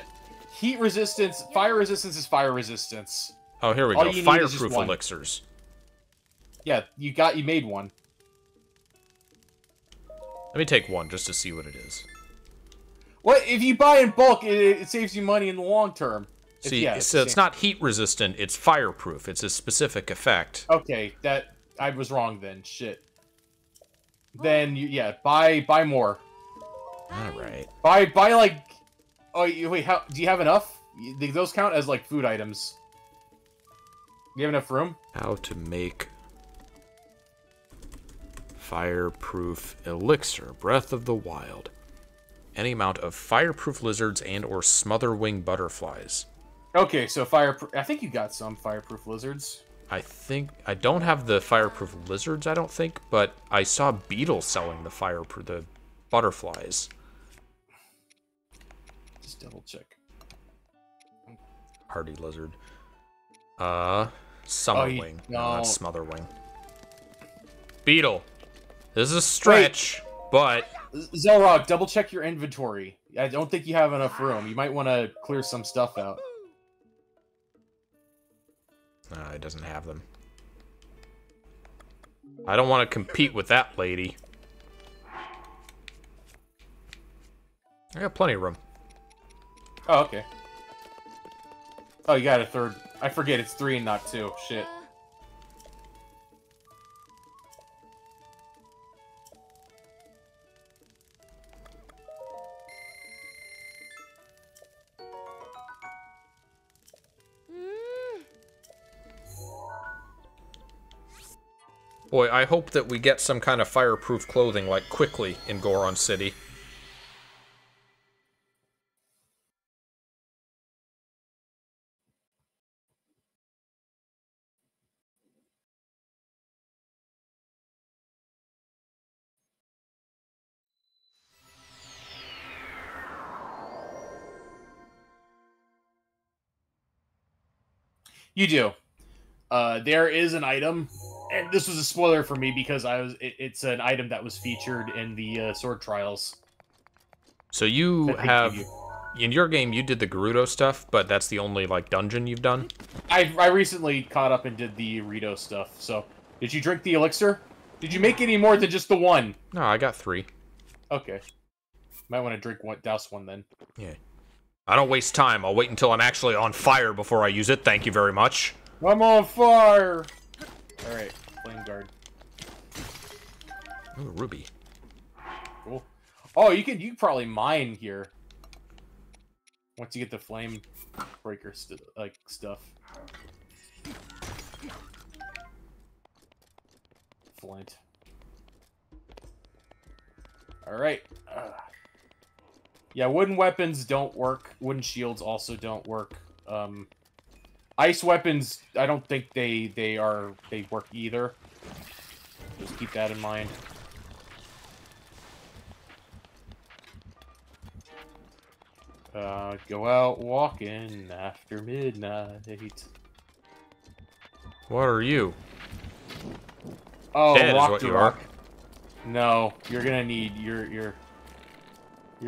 Heat resistance... Fire resistance is fire resistance. Oh, here we go. Fireproof elixirs. Yeah, you made one. Let me take one, just to see what it is. What? If you buy in bulk, it saves you money in the long term. It's not heat resistant, it's fireproof. It's a specific effect. Okay, I was wrong then, shit. Then, buy more. Alright. Buy like... Oh, wait, do you have enough? Those count as, like, food items. Do you have enough room? How to make... Fireproof elixir, Breath of the Wild. Any amount of fireproof lizards and/or smother-wing butterflies. Okay, so I think you got some fireproof lizards. I don't have the fireproof lizards. I don't think, but I saw Beetle selling the butterflies. Just double check. Hardy lizard. Summerwing, not smotherwing. Beetle. This is a stretch, but... Zelrog, double-check your inventory. I don't think you have enough room. You might want to clear some stuff out. It doesn't have them. I don't want to compete with that lady. I got plenty of room. Oh, okay. Oh, you got a third. I forget, it's 3 and not 2. Shit. Boy, I hope that we get some kind of fireproof clothing, like, quickly in Goron City. You do. There is an item... And this was a spoiler for me because it's an item that was featured in the Sword Trials. So you have... In your game, you did the Gerudo stuff, but that's the only, like, dungeon you've done? I recently caught up and did the Rito stuff, so... Did you drink the elixir? Did you make any more than just the one? No, I got 3. Okay. Might want to drink one, douse one then. Yeah. I don't waste time. I'll wait until I'm actually on fire before I use it. Thank you very much. I'm on fire! Alright, flame guard. Ooh, ruby. Cool. Oh, you can probably mine here. Once you get the flame breaker stuff. Flint. Alright. Yeah, wooden weapons don't work. Wooden shields also don't work. Ice weapons, I don't think they work either. Just keep that in mind. Go out walking after midnight. What are you? Oh, rock to rock. No, you're gonna need you're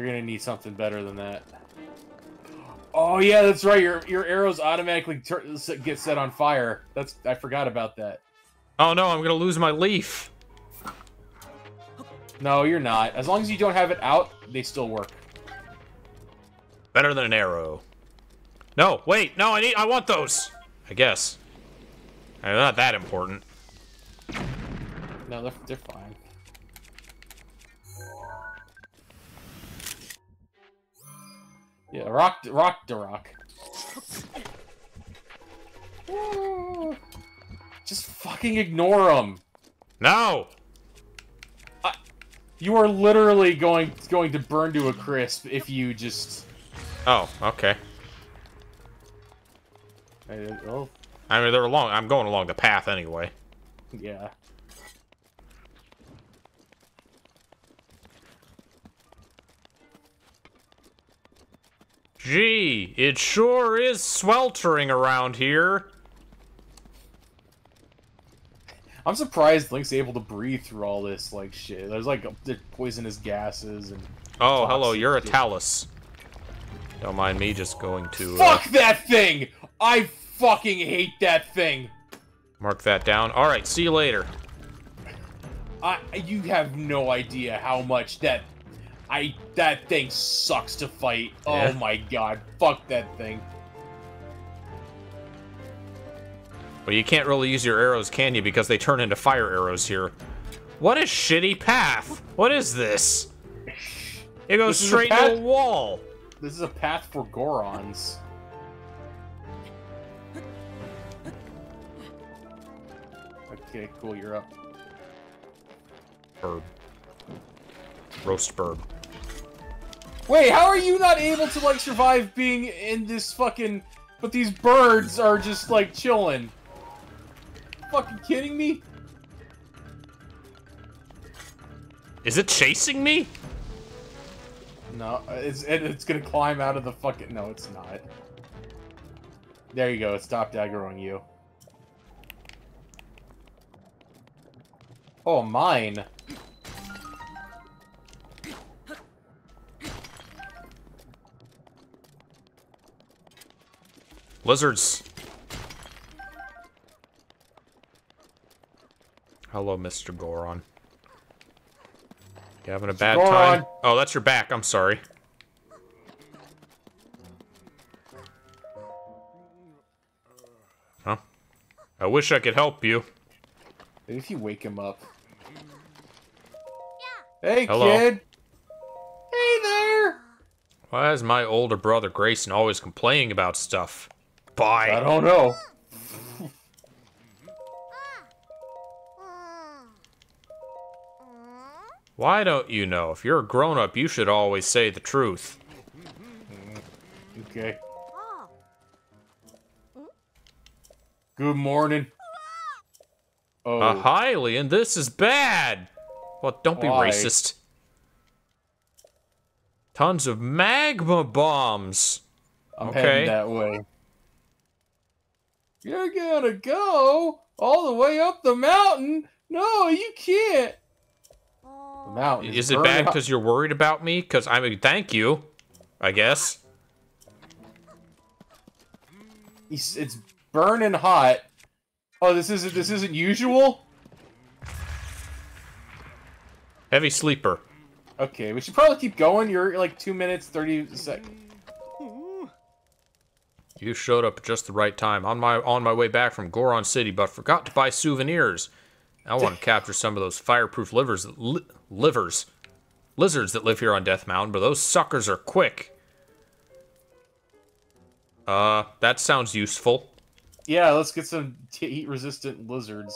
gonna need something better than that. Oh yeah, that's right. Your arrows automatically get set on fire. That's I forgot about that. Oh no, I'm gonna lose my leaf. No, you're not. As long as you don't have it out, they still work. Better than an arrow. No, wait, no, I want those. I guess. They're not that important. No, they're fine. Yeah, rock to rock. Woo. Just fucking ignore them. No. You are literally going to burn to a crisp if you just. Oh, okay. I mean, they're along. I'm going along the path anyway. Yeah. Gee, it sure is sweltering around here. I'm surprised Link's able to breathe through all this, like, shit. There's, like, poisonous gases and... Oh, hello, you're a Talus. Don't mind me just going to... Fuck that thing! I fucking hate that thing! Mark that down. Alright, see you later. You have no idea how much that... that thing sucks to fight. Yeah. Oh my god, fuck that thing. Well, you can't really use your arrows, can you? Because they turn into fire arrows here. What a shitty path. What is this? It goes straight to a wall. This is a path for Gorons. Okay, cool, you're up. Herb. Roast bird. Wait, how are you not able to, like, survive being in this fucking... But these birds are just, like, chilling. Fucking kidding me? Is it chasing me? No, it's gonna climb out of the fucking... No, it's not. There you go, it stopped aggroing you. Oh, mine. Lizards. Hello, Mr. Goron. You having a bad time? Oh, that's your back. I'm sorry. Huh? I wish I could help you. Maybe if you wake him up. Yeah. Hey, hello. Kid. Hey there. Why is my older brother Grayson always complaining about stuff? Bye. I don't know. Why don't you know? If you're a grown-up, you should always say the truth. Okay. Good morning. Oh. A Hylian, this is bad! Well, don't be racist. Tons of magma bombs. I'm heading that way. You're gonna go all the way up the mountain? No, you can't. The mountain is it bad because you're worried about me? Because I mean, thank you, I guess. It's burning hot. Oh, this isn't usual. Heavy sleeper. Okay, we should probably keep going. You're like 2 minutes, 30 seconds. You showed up at just the right time. On my way back from Goron City, but forgot to buy souvenirs. I want to capture some of those fireproof lizards that live here on Death Mountain, but those suckers are quick. That sounds useful. Yeah, let's get some heat-resistant lizards.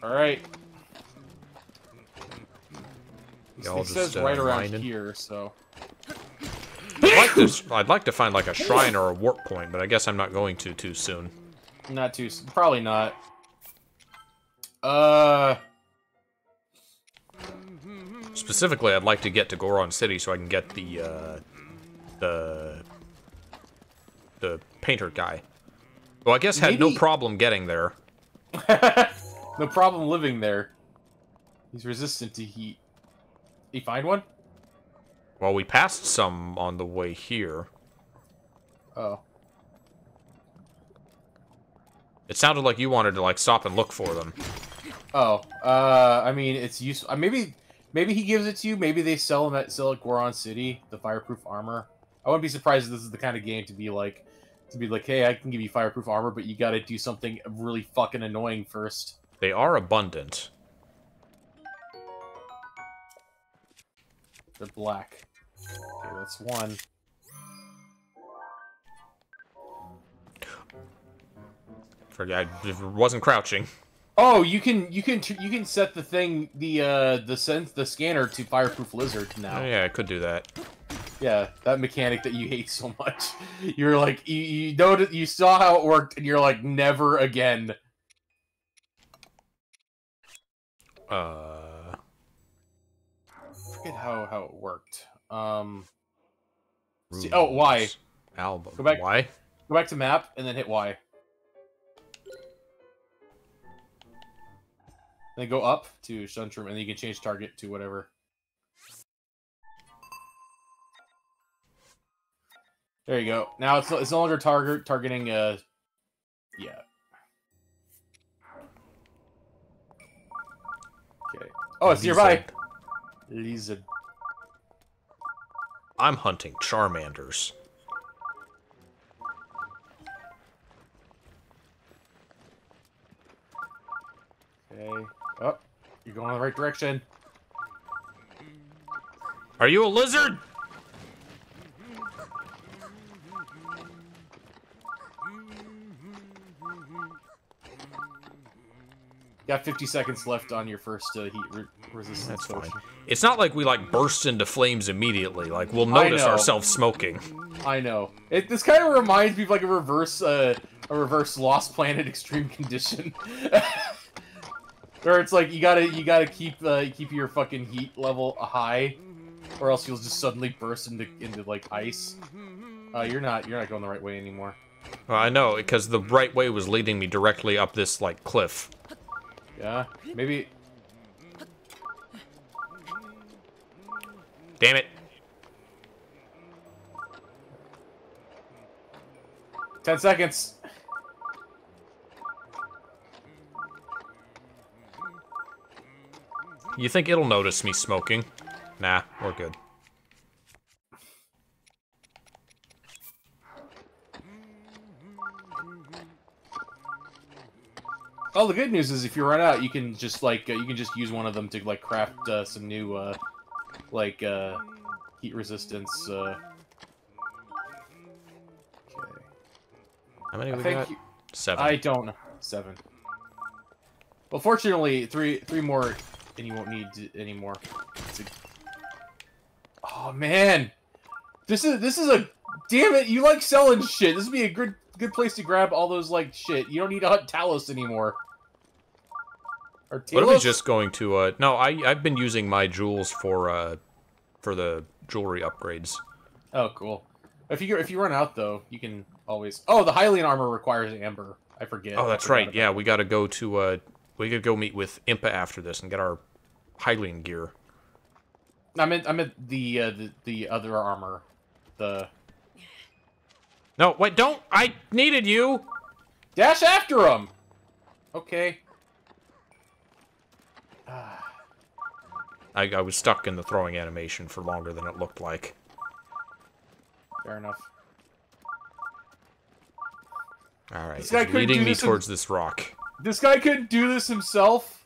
All right. It says right around here, so. I'd like to find like a shrine or a warp point, but I guess I'm not going to too soon. Not too soon. Probably not. Specifically, I'd like to get to Goron City so I can get the painter guy. Well, I guess had no problem getting there. No problem living there. He's resistant to heat. Did you find one? Well, we passed some on the way here. Oh. It sounded like you wanted to like stop and look for them. Oh, I mean, it's useful. Maybe he gives it to you. Maybe they sell them at Goron City, the fireproof armor. I wouldn't be surprised if this is the kind of game to be like, hey, I can give you fireproof armor, but you got to do something really fucking annoying first. They are abundant. They're black. Okay, that's one. Forget I wasn't crouching. Oh, you can set the thing, the scanner to fireproof lizard now. Oh, yeah, I could do that. Yeah, that mechanic that you hate so much. You're like, you noticed, you saw how it worked, and you're like, never again. I forget how it worked. See, oh, Y. Album. Go back. Y. Go back to map and then hit Y. Then go up to Shuntrum, and then you can change target to whatever. There you go. Now it's no longer targeting. Yeah. Okay. Oh, it's nearby. Lizard. I'm hunting Charmanders. Okay. Oh, you're going in the right direction. Are you a lizard? Got 50 seconds left on your first heat resistance. That's fine. It's not like we like burst into flames immediately. Like we'll notice ourselves smoking. I know. This kind of reminds me of like a reverse Lost Planet extreme condition, where it's like you gotta keep your fucking heat level high, or else you'll just suddenly burst into like ice. You're not going the right way anymore. Well, I know, because the right way was leading me directly up this like cliff. Yeah, maybe. Damn it. 10 seconds. You think it'll notice me smoking? Nah, we're good. Well, the good news is if you run out, you can just like use one of them to like craft some new heat resistance. Okay. How many we got? 7. I don't know. 7. Well, fortunately, three more, and you won't need any more. Oh man, this is a damn it! You like selling shit. This would be a good place to grab all those like shit. You don't need to hunt Talos anymore. What are we just going to, no, I've been using my jewels for the jewelry upgrades. Oh, cool. If you run out, though, you can always... Oh, the Hylian armor requires amber. I forget. Oh, that's right. Yeah, we gotta go to, we could go meet with Impa after this and get our Hylian gear. I meant the other armor. The... No, wait, don't! I needed you! Dash after him! Okay. I was stuck in the throwing animation for longer than it looked like. Fair enough. Alright, he's leading me towards this rock. This guy couldn't do this himself?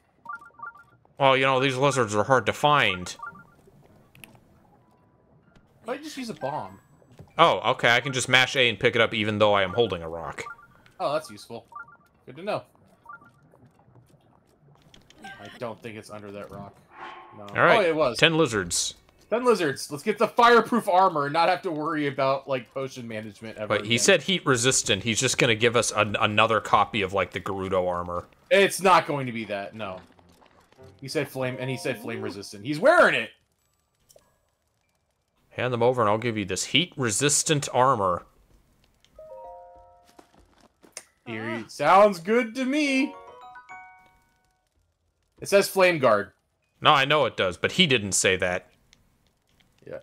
Well, you know, these lizards are hard to find. Why don't you just use a bomb? Oh, okay, I can just mash A and pick it up even though I am holding a rock. Oh, that's useful. Good to know. I don't think it's under that rock. No. Alright, oh, it was. 10 lizards. 10 lizards. Let's get the fireproof armor and not have to worry about, like, potion management ever again. He said heat resistant. He's just going to give us another copy of, like, the Gerudo armor. It's not going to be that, no. He said flame, and he said flame resistant. He's wearing it! Hand them over and I'll give you this heat resistant armor. Eerie. Sounds good to me. It says flame guard. No, I know it does, but he didn't say that. Yeah.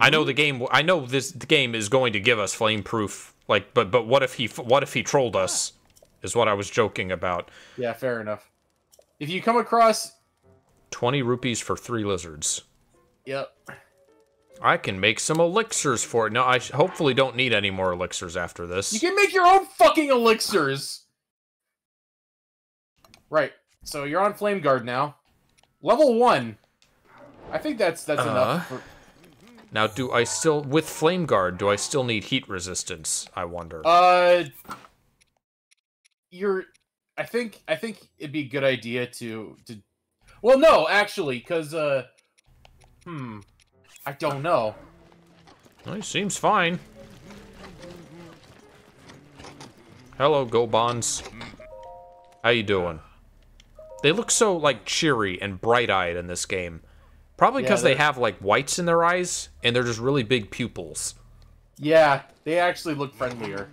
I know the game. I know the game is going to give us flame proof. Like, but what if he trolled us? Is what I was joking about. Yeah, fair enough. If you come across 20 rupees for 3 lizards. Yep. I can make some elixirs for it. No, I hopefully don't need any more elixirs after this. You can make your own fucking elixirs. Right. So you're on flame guard now. Level 1. I think that's enough. For... Now, do I still, with flame guard, do I still need heat resistance? I wonder. I think it'd be a good idea to. Well, no, actually, because I don't know. Well, he seems fine. Hello, Gobons. How you doing? They look so, like, cheery and bright-eyed in this game. Probably because they have, like, whites in their eyes, and they're just really big pupils. Yeah, they actually look friendlier.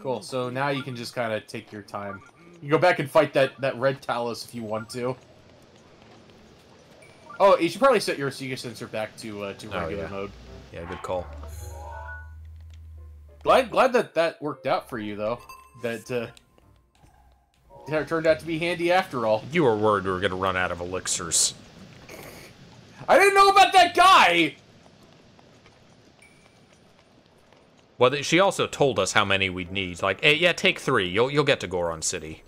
Cool, so now you can just kind of take your time. You can go back and fight that red Talos if you want to. Oh, you should probably set your Sheikah sensor back to regular mode. Yeah, good call. Glad that worked out for you, though. That turned out to be handy after all. You were worried we were going to run out of elixirs. I didn't know about that guy! Well, she also told us how many we'd need. Like, hey, yeah, take 3. You'll get to Goron City.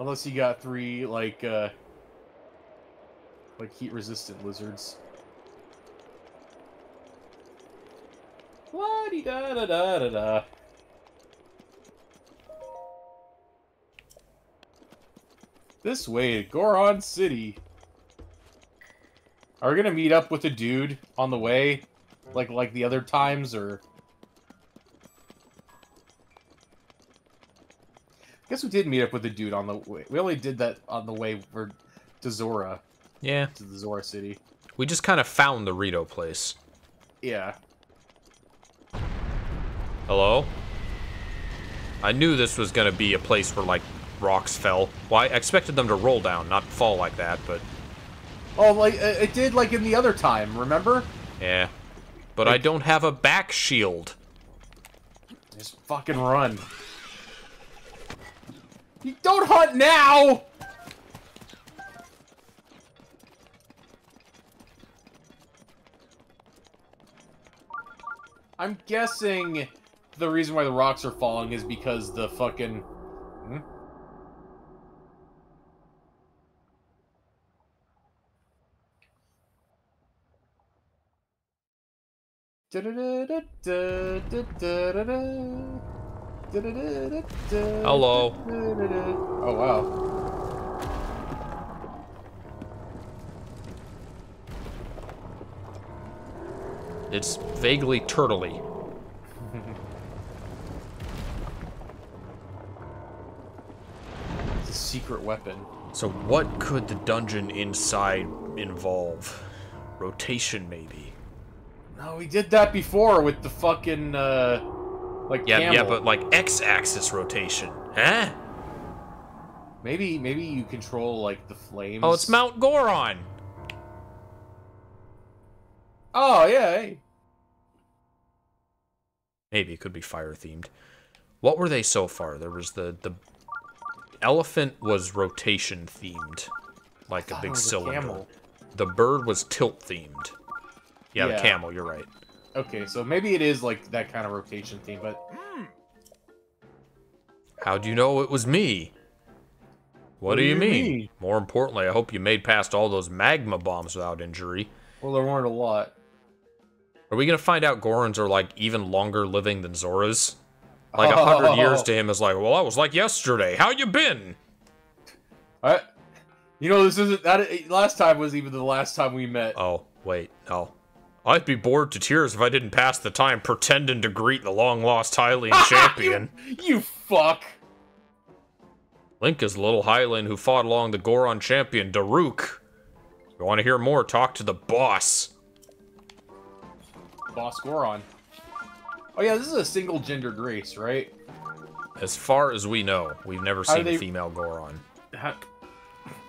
Unless you got 3, like heat-resistant lizards. La-dee-da-da-da-da-da. This way, Goron City. Are we gonna meet up with a dude on the way, like the other times, or? I guess we did meet up with a dude on the way. We only did that on the way to Zora. Yeah. To the Zora city. We just kind of found the Rito place. Yeah. Hello? I knew this was gonna be a place where, like, rocks fell. Well, I expected them to roll down, not fall like that, but... Oh, like, it did, like, in the other time, remember? Yeah. But like, I don't have a back shield. Just fucking run. You don't hunt now! I'm guessing... The reason why the rocks are falling is because the fucking... Hmm? Hello. Oh, wow. It's vaguely turtley. Secret weapon. So what could the dungeon inside involve? Rotation, maybe? No, we did that before with the fucking, yeah, but, like, X-axis rotation. Huh? Maybe you control, like, the flames. Oh, it's Mount Goron! Oh, yeah, hey. Maybe it could be fire-themed. What were they so far? There was the elephant was rotation-themed, like a big cylinder. Camel. The bird was tilt-themed. Yeah, the camel, you're right. Okay, so maybe it is like that kind of rotation theme, but... How do you know it was me? What do you mean? More importantly, I hope you made past all those magma bombs without injury. Well, there weren't a lot. Are we going to find out Gorons are, like, even longer living than Zoras? Like, 100 years to him is like, well, I was like yesterday. How you been? You know, this isn't... That, last time was even the last time we met. Oh, wait. Oh. I'd be bored to tears if I didn't pass the time pretending to greet the long-lost Hylian champion. You fuck. Link is the little Hylian who fought along the Goron champion, Daruk. If you want to hear more, talk to the boss. Boss Goron. Oh yeah, this is a single-gendered race, right? As far as we know, we've never seen a female Goron.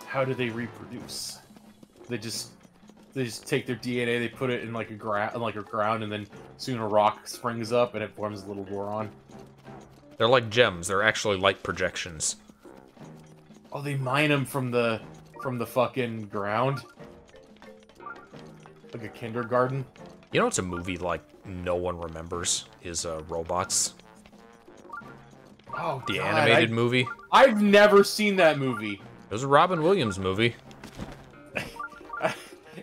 How do they reproduce? They just take their DNA, they put it in like a ground, and then soon a rock springs up and it forms a little Goron. They're like gems. They're actually light projections. Oh, they mine them from the fucking ground, like a kindergarten. You know what's a movie like no one remembers is Robots. Oh, the animated movie. I've never seen that movie. It was a Robin Williams movie.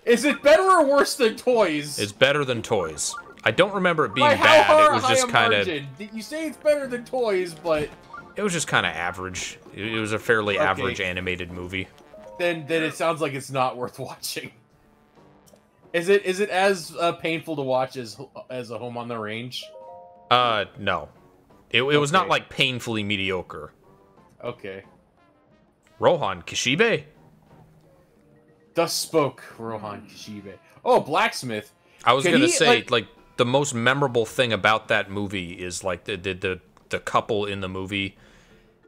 Is it better or worse than Toys? It's better than Toys. I don't remember it being bad. It was just kind of... You say it's better than Toys, but... It was just kind of average. It was a fairly average animated movie. Then it sounds like it's not worth watching. Is it as painful to watch as A Home on the Range? No. It was not, like, painfully mediocre. Okay. Rohan Kishibe? Thus spoke Rohan Kishibe. Oh, Blacksmith. I was going to say, like, the most memorable thing about that movie is, like, the couple in the movie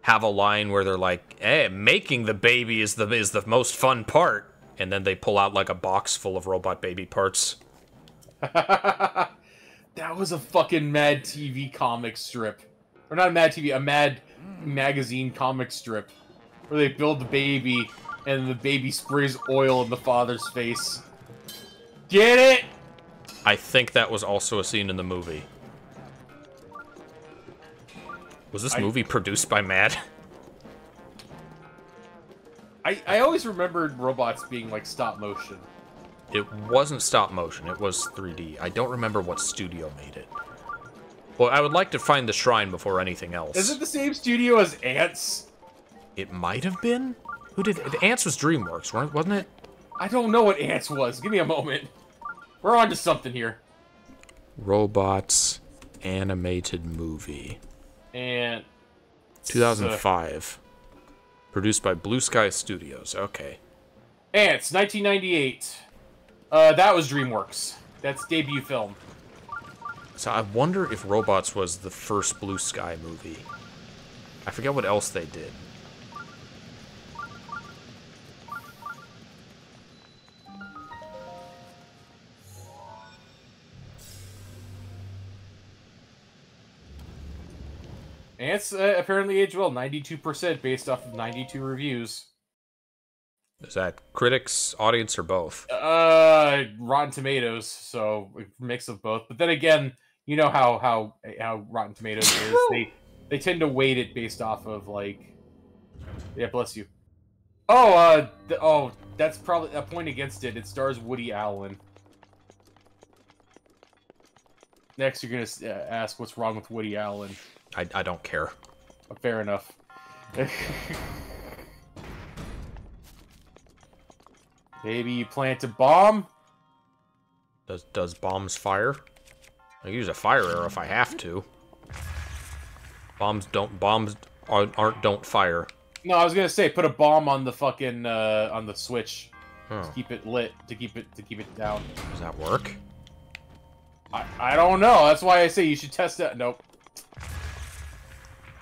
have a line where they're like, hey, making the baby is the most fun part. And then they pull out, like, a box full of robot baby parts. That was a fucking Mad TV comic strip. Or not a Mad TV, a Mad Magazine comic strip. Where they build the baby, and the baby sprays oil in the father's face. Get it? I think that was also a scene in the movie. Was this movie produced by Mad? I always remembered Robots being, like, stop motion. It wasn't stop motion, it was 3D. I don't remember what studio made it. Well, I would like to find the shrine before anything else. Is it the same studio as Ants? It might have been. Who did Ants? Was DreamWorks, wasn't it? I don't know what Ants was. Give me a moment. We're on to something here. Robots animated movie. And 2005. Produced by Blue Sky Studios. Okay. Ants, 1998. That was DreamWorks. That's debut film. So I wonder if Robots was the first Blue Sky movie. I forget what else they did. Ants apparently aged well, 92% based off of 92 reviews. Is that critics, audience, or both? Rotten Tomatoes, so a mix of both. But then again, you know how Rotten Tomatoes is. They tend to weight it based off of, like... Yeah, bless you. Oh, that's probably a point against it. It stars Woody Allen. Next, you're going to ask what's wrong with Woody Allen. I don't care. Fair enough. Maybe you plant a bomb? Does bombs fire? I use a fire arrow if I have to. Bombs don't fire. No, I was gonna say put a bomb on the fucking on the switch. Huh. To keep it lit, to keep it down. Does that work? I don't know. That's why I say you should test that. Nope.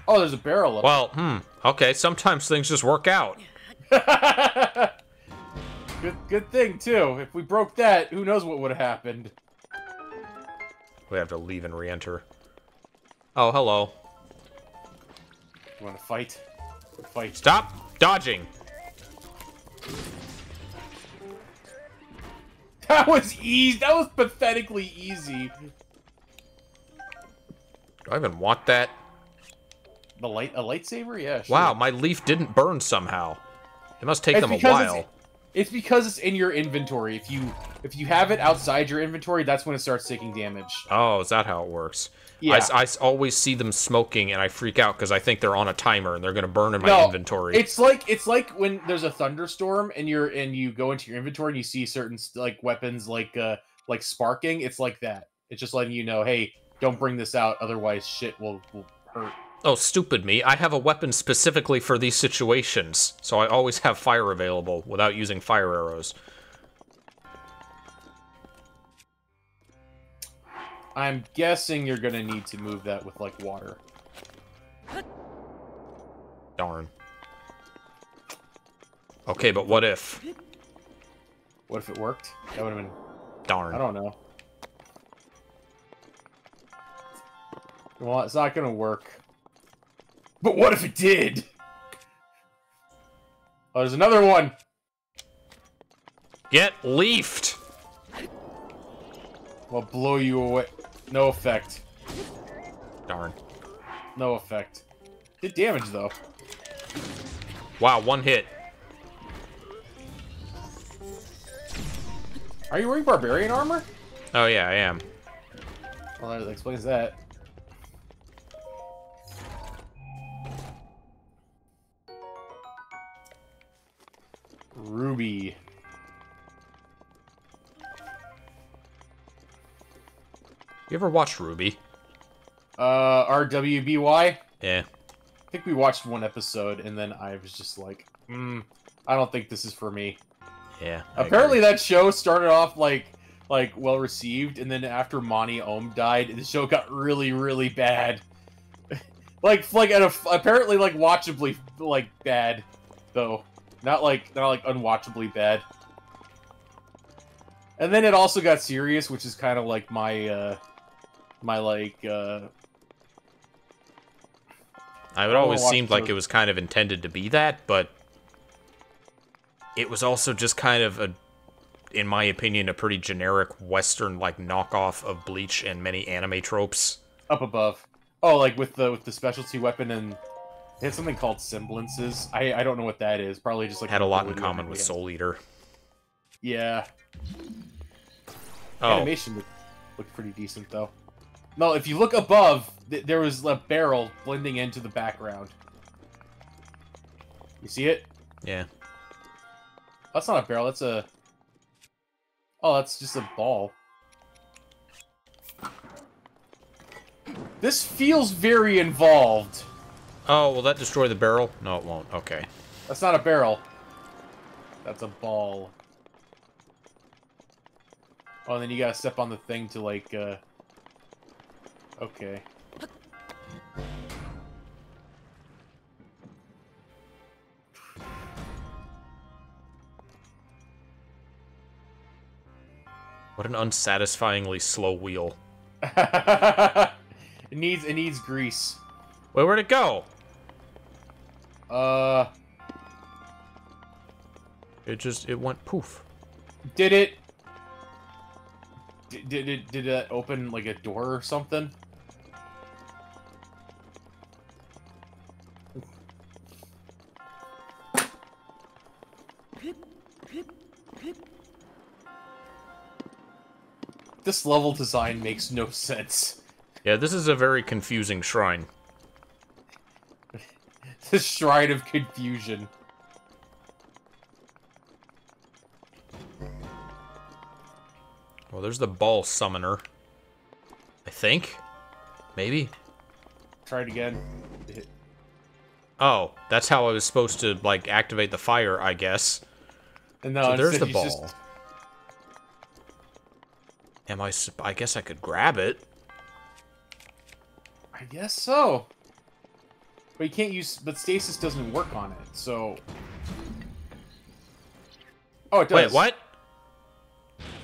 Oh, there's a barrel up. Well, okay, sometimes things just work out. Good thing, too. If we broke that, who knows what would have happened. We have to leave and re-enter. Oh, hello. You want to fight? Fight. Stop dodging. That was easy. That was pathetically easy. Do I even want that? The light, a lightsaber? Yeah. Sure. Wow, my leaf didn't burn somehow. It must take them a while. It's because it's in your inventory. If you have it outside your inventory, that's when it starts taking damage. Oh, is that how it works? Yeah. I always see them smoking, and I freak out because I think they're on a timer and they're gonna burn in my inventory. It's like when there's a thunderstorm and you go into your inventory and you see certain weapons like sparking. It's like that. It's just letting you know, hey, don't bring this out, otherwise shit will hurt. Oh, stupid me. I have a weapon specifically for these situations, so I always have fire available without using fire arrows. I'm guessing you're gonna need to move that with, like, water. Darn. Okay, but what if? What if it worked? That would've been... Darn. I don't know. Well, it's not gonna work. But what if it did? Oh, there's another one. Get leafed. I'll blow you away. No effect. Darn. No effect. Did damage though. Wow, one hit. Are you wearing Barbarian armor? Oh yeah, I am. Well, that explains that. Ruby. You ever watch Ruby? RWBY? Yeah. I think we watched one episode, and then I was just like, I don't think this is for me. Yeah. Apparently that show started off, like well-received, and then after Monty Ohm died, the show got really, really bad. Apparently, watchably, bad, though. Not unwatchably bad. And then it also got serious, which is kind of like my, it always seemed like it was kind of intended to be that, but it was also just kind of a, in my opinion, a pretty generic Western, knockoff of Bleach and many anime tropes. Up above. Oh, like with the specialty weapon and... They had something called Semblances. I don't know what that is. Probably just had a lot in common with Soul Eater. Yeah. Oh. Animation looked pretty decent though. No, if you look above, there was a barrel blending into the background. You see it? Yeah. That's not a barrel. That's a. Oh, that's just a ball. This feels very involved. Oh, will that destroy the barrel? No, it won't. Okay. That's not a barrel. That's a ball. Oh, and then you gotta step on the thing to, Okay. What an unsatisfyingly slow wheel. It needs grease. Wait, where'd it go? It went poof. Did it? Did it open like a door or something? This level design makes no sense. Yeah, this is a very confusing shrine. The Shrine of Confusion. Well, there's the ball summoner. I think? Maybe? Try it again. Oh, that's how I was supposed to, activate the fire, I guess. And no, so there's the ball. Just... I guess I could grab it. I guess so. But you can't use... But stasis doesn't work on it, so... Oh, it does. Wait, what?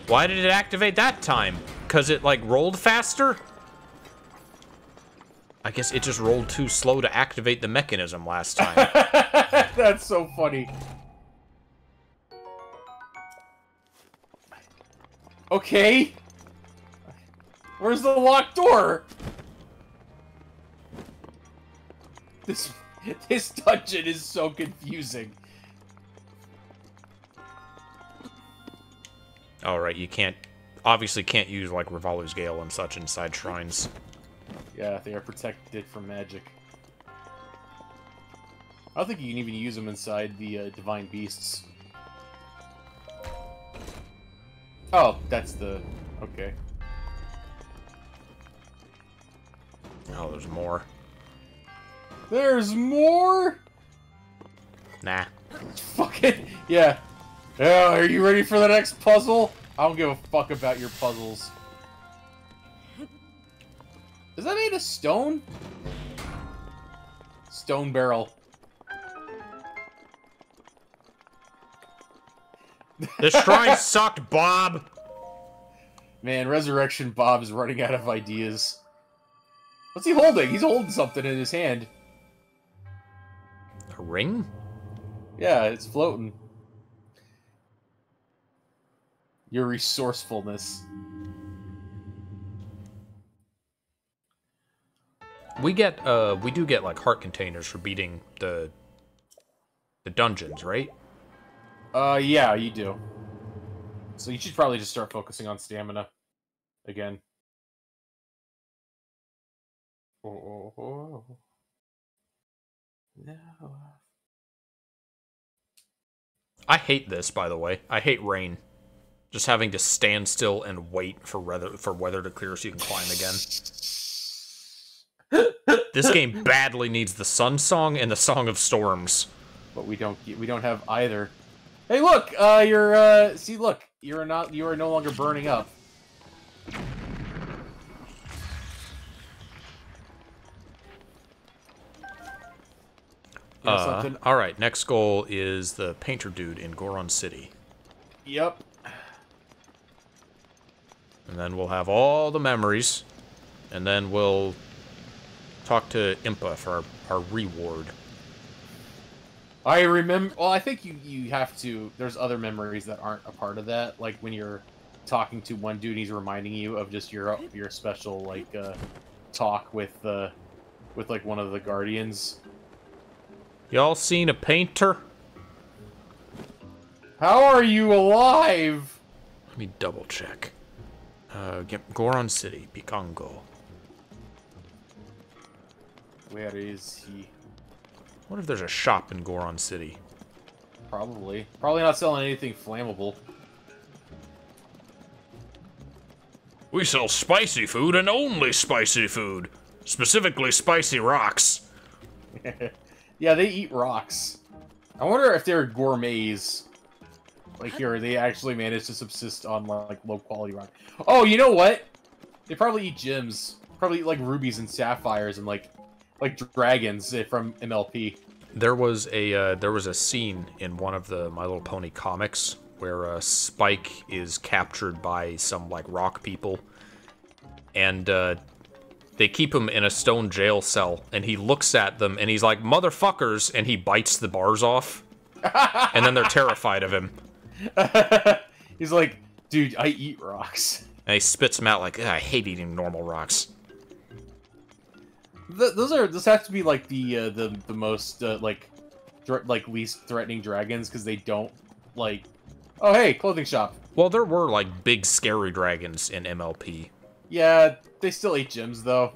Why did it activate that time? Because it, rolled faster? I guess it just rolled too slow to activate the mechanism last time. That's so funny. Okay. Where's the locked door? This dungeon is so confusing. Oh, right, you can't... Obviously can't use, like, Revali's Gale and such inside shrines. Yeah, they are protected from magic. I don't think you can even use them inside the Divine Beasts. Oh, that's the... Okay. Oh, there's more. There's more?! Nah. Fuck it! Yeah. Oh, are you ready for the next puzzle? I don't give a fuck about your puzzles. Is that made of stone? Stone barrel. This shrine sucked, Bob! Man, Resurrection Bob is running out of ideas. What's he holding? He's holding something in his hand. A ring? Yeah, it's floating. Your resourcefulness. We get, we do get, like, heart containers for beating the dungeons, right? Yeah, you do. So you should probably just start focusing on stamina again. Oh. No. I hate this, by the way. I hate rain. Just having to stand still and wait for weather to clear so you can climb again. This game badly needs the Sun Song and the Song of Storms, but we don't have either. Hey, look! You're see, look, you are no longer burning up. You know something? All right, next goal is the painter dude in Goron City. Yep. And then we'll have all the memories, and then we'll talk to Impa for our reward. I remember... Well, I think you have to... There's other memories that aren't a part of that. Like, when you're talking to one dude, he's reminding you of just your special, like, talk with, like, one of the guardians. Y'all seen a painter? How are you alive? Let me double-check. Goron City, Pikango. Where is he? What if there's a shop in Goron City? Probably. Probably not selling anything flammable. We sell spicy food and only spicy food. Specifically spicy rocks. Yeah, they eat rocks. I wonder if they're gourmets. Like, here, they actually managed to subsist on, like, low-quality rock. Oh, you know what? They probably eat gems. Probably eat, like, rubies and sapphires and, like dragons from MLP. There was a scene in one of the My Little Pony comics where Spike is captured by some, like, rock people. And, they keep him in a stone jail cell, and he looks at them, and he's like, motherfuckers, and he bites the bars off. And then they're terrified of him. He's like, dude, I eat rocks. And he spits them out like, I hate eating normal rocks. Those have to be like the most like least threatening dragons, because they don't like. Oh hey, clothing shop. Well, there were like big scary dragons in MLP. Yeah, they still eat gems though.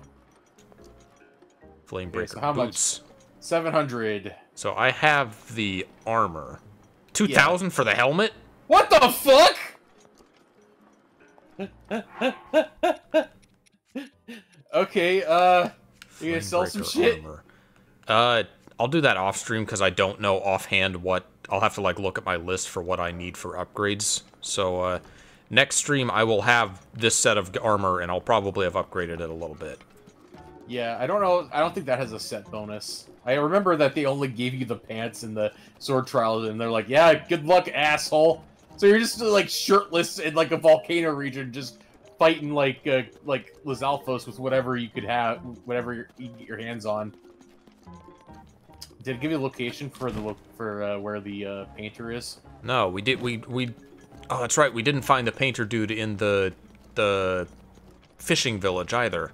Flamebreaker boots. How much? 700. So I have the armor. 2,000 for the helmet? What the fuck?! Okay, you gonna sell some shit? Armor. I'll do that off stream, because I don't know offhand what... I'll have to, like, look at my list for what I need for upgrades. So, next stream I will have this set of armor, and I'll probably have upgraded it a little bit. Yeah, I don't know. I don't think that has a set bonus. I remember that they only gave you the pants and the sword trial, and they're like, yeah, good luck, asshole. So you're just, like, shirtless in, like, a volcano region, just fighting like Lizalfos with whatever you could have, whatever you get your hands on. Did it give you a location for the where the painter is? No, we did. We oh, that's right. We didn't find the painter dude in the fishing village either.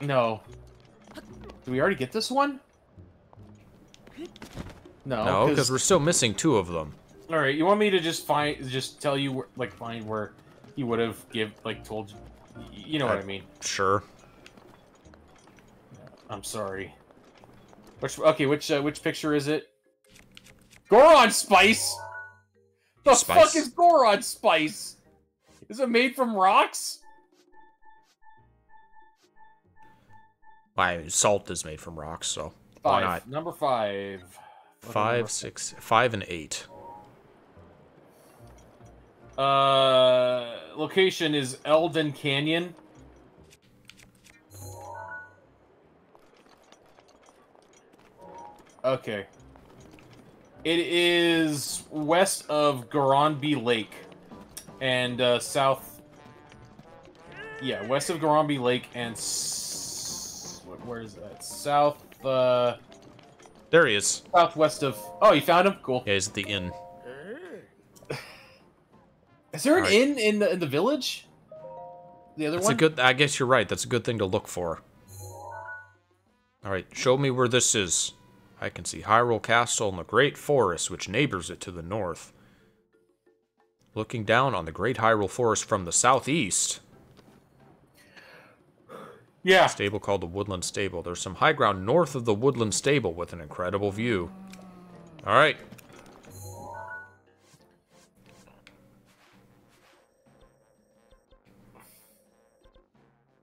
No. Did we already get this one? No. No, because we're still missing two of them. All right. You want me to just tell you where, find where you would have told you? You know what I mean? Sure. I'm sorry. Which picture is it? Goron spice. The fuck is Goron spice? Is it made from rocks? My salt is made from rocks, so why not? Number five. Five, 6, 5, and 8. Location is Elden Canyon. Okay. It is west of Goronbi Lake, and south. Yeah, west of Goronbi Lake, and where is that? South. There he is. Southwest of. Oh, you found him. Cool. Yeah, he's at the inn. Is there an inn in the village? The other one. That's a good. I guess you're right. That's a good thing to look for. All right, show me where this is. I can see Hyrule Castle and the Great Forest, which neighbors it to the north. Looking down on the Great Hyrule Forest from the southeast. Yeah. A stable called the Woodland Stable. There's some high ground north of the Woodland Stable with an incredible view. All right.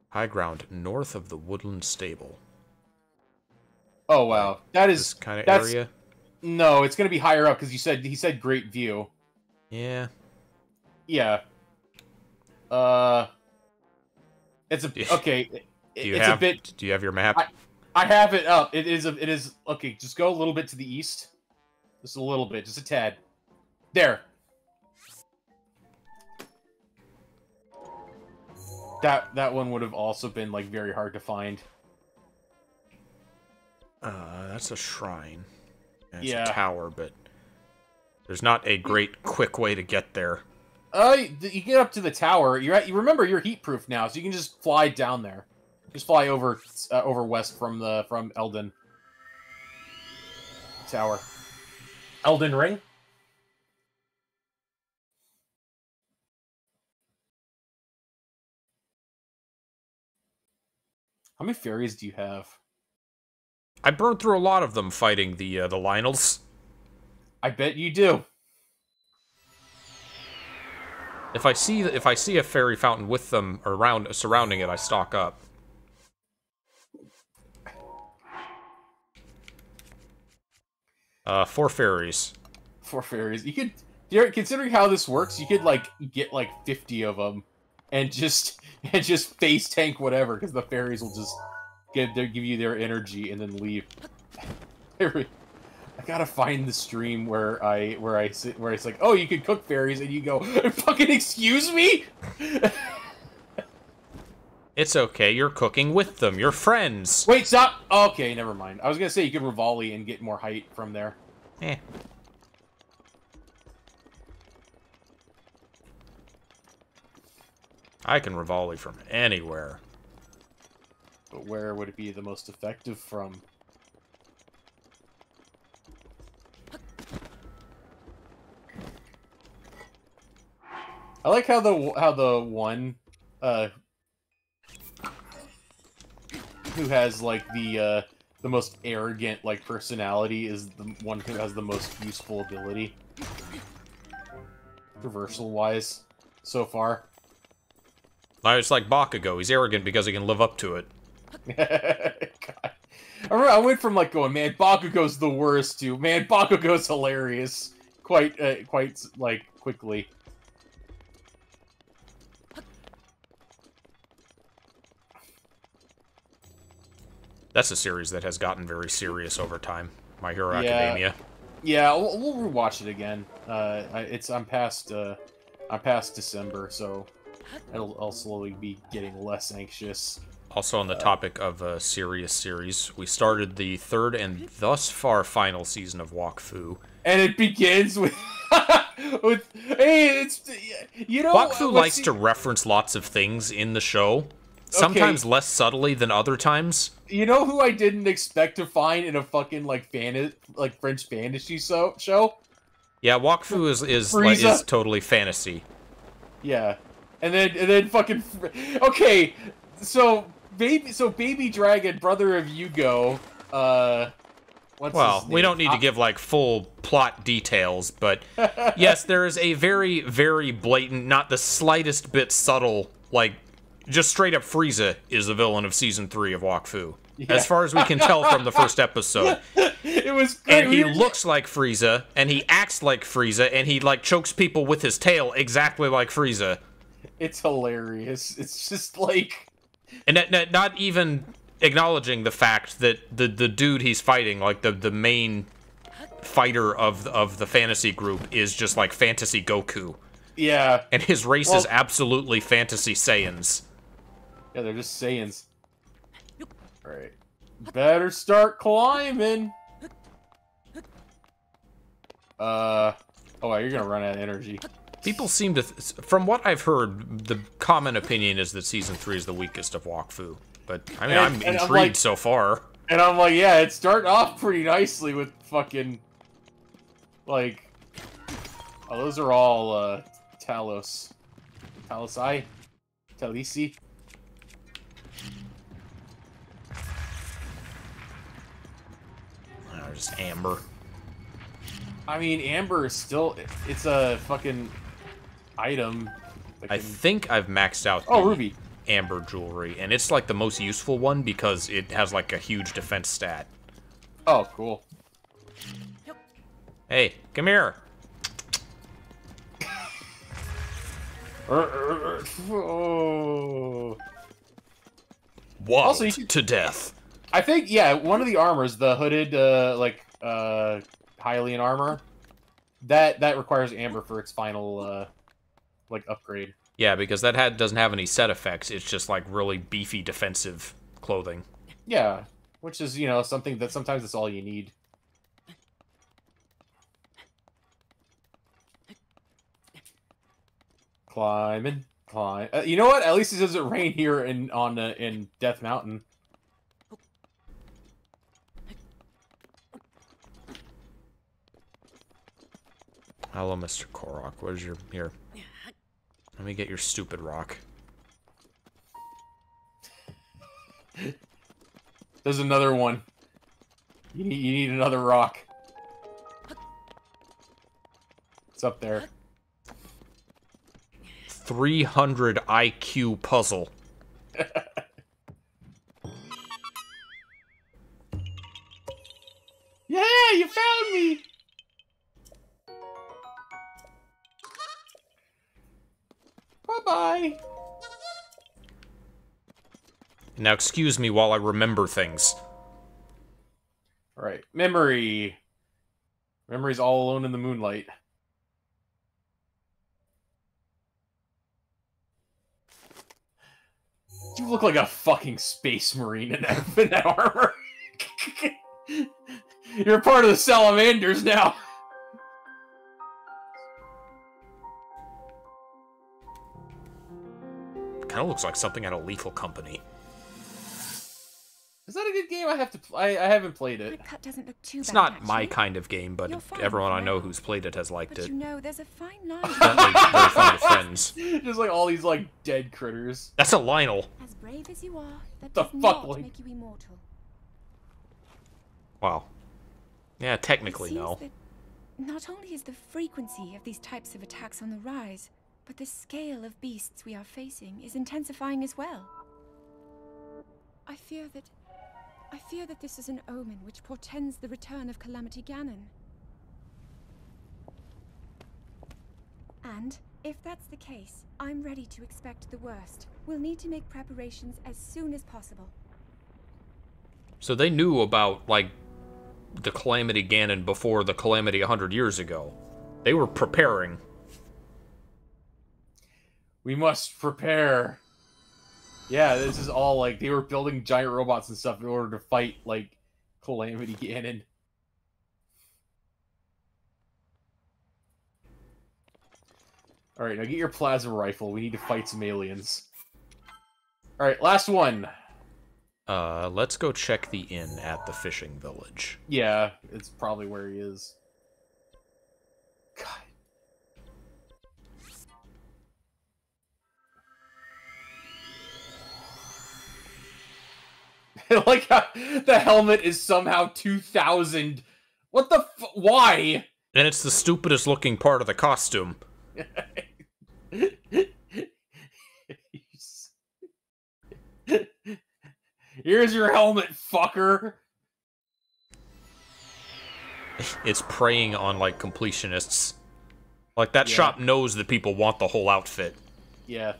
High ground north of the Woodland Stable. Oh wow, that is this kind of area. No, it's gonna be higher up because he said great view. Yeah. Yeah. It's a okay. Do you have your map? I have it up. It is okay. Just go a little bit to the east. Just a little bit, just a tad. There. That one would have also been very hard to find. That's a shrine. And it's a tower, but there's not a great quick way to get there. You get up to the tower. You remember you're heat proof now, so you can just fly down there. Just fly over west from Elden Tower. Elden Ring. How many fairies do you have? I burned through a lot of them fighting the Lynels. I bet you do. If I see a fairy fountain with them around surrounding it, I stock up. Four fairies. Four fairies. You could, considering how this works, you could get 50 of them, and just face tank whatever, because the fairies will just. Give you their energy and then leave. I gotta find the stream where it's like, oh, you can cook fairies, and you go, fucking excuse me. It's okay. You're cooking with them. You're friends. Wait, stop. Okay, never mind. I was gonna say you could Revali and get more height from there. Eh. I can Revali from anywhere. But where would it be the most effective from? I like how the one who has the most arrogant personality is the one who has the most useful ability, traversal wise, so far. I was like Bakugo. He's arrogant because he can live up to it. God. I went from going, man, Bakugo's the worst, to man, Bakugo's hilarious, quite quickly. That's a series that has gotten very serious over time. My Hero Academia. Yeah, we'll rewatch it again. I'm past December, so I'll slowly be getting less anxious. Also on the topic of a serious series, we started the third and thus far final season of Wak Fu. And it begins with... hey, it's... You know... Wak Fu likes to reference lots of things in the show, sometimes less subtly than other times. You know who I didn't expect to find in a fucking, like French fantasy show? Yeah, Wak Fu is totally fantasy. Yeah. And then fucking... Okay, so... Baby Dragon, brother of Yugo, well, we don't need to give, like, full plot details, but yes, there is a very, very blatant, not the slightest bit subtle, like, just straight-up Frieza is the villain of Season 3 of Wak Fu. Yeah. As far as we can tell from the first episode. It was great. And he looks like Frieza, and he acts like Frieza, and he, like, chokes people with his tail exactly like Frieza. It's hilarious. It's just, like... And not even acknowledging the fact that the dude he's fighting, like the main fighter of the fantasy group, is just like fantasy Goku. Yeah. And his race is absolutely fantasy Saiyans. Yeah, they're just Saiyans. All right. Better start climbing. Oh, wow, you're gonna run out of energy. People seem to, from what I've heard, the common opinion is that Season 3 is the weakest of Wak Fu. But, I mean, I'm intrigued so far. And I'm like, yeah, it started off pretty nicely with fucking, like, oh, those are all, Talos. Talosai? Talisi? Oh, just Amber. I mean, Amber is still, it's a fucking... item. I think I've maxed out the Ruby Amber jewelry, and it's like the most useful one because it has like a huge defense stat. Oh, cool. Hey, come here. Oh. Also, to death. I think, yeah, one of the armors, the hooded, like, Hylian armor, that requires Amber for its final, like, upgrade. Yeah, because that doesn't have any set effects. It's just, like, really beefy defensive clothing. Yeah, which is, you know, something that sometimes it's all you need. Climbing, climb. You know what? At least it doesn't rain here in Death Mountain. Hello, Mr. Korok. Where's your... Here. Let me get your stupid rock. There's another one. You need another rock. It's up there. 300 IQ puzzle. Yeah, you found me! Bye-bye. Now excuse me while I remember things. Alright, memory. Memory's all alone in the moonlight. You look like a fucking space marine in that armor. You're part of the salamanders now. Kind of looks like something out of Lethal Company. Is that a good game? I haven't played it. Cut doesn't look too it's not actually. My kind of game, but everyone I know who's played it has liked it. You know, there's a fine line. Very fond of friends. Just like all these like dead critters. That's a Lynel. As brave as you are, that the fuck, like... make you immortal. Wow. Yeah, technically no. Not only is the frequency of these types of attacks on the rise, but the scale of beasts we are facing is intensifying as well. I fear that this is an omen which portends the return of Calamity Ganon. And, if that's the case, I'm ready to expect the worst. We'll need to make preparations as soon as possible. So they knew about, like, the Calamity Ganon before the Calamity 100 years ago. They were preparing. We must prepare. Yeah, this is all like they were building giant robots and stuff in order to fight like Calamity Ganon. All right, now get your plasma rifle. We need to fight some aliens. All right, last one. Let's go check the inn at the fishing village. Yeah, it's probably where he is. God. Like how the helmet is somehow 2000. What the f? Why? And it's the stupidest looking part of the costume. Here's your helmet, fucker. It's preying on like completionists. Like that shop knows that people want the whole outfit. Yeah,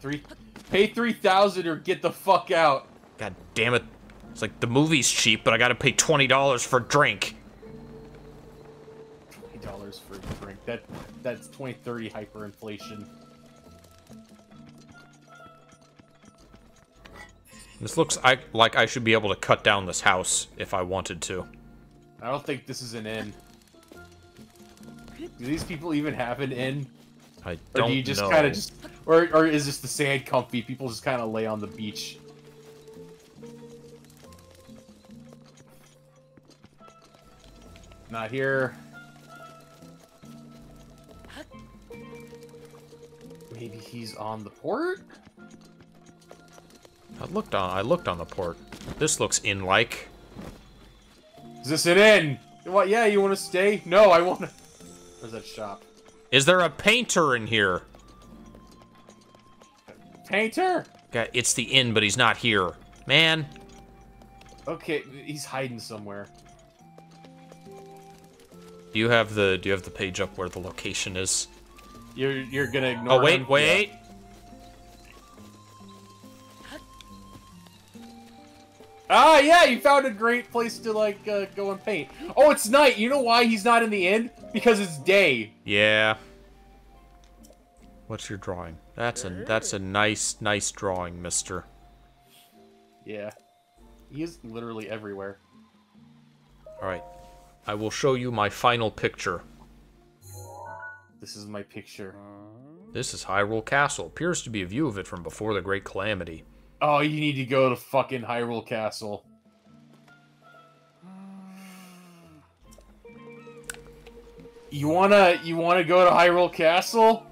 pay 3,000 or get the fuck out. God damn it. It's like the movie's cheap, but I gotta pay $20 for a drink. $20 for a drink. That's 2030 hyperinflation. This looks like I should be able to cut down this house if I wanted to. I don't think this is an inn. Do these people even have an inn? I don't know. Or do you just kind of just... Or is this the sand comfy? People just kind of lay on the beach. Not here. Maybe he's on the port? I looked on the port. This looks inn-like. Is this an inn? What? Yeah, you want to stay? No, I want to... Where's that shop? Is there a painter in here? Painter? God, it's the inn, but he's not here. Man. Okay, he's hiding somewhere. Do you have the page up where the location is? You're gonna ignore. Oh wait, him? Wait. Yeah. Ah, yeah, you found a great place to, like, go and paint. Oh, it's night. You know why he's not in the inn? Because it's day. Yeah. What's your drawing? That's a nice drawing, mister. Yeah. He is literally everywhere. All right. I will show you my final picture. This is my picture. This is Hyrule Castle. Appears to be a view of it from before the Great Calamity. Oh, you need to go to fucking Hyrule Castle. You wanna go to Hyrule Castle?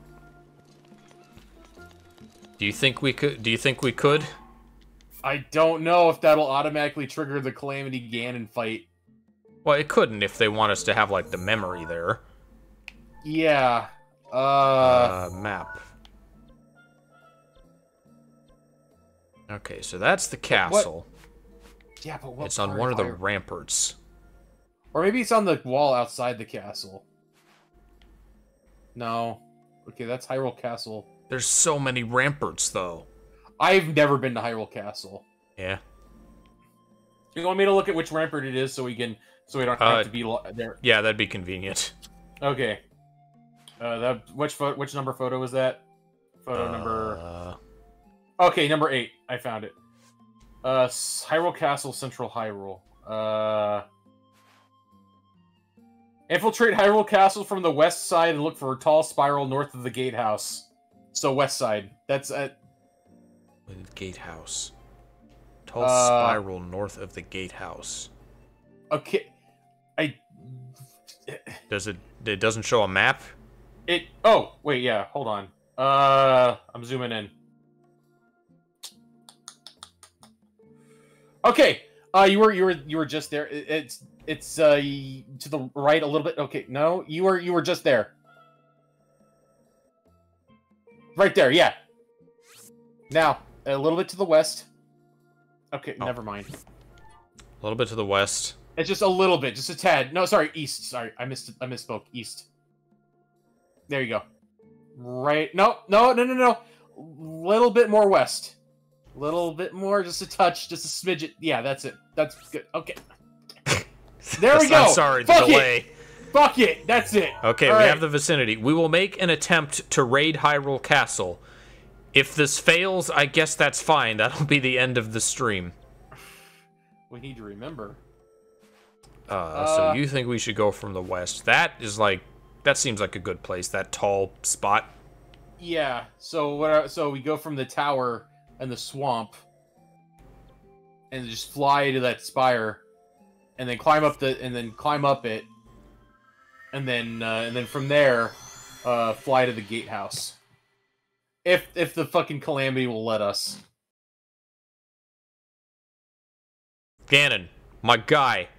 Do you think we could? I don't know if that'll automatically trigger the Calamity Ganon fight. Well, it couldn't if they want us to have like the memory there. Yeah. Map. Okay, so that's the castle. What? Yeah, but what? It's on one of the ramparts. Or maybe it's on the wall outside the castle. No. Okay, that's Hyrule Castle. There's so many ramparts, though. I've never been to Hyrule Castle. Yeah. You want me to look at which rampart it is so we don't have to be there? Yeah, that'd be convenient. Okay. Which number photo is that? Photo number... Okay, number 8. I found it. Hyrule Castle, Central Hyrule. Infiltrate Hyrule Castle from the west side and look for a tall spiral north of the gatehouse. So west side. That's at... Gatehouse. Tall spiral north of the gatehouse. Okay. It doesn't show a map? Oh, wait, yeah. Hold on. I'm zooming in. Okay, you were just there. It's to the right a little bit. Okay, no, you were just there. Right there, yeah. Now a little bit to the west. Okay, never mind. A little bit to the west. It's just a little bit, just a tad. No, sorry, east. Sorry, I misspoke. East. There you go. Right? No. Little bit more west. Little bit more, just a touch, just a smidget. Yeah, that's it. That's good. Okay. There we go. I'm sorry, the delay. Fuck it. That's it. Okay, we have the vicinity. We will make an attempt to raid Hyrule Castle. If this fails, I guess that's fine. That'll be the end of the stream. We need to remember. So you think we should go from the west? That is like, that seems like a good place. That tall spot. Yeah. So what? So we go from the tower and the swamp, and just fly to that spire, and then climb up the, and then climb up it, and then from there, fly to the gatehouse. If the fucking Calamity will let us. Ganon, my guy.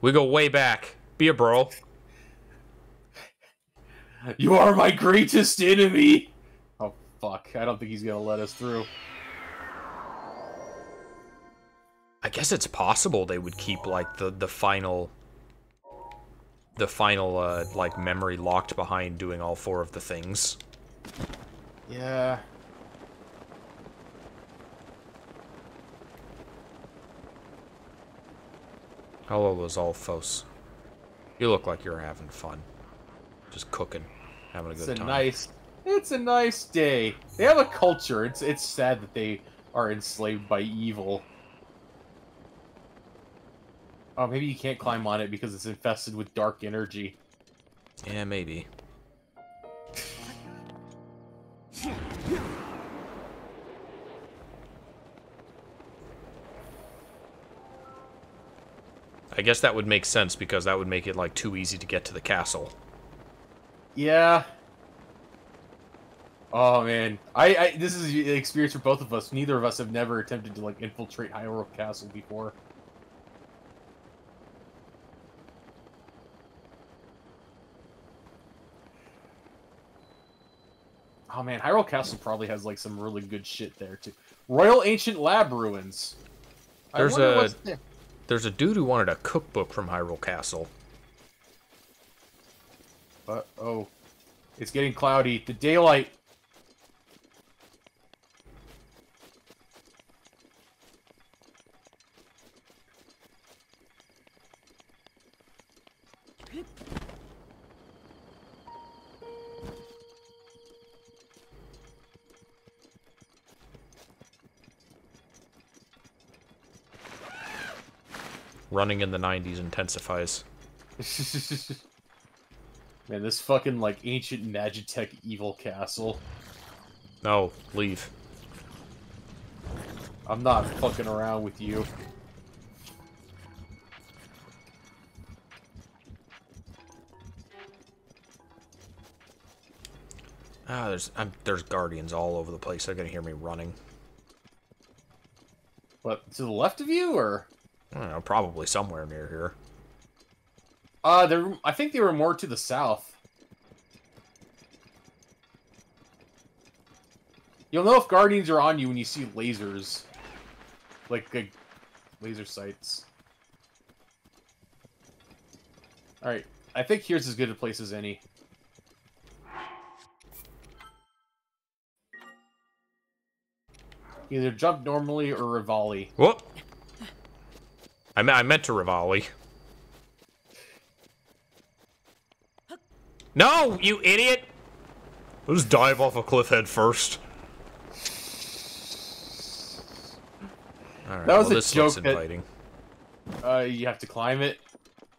We go way back. Be a bro. You are my greatest enemy! Oh, fuck. I don't think he's gonna let us through. I guess it's possible they would keep, like, the final like, memory locked behind doing all four of the things. Yeah. Hello, Lizolfos. You look like you're having fun. Just cooking. Having a good time. It's a nice day. They have a culture. It's sad that they are enslaved by evil. Oh, maybe you can't climb on it because it's infested with dark energy. Yeah, maybe. I guess that would make sense, because that would make it, like, too easy to get to the castle. Yeah. Oh, man. I this is an experience for both of us. Neither of us have never attempted to, like, infiltrate Hyrule Castle before. Oh, man. Hyrule Castle probably has, like, some really good shit there, too. Royal Ancient Lab Ruins. There's a... There's a dude who wanted a cookbook from Hyrule Castle. Uh-oh. It's getting cloudy. The daylight. Running in the 90s intensifies. Man, this fucking, like, ancient Magitek evil castle. No, leave. I'm not fucking around with you. Ah, there's guardians all over the place. They're gonna hear me running. What, to the left of you, or...? I don't know, probably somewhere near here. I think they were more to the south. You'll know if guardians are on you when you see lasers. Like laser sights. Alright, I think here's as good a place as any. Either jump normally or Revali. Whoop! I meant to Revali. No, you idiot! We'll just dive off a cliff head first. Alright, well, this looks inviting. You have to climb it.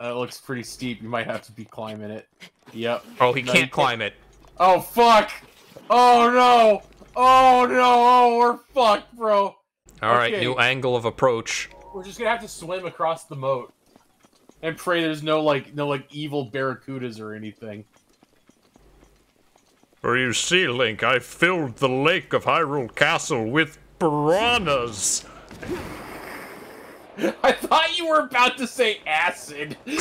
It looks pretty steep. You might have to be climbing it. Yep. Oh, he can't climb it. Oh, fuck! Oh, no! Oh, no! Oh, we're fucked, bro! Alright, new angle of approach. We're just gonna have to swim across the moat and pray there's no evil barracudas or anything. For you see, Link, I filled the lake of Hyrule Castle with piranhas. I thought you were about to say acid. Like,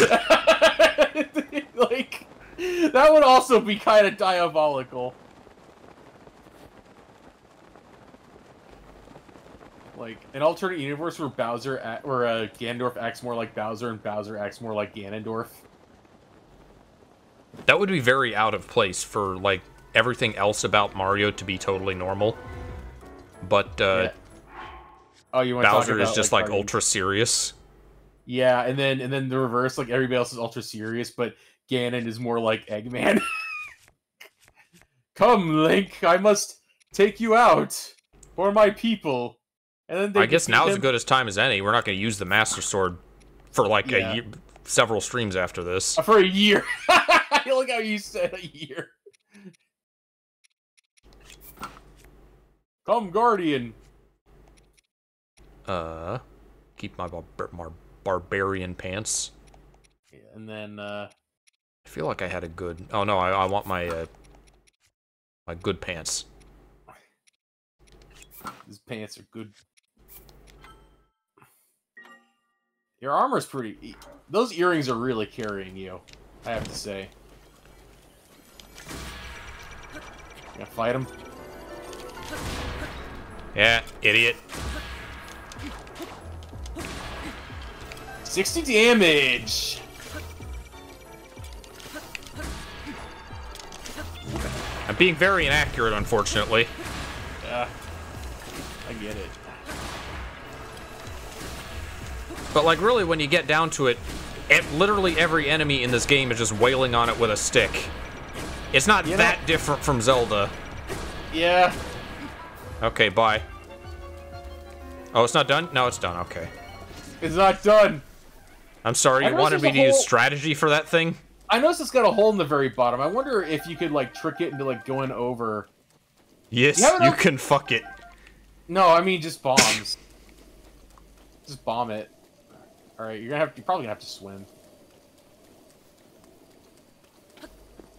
that would also be kind of diabolical. Like, an alternate universe where Ganondorf acts more like Bowser and Bowser acts more like Ganondorf. That would be very out of place for, like, everything else about Mario to be totally normal. But, yeah. Oh, you want Bowser to talk about, is just, like ultra serious. Yeah, and then the reverse, like, everybody else is ultra serious, but Ganon is more like Eggman. Come, Link, I must... take you out for my people. And then they I guess now's as good as time as any. We're not going to use the Master Sword for like a year, several streams after this. For a year. Look how you said a year. Come, Guardian. Keep my barbarian pants. Yeah, and then, I feel like I had a good... Oh, no, I want my, my good pants. These pants are good. Your armor's pretty... Those earrings are really carrying you, I have to say. You gonna fight him? Yeah, idiot. 60 damage! I'm being very inaccurate, unfortunately. Yeah. I get it. But, like, really, when you get down to it, literally every enemy in this game is just wailing on it with a stick. It's not that different from Zelda. Yeah. Okay, bye. Oh, it's not done? No, it's done. Okay. It's not done! I'm sorry, you wanted me to use strategy for that thing? I noticed it's got a hole in the very bottom. I wonder if you could, like, trick it into, like, going over... Yes, you can fuck it. No, I mean, just bombs. Just bomb it. Alright, you're probably gonna have to swim.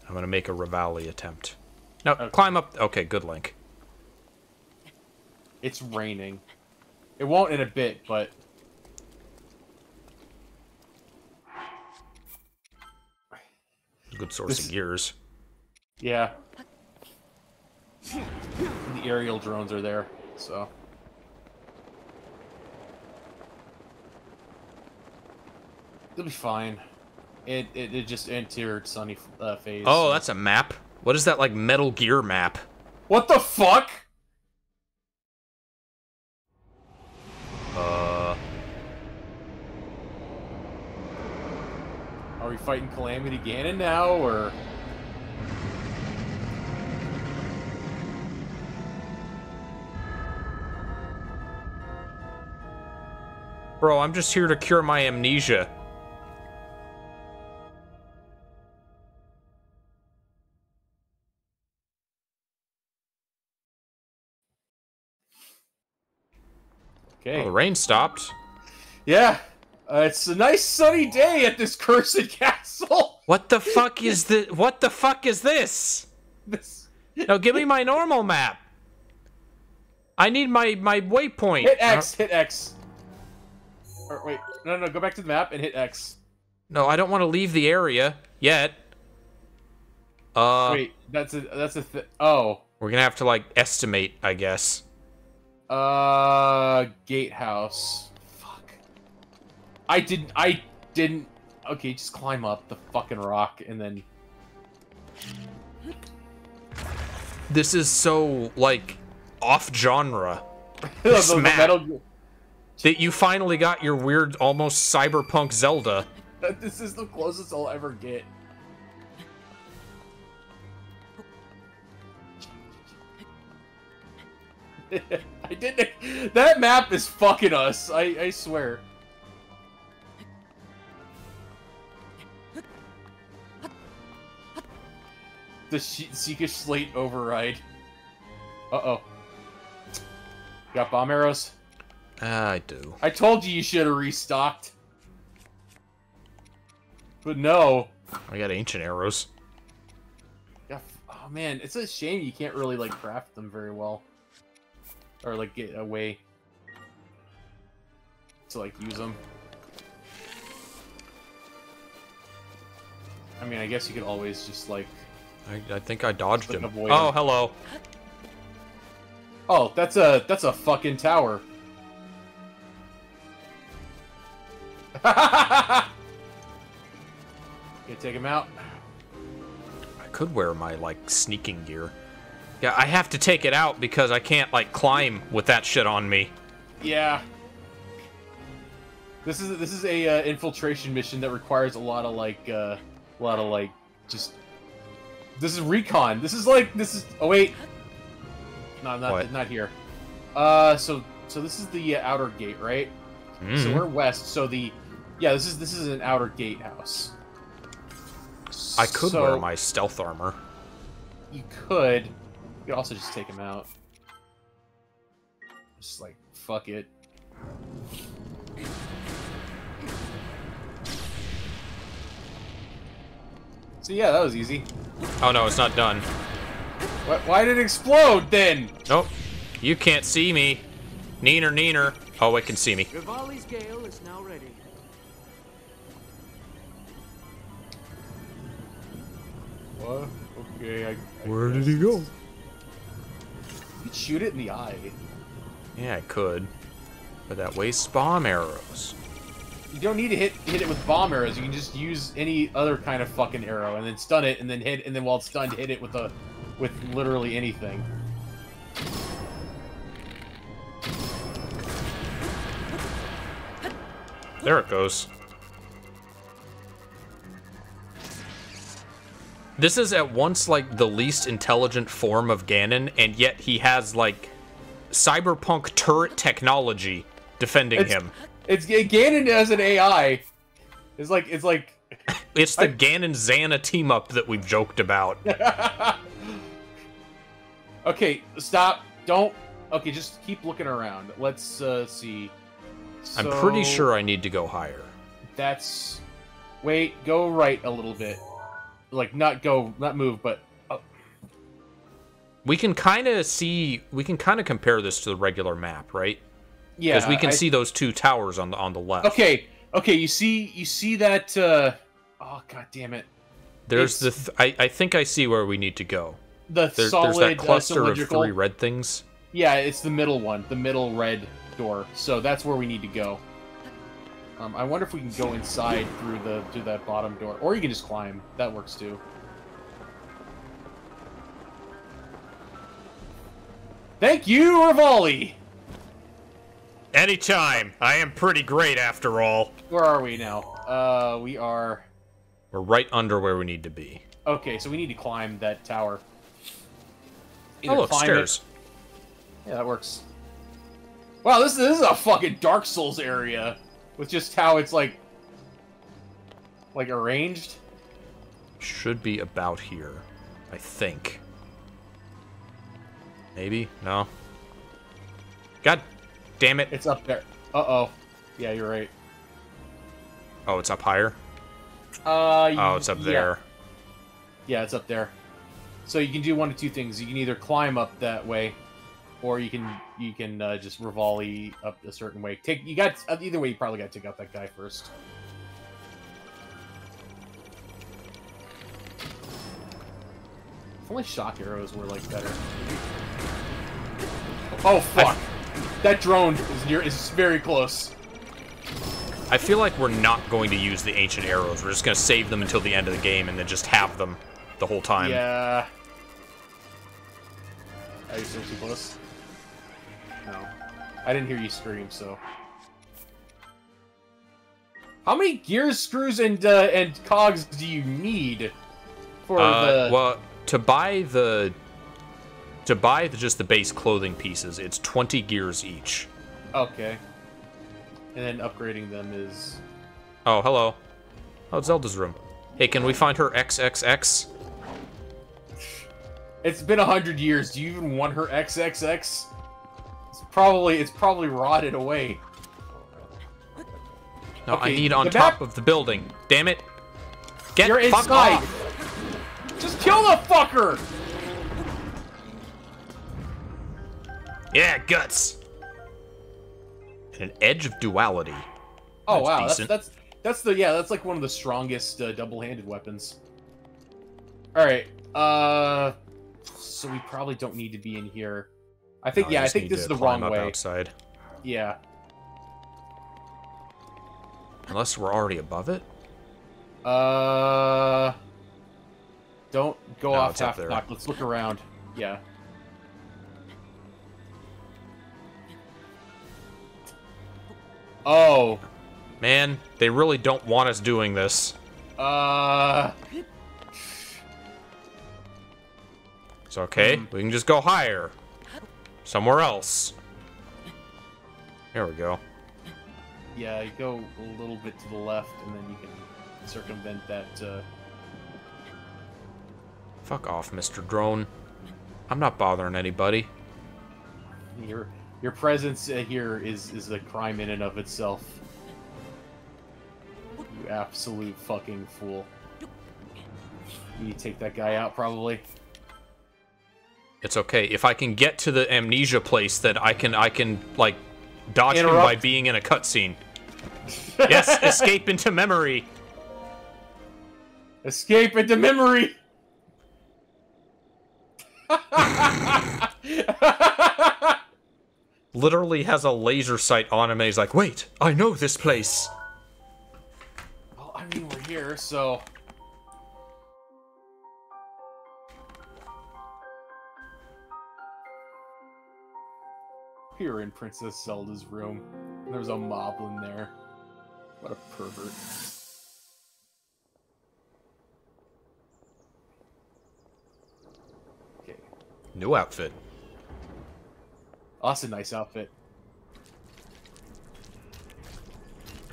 I'm gonna make a Revali attempt. No, okay. Climb up... Okay, good, Link. It's raining. It won't in a bit, but... Good source of gears. Yeah. The aerial drones are there, so. It'll be fine. It just entered Sunny Phase. Oh, so. That's a map? What is that, like, Metal Gear map? What the fuck? Are we fighting Calamity Ganon now, or...? Bro, I'm just here to cure my amnesia. Okay. Oh, the rain stopped. Yeah. It's a nice sunny day at this cursed castle. What the fuck is this? What the fuck is this? No, give me my normal map. I need my waypoint. Hit X. Hit X. Or, wait, no. Go back to the map and hit X. No, I don't want to leave the area yet. Wait, that's a oh. We're gonna have to like estimate, I guess. Gatehouse. I didn't... Okay, just climb up the fucking rock and then... This is so, like, off-genre. This map. That you finally got your weird, almost cyberpunk Zelda. This is the closest I'll ever get. I didn't... That map is fucking us, I swear. The Sheikah Slate override. Uh-oh. Got bomb arrows? I do. I told you should have restocked. But no. I got ancient arrows. Yeah. Oh, man. It's a shame you can't really, like, craft them very well. Or, like, get a way to, like, use them. I mean, I guess you could always just, like... I think I dodged him. Oh, hello. Oh, that's a fucking tower. You take him out. I could wear my like sneaking gear. Yeah, I have to take it out because I can't like climb with that shit on me. Yeah. This is a infiltration mission that requires a lot of like just. This is recon. This is like, this is... Oh, wait. No, not here. So this is the outer gate, right? Mm. So we're west. So the, yeah, this is an outer gate house. I could wear my stealth armor. You could. You could also just take him out. Just like fuck it. So yeah, that was easy. Oh no, it's not done. Why did it explode then? Nope. You can't see me. Neener, neener. Oh, it can see me. Revali's gale is now ready. What? Okay, I where did he go? You could shoot it in the eye. Yeah, I could. But that wastes bomb arrows. You don't need to hit it with bomb arrows. You can just use any other kind of fucking arrow and then stun it and then hit, and then while it's stunned, hit it with a with literally anything. There it goes. This is at once like the least intelligent form of Ganon, and yet he has like cyberpunk turret technology defending him. It's Ganon as an AI. It's like it's the Ganon Xana team up that we've joked about. Okay, stop. Don't. Okay, just keep looking around. Let's see. So, I'm pretty sure I need to go higher. That's. Wait, go right a little bit. Like not move, but up. We can kind of see. We can kind of compare this to the regular map, right? Yeah. Because we can see those two towers on the left. Okay. You see that? Oh god damn it! There's I think I see where we need to go. There's that cluster of three red things. Yeah, it's the middle one, the middle red door. So that's where we need to go. I wonder if we can go inside through that bottom door, or you can just climb. That works too. Thank you, Revali. Anytime. I am pretty great after all. Where are we now? We're right under where we need to be. Okay, so we need to climb that tower. Either climb stairs. It. Yeah, that works. Wow, this is a fucking Dark Souls area. With just how it's like arranged. Should be about here, I think. Maybe? No. God damn it. It's up there. Uh-oh. Yeah, you're right. Oh, it's up higher? Oh, it's up there. Yeah, it's up there. So you can do one of two things. You can either climb up that way, or you can just Revali up a certain way. Either way, you probably got to take out that guy first. If only shock arrows were like better. Oh fuck! That drone is very close. I feel like we're not going to use the ancient arrows. We're just going to save them until the end of the game and then just have them the whole time. Yeah. Are you still too close? No. I didn't hear you scream, so. How many gears, screws, and cogs do you need for the? Well, to buy just the base clothing pieces, it's 20 gears each. Okay. And then upgrading them is. Oh, hello. Oh, it's Zelda's room. Hey, can we find her XXX? It's been 100 years. Do you even want her XXX? It's probably rotted away. No, okay, I need on top of the building. Damn it! Get the fuck off! Just kill the fucker! Yeah, guts. And an edge of duality. Oh wow, that's like one of the strongest double-handed weapons. All right. So we probably don't need to be in here. I think, no, yeah, I think this is the wrong way. Outside. Yeah. Unless we're already above it? Don't go off half knock. Let's look around. Yeah. Oh. Man, they really don't want us doing this. It's okay. We can just go higher. Somewhere else. There we go. Yeah, you go a little bit to the left, and then you can circumvent that. Fuck off, Mr. Drone. I'm not bothering anybody. Your presence here is a crime in and of itself. You absolute fucking fool. You take that guy out, probably. It's okay. If I can get to the amnesia place, then I can like dodge him by being in a cutscene. Yes, escape into memory. Escape into memory. Literally has a laser sight on him, and he's like, "Wait, I know this place." Well, I mean, we're here, so. We were in Princess Zelda's room. There was a Moblin there. What a pervert. Okay. New outfit. Oh, that's a nice outfit.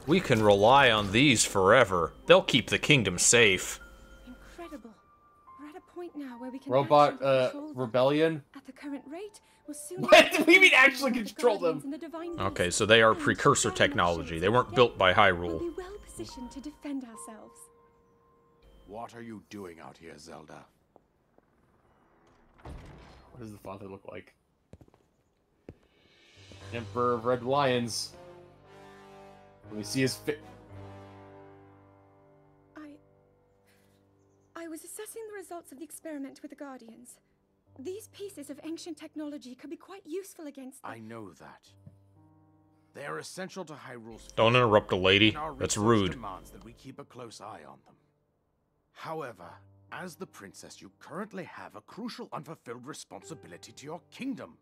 We can rely on these forever. They'll keep the kingdom safe. Incredible. We're at a point now where we can rebellion? At the current rate. What do we mean actually control them? Okay, so they are precursor technology. They weren't built by Hyrule. We'll be well positioned to defend ourselves. What are you doing out here, Zelda? What does the father look like? Emperor of Red Lions. Let me see his fit. I was assessing the results of the experiment with the Guardians. These pieces of ancient technology could be quite useful against them. I know that. They are essential to Hyrule's... Don't interrupt a lady. That's rude. ...demands that we keep a close eye on them. However, as the princess, you currently have a crucial unfulfilled responsibility to your kingdom.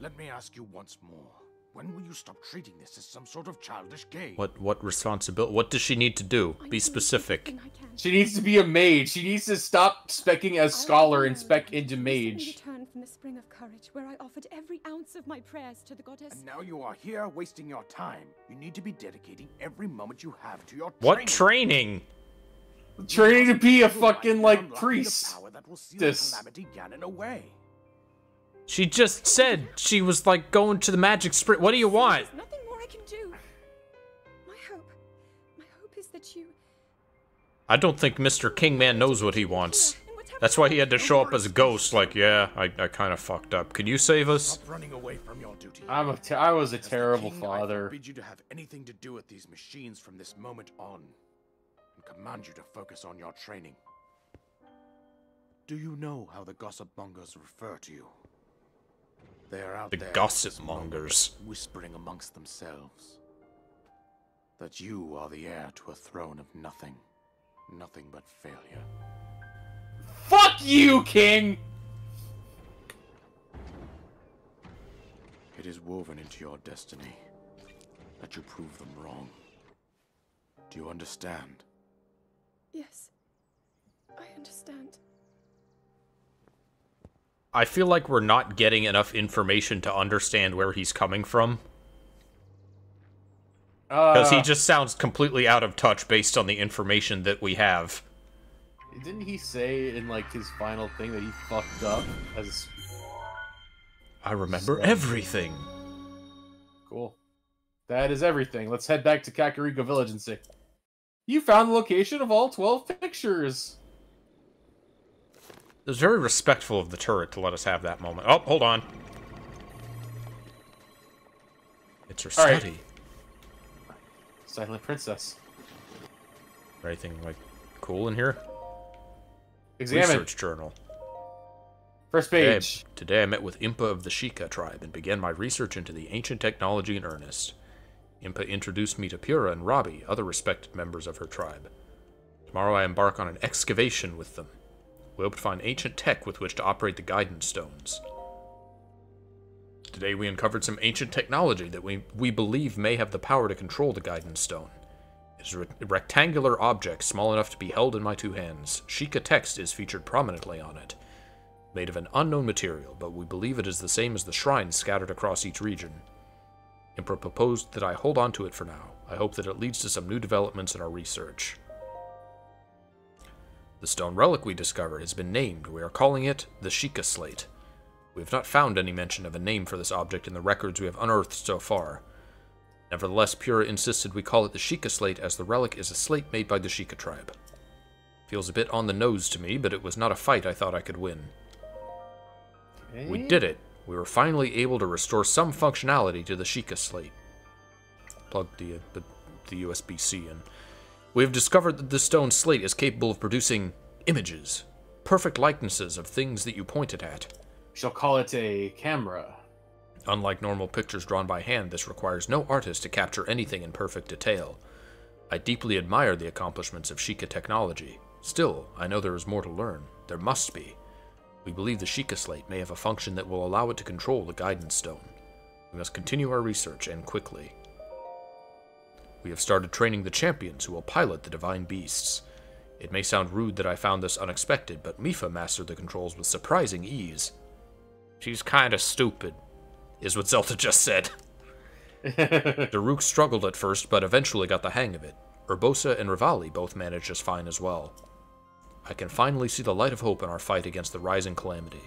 Let me ask you once more. When will you stop treating this as some sort of childish game? What responsibility? What does she need to do? Be specific. She needs to be a mage. She needs to stop speccing as scholar and spec into mage. Return from the Spring of Courage, where I offered every ounce of my prayers to the goddess. And now you are here wasting your time. You need to be dedicating every moment you have to your training. What training? Training to be a fucking like priest. This. Calamity Ganon away. She just said she was like going to the magic sprint. What do you want? There's nothing more I can do. My hope is that you. I don't think Mr. Kingman knows what he wants. That's why he had to show up as a ghost. Like, yeah, I kind of fucked up. Can you save us? Stop running away from your duty. I was a terrible father. I forbid you to have anything to do with these machines from this moment on, and command you to focus on your training. Do you know how the gossip mongers refer to you? They're out there, the gossip mongers, whispering amongst themselves that you are the heir to a throne of nothing, nothing but failure. Fuck you, King! It is woven into your destiny that you prove them wrong. Do you understand? Yes, I understand. I feel like we're not getting enough information to understand where he's coming from. Because he just sounds completely out of touch based on the information that we have. Didn't he say in, like, his final thing that he fucked up as a... I remember everything. Cool. That is everything. Let's head back to Kakariko Village and see. You found the location of all 12 pictures! It was very respectful of the turret to let us have that moment. Oh, hold on. It's her study. Right. Silent Princess. Anything, like, cool in here? Examine. Research journal. First page. Today I met with Impa of the Sheikah tribe and began my research into the ancient technology in earnest. Impa introduced me to Purah and Robbie, other respected members of her tribe. Tomorrow I embark on an excavation with them. We hope to find ancient tech with which to operate the Guidance Stones. Today we uncovered some ancient technology that we believe may have the power to control the Guidance Stone. It is a rectangular object small enough to be held in my two hands. Sheikah text is featured prominently on it. made of an unknown material, but we believe it is the same as the shrines scattered across each region. Impa proposed that I hold on to it for now. I hope that it leads to some new developments in our research. The stone relic we discovered has been named. We are calling it the Sheikah Slate. We have not found any mention of a name for this object in the records we have unearthed so far. Nevertheless, Purah insisted we call it the Sheikah Slate, as the relic is a slate made by the Sheikah tribe. Feels a bit on the nose to me, but it was not a fight I thought I could win. Okay. We did it. We were finally able to restore some functionality to the Sheikah Slate. Plug the USB-C in. We have discovered that the stone slate is capable of producing images. Perfect likenesses of things that you pointed at. We shall call it a camera. Unlike normal pictures drawn by hand, this requires no artist to capture anything in perfect detail. I deeply admire the accomplishments of Sheikah technology. Still, I know there is more to learn. There must be. We believe the Sheikah Slate may have a function that will allow it to control the Guidance Stone. We must continue our research, and quickly. We have started training the champions who will pilot the divine beasts. It may sound rude that I found this unexpected, but Mipha mastered the controls with surprising ease. She's kinda stupid, is what Zelda just said. Daruk struggled at first, but eventually got the hang of it. Urbosa and Revali both managed just fine as well. I can finally see the light of hope in our fight against the rising calamity.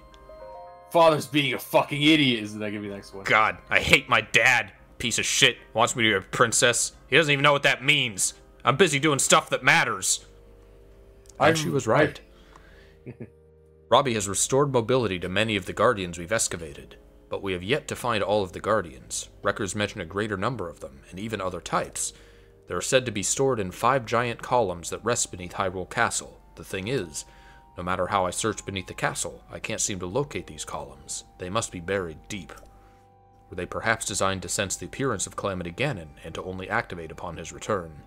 Father's being a fucking idiot, isn't that gonna be the next one? God, I hate my dad. Piece of shit. Wants me to be a princess. He doesn't even know what that means. I'm busy doing stuff that matters. And she was right. Robbie has restored mobility to many of the guardians we've excavated. But we have yet to find all of the guardians. Records mention a greater number of them, and even other types. They are said to be stored in 5 giant columns that rest beneath Hyrule Castle. The thing is, no matter how I search beneath the castle, I can't seem to locate these columns. They must be buried deep. Were they perhaps designed to sense the appearance of Calamity Ganon, and to only activate upon his return?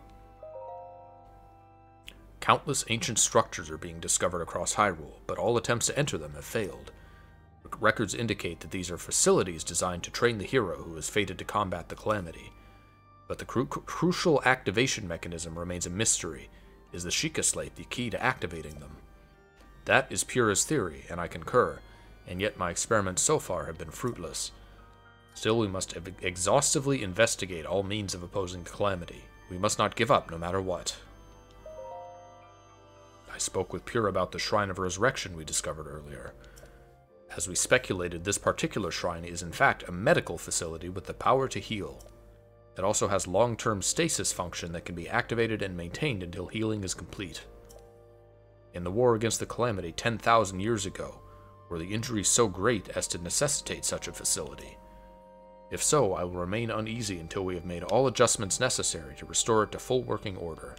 Countless ancient structures are being discovered across Hyrule, but all attempts to enter them have failed. Records indicate that these are facilities designed to train the hero who is fated to combat the Calamity. But the crucial activation mechanism remains a mystery. Is the Sheikah Slate the key to activating them? That is Purah's theory, and I concur, and yet my experiments so far have been fruitless. Still, we must exhaustively investigate all means of opposing the Calamity. We must not give up, no matter what. I spoke with Purah about the Shrine of Resurrection we discovered earlier. As we speculated, this particular shrine is in fact a medical facility with the power to heal. It also has long-term stasis function that can be activated and maintained until healing is complete. In the war against the Calamity 10,000 years ago, were the injuries so great as to necessitate such a facility? If so, I will remain uneasy until we have made all adjustments necessary to restore it to full working order.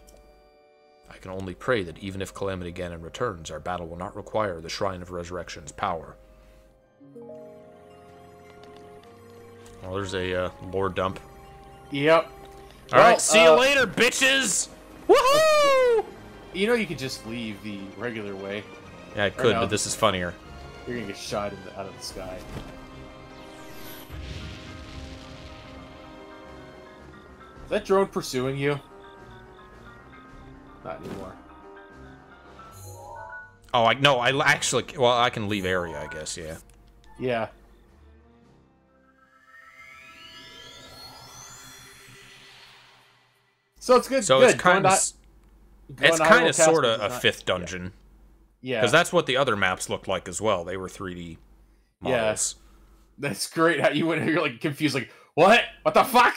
I can only pray that even if Calamity Ganon returns, our battle will not require the Shrine of Resurrection's power. Well, there's a lore dump. Yep. Alright, see you later, bitches! Woohoo! You know you could just leave the regular way. Yeah, I could, but this is funnier. You're gonna get shot out of the sky. Is that drone pursuing you? Not anymore. Oh, I actually... Well, I can leave area, I guess, yeah. Yeah. So it's good. So good. It's kind of sort of a fifth dungeon. Yeah. Because that's what the other maps looked like as well. They were 3D models. Yeah. That's great how you went, you're like confused, like, what? What the fuck?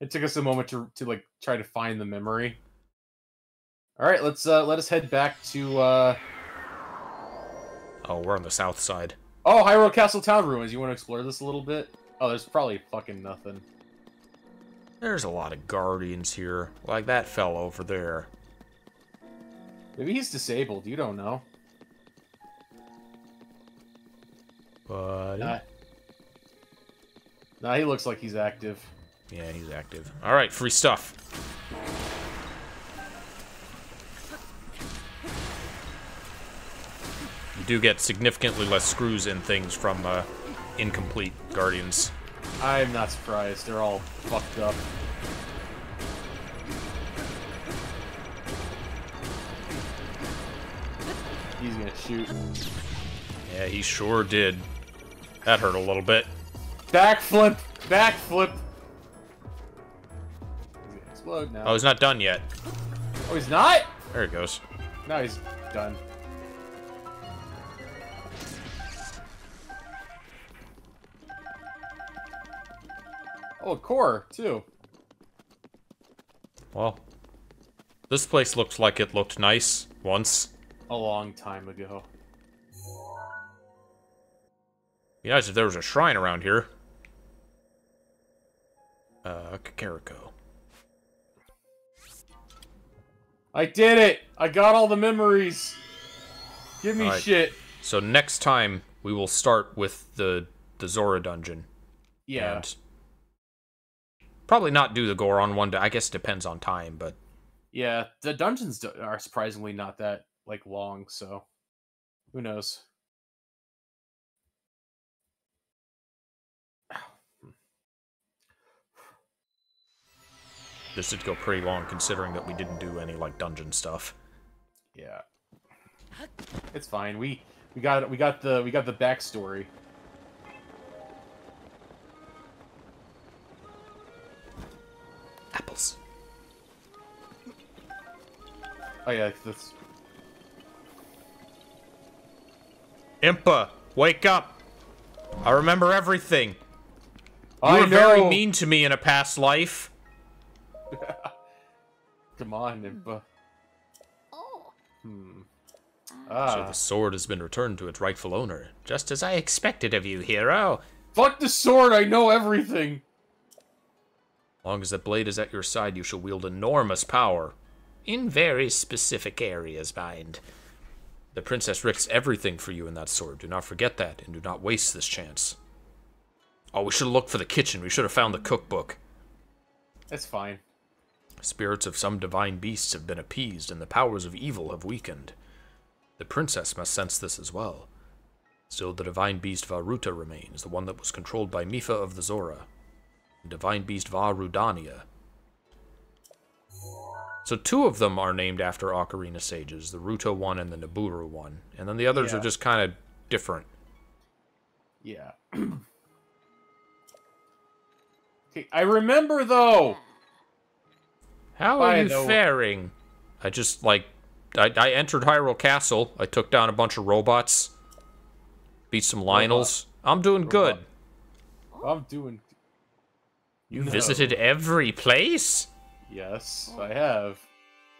It took us a moment to like try to find the memory. All right, let's let us head back to. Oh, we're on the south side. Oh, Hyrule Castle Town Ruins. You want to explore this a little bit? Oh, there's probably fucking nothing. There's a lot of guardians here, like that fella over there. Maybe he's disabled, you don't know. But nah, he looks like he's active. Yeah, he's active. Alright, free stuff. You do get significantly less screws in things from incomplete guardians. I'm not surprised. They're all fucked up. He's gonna shoot. Yeah, he sure did. That hurt a little bit. Backflip! Backflip! Does it explode now? Oh, he's not done yet. Oh, he's not? There he goes. No, he's done. Oh, a core, too. Well, this place looks like it looked nice once. A long time ago. It'd be nice if there was a shrine around here. Kakariko. I did it! I got all the memories! Give me shit! So next time, we will start with the Zora dungeon. Yeah. And probably not do the Goron one, I guess it depends on time, but... Yeah, the dungeons are surprisingly not that, like, long, so... Who knows? This did go pretty long, considering that we didn't do any, like, dungeon stuff. Yeah. It's fine. We got the backstory. Apples. Oh yeah, that's... Impa, wake up! I remember everything. You were very mean to me in a past life. Come on, Impa. Oh. So the sword has been returned to its rightful owner, just as I expected of you, hero. Fuck the sword! I know everything. As long as the blade is at your side, you shall wield enormous power, in very specific areas, mind. The princess risks everything for you in that sword. Do not forget that, and do not waste this chance. Oh, we should have looked for the kitchen. We should have found the cookbook. That's fine. Spirits of some divine beasts have been appeased, and the powers of evil have weakened. The princess must sense this as well. Still, the divine beast Varuta remains, the one that was controlled by Mipha of the Zora. The divine beast Varudania. So two of them are named after Ocarina sages, the Rito one and the Nibiru one. And then the others are just kind of different. Yeah. Okay, I remember, though! How are you faring? I just, like... I entered Hyrule Castle. I took down a bunch of robots. Beat some Lynels. I'm doing good. I'm doing... You visited every place? Yes, I have.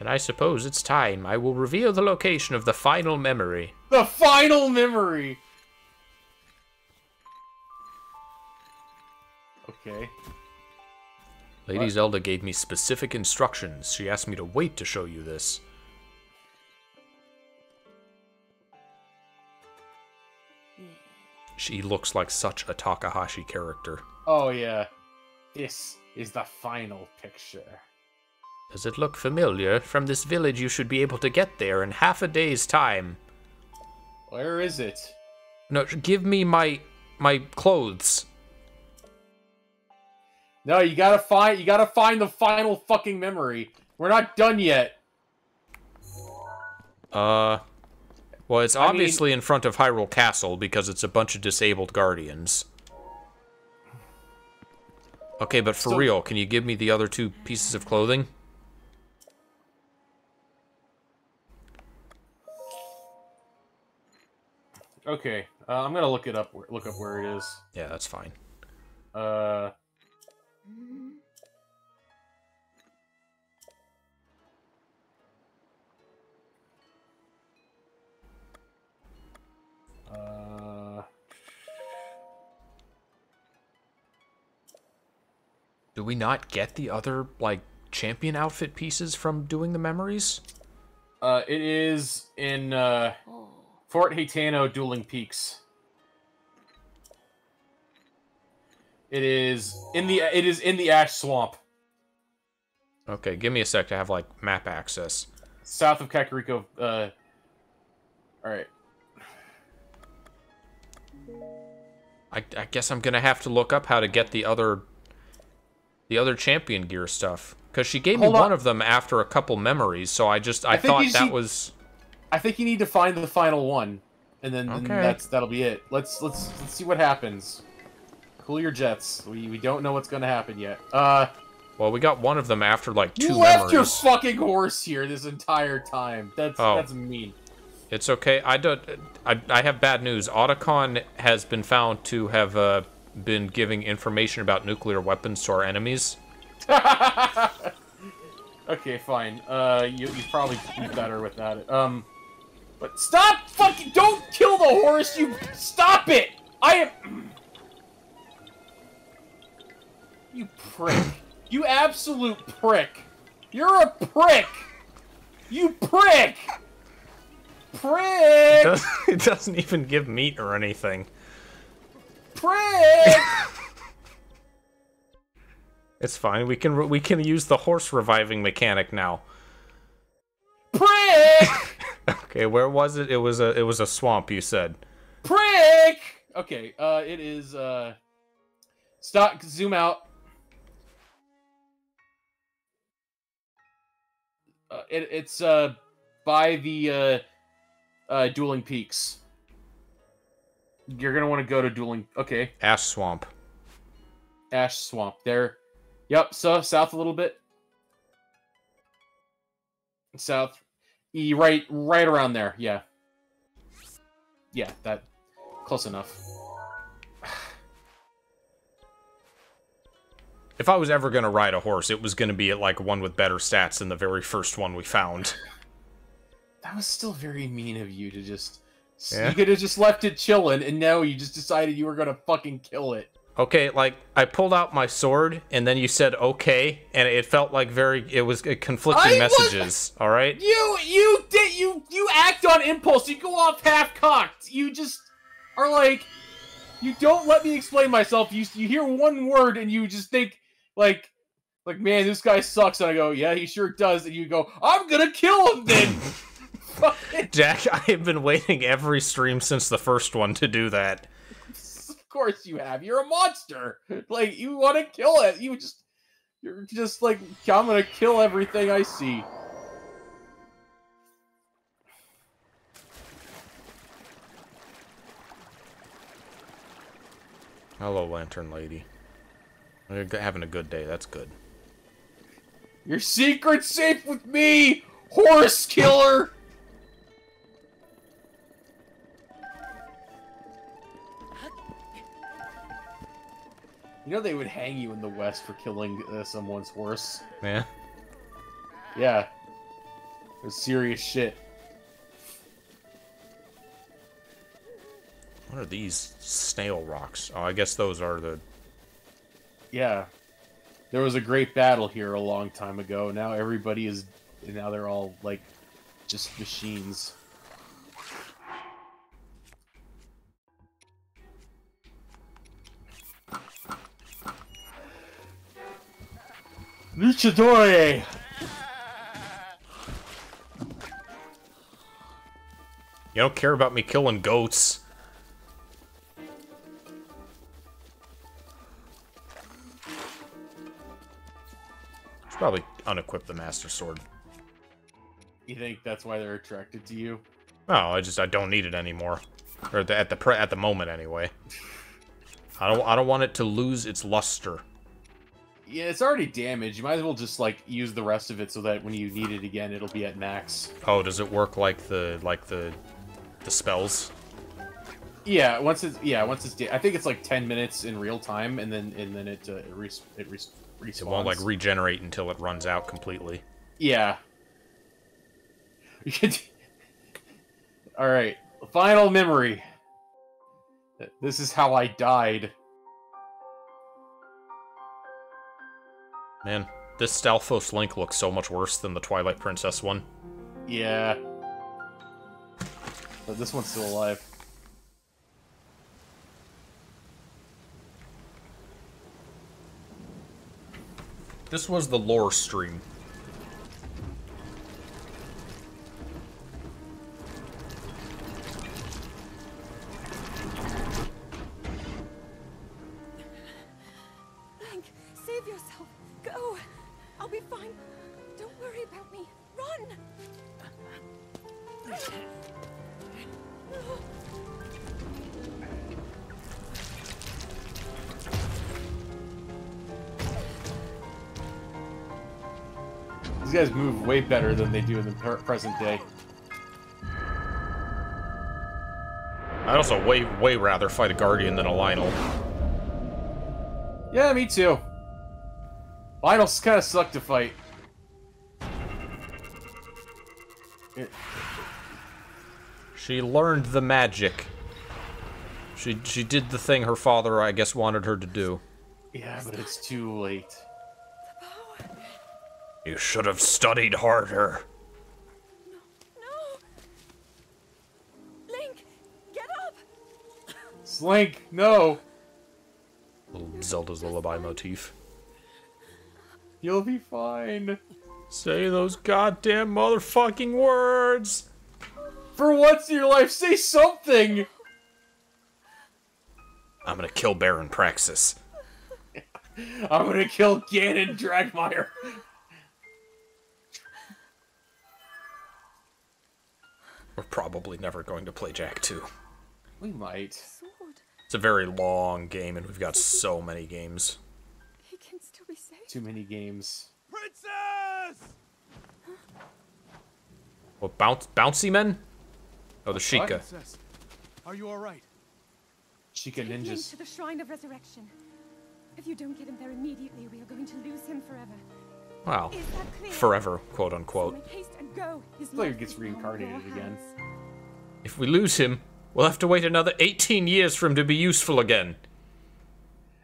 And I suppose it's time. I will reveal the location of the final memory. The final memory! Okay. Lady Zelda gave me specific instructions. She asked me to wait to show you this. She looks like such a Takahashi character. Oh, yeah. This is the final picture. Does it look familiar? From this village, you should be able to get there in half a day's time. Where is it? No, give me my clothes. No, you gotta find the final fucking memory. We're not done yet. Well, it's obviously in front of Hyrule Castle because it's a bunch of disabled guardians. Okay, but for real, can you give me the other two pieces of clothing? Okay, I'm gonna look it up. Look up where it is. Yeah, that's fine. Do we not get the other, like, champion outfit pieces from doing the memories? It is in, Fort Haitano, Dueling Peaks. It is in the Ash Swamp. Okay, give me a sec to have, like, map access. South of Kakariko, alright. I guess I'm gonna have to look up how to get the other champion gear stuff, because she gave me one of them after a couple memories, so I thought that was... I think you need to find the final one. and then, that'll be it. Let's see what happens. Cool your jets. We don't know what's gonna happen yet. Well, we got one of them after like two. You left your fucking horse here this entire time. That's mean. It's okay. I have bad news. Otacon has been found to have been giving information about nuclear weapons to our enemies. Okay, fine. You probably do better with that. But stop fucking! Don't kill the horse! You stop it! I am. You prick! You absolute prick! You're a prick! You prick! Prick! It doesn't even give meat or anything. Prick! It's fine. We can use the horse reviving mechanic now. Prick! Okay, where was it? It was a swamp. You said. Prick! Okay. It is. Stop. Zoom out. It's by the Dueling Peaks. You're gonna want to go to Dueling. Okay. Ash Swamp. Ash Swamp. There. Yep, so south a little bit. South. Right around there, yeah. Yeah, that... Close enough. If I was ever gonna ride a horse, it was gonna be at, like, one with better stats than the very first one we found. That was still very mean of you to just... Yeah. You could have just left it chillin', and now you just decided you were gonna fucking kill it. Okay, like, I pulled out my sword, and then you said okay, and it felt like it was conflicting messages, alright? You act on impulse, you go off half-cocked, you just are like, you don't let me explain myself, you hear one word, and you just think, like, man, this guy sucks, and I go, yeah, he sure does, and you go, I'm gonna kill him then! Jack, I have been waiting every stream since the first one to do that. Of course you have. You're a monster. Like, you want to kill it. You're just like, I'm gonna kill everything I see. Hello, Lantern Lady. You're having a good day. That's good. Your secret's safe with me, horse killer. You know they would hang you in the West for killing someone's horse. Yeah. Yeah. It was serious shit. What are these snail rocks? Oh, I guess those are the... Yeah. There was a great battle here a long time ago. Now everybody is... Now they're all, like, just machines. Luchadore! You don't care about me killing goats. Should probably unequip the Master Sword. You think that's why they're attracted to you? No, I don't need it anymore, or at the moment anyway. I don't want it to lose its luster. Yeah, it's already damaged. You might as well just, like, use the rest of it so that when you need it again, it'll be at max. Oh, does it work like the spells? Yeah, once it's I think it's like 10 minutes in real time, and then it respawns. It won't, like, regenerate until it runs out completely. Yeah. All right, final memory. This is how I died. Man, this Stalfos Link looks so much worse than the Twilight Princess one. Yeah. But this one's still alive. This was the lore stream. These guys move way better than they do in the present day. I'd also way rather fight a Guardian than a Lynel. Yeah, me too. Lynels kind of suck to fight. She learned the magic. She did the thing her father, I guess, wanted her to do. Yeah, but it's too late. You should have studied harder. No. Link, get up. Link, no. Little Zelda's lullaby motif. You'll be fine. Say those goddamn motherfucking words. For once in your life, say something. I'm gonna kill Baron Praxis. I'm gonna kill Ganon Dragmire. We're probably never going to play Jack 2. We might. It's a very long game, and we've got so many games. He can still be saved. Too many games. Princess! What, bouncy men? Oh, the Sheikah. Are you all right? Sheikah ninjas. To the Shrine of Resurrection. If you don't get him there immediately, we are going to lose him forever. Wow. Forever, quote unquote. This player gets reincarnated again. If we lose him, we'll have to wait another 18 years for him to be useful again.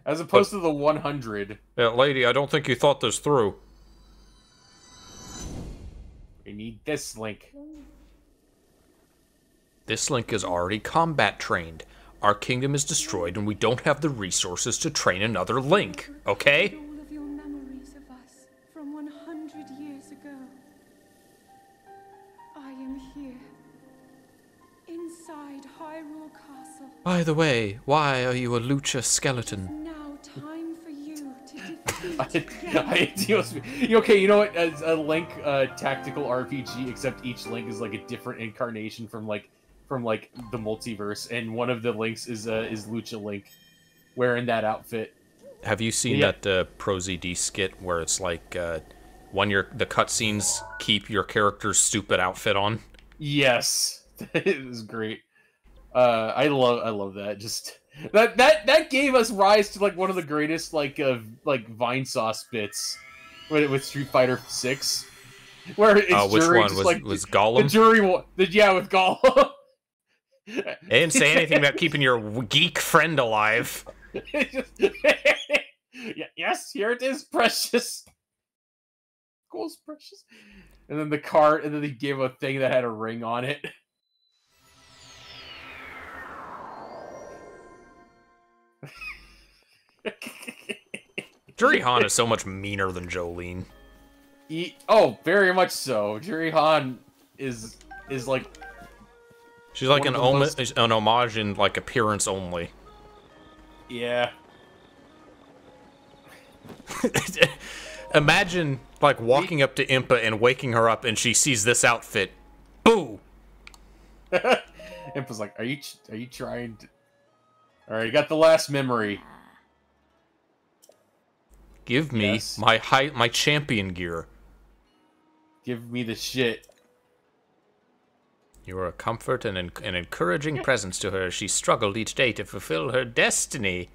As opposed to the 100. Yeah, lady, I don't think you thought this through. We need this Link. This Link is already combat trained. Our kingdom is destroyed and we don't have the resources to train another Link, okay? Hyrule Castle. By the way, why are you a lucha skeleton? Now time for you to defeat. Okay, you know what? As a Link tactical RPG, except each Link is like a different incarnation from the multiverse, and one of the Links is Lucha Link, wearing that outfit. Have you seen that ProZD skit where it's like when the cutscenes keep your character's stupid outfit on? Yes, it was great. I love that. Just that gave us rise to like one of the greatest like Vine Sauce bits with Street Fighter 6, where it's which jury one just, was Gollum? The jury one, yeah, with Gollum. They didn't say anything about keeping your geek friend alive. Yes, here it is, precious. Gold's precious. And then the card, and then they gave a thing that had a ring on it. Juri Han is so much meaner than Jolene. Oh, very much so. Juri Han is like... She's like an homage in like appearance only. Yeah. Imagine like walking up to Impa and waking her up, and she sees this outfit. Boo! Impa's like, are you trying to... All right, you got the last memory. Give me my champion gear. Give me the shit. You were a comfort and an encouraging presence to her. She struggled each day to fulfill her destiny.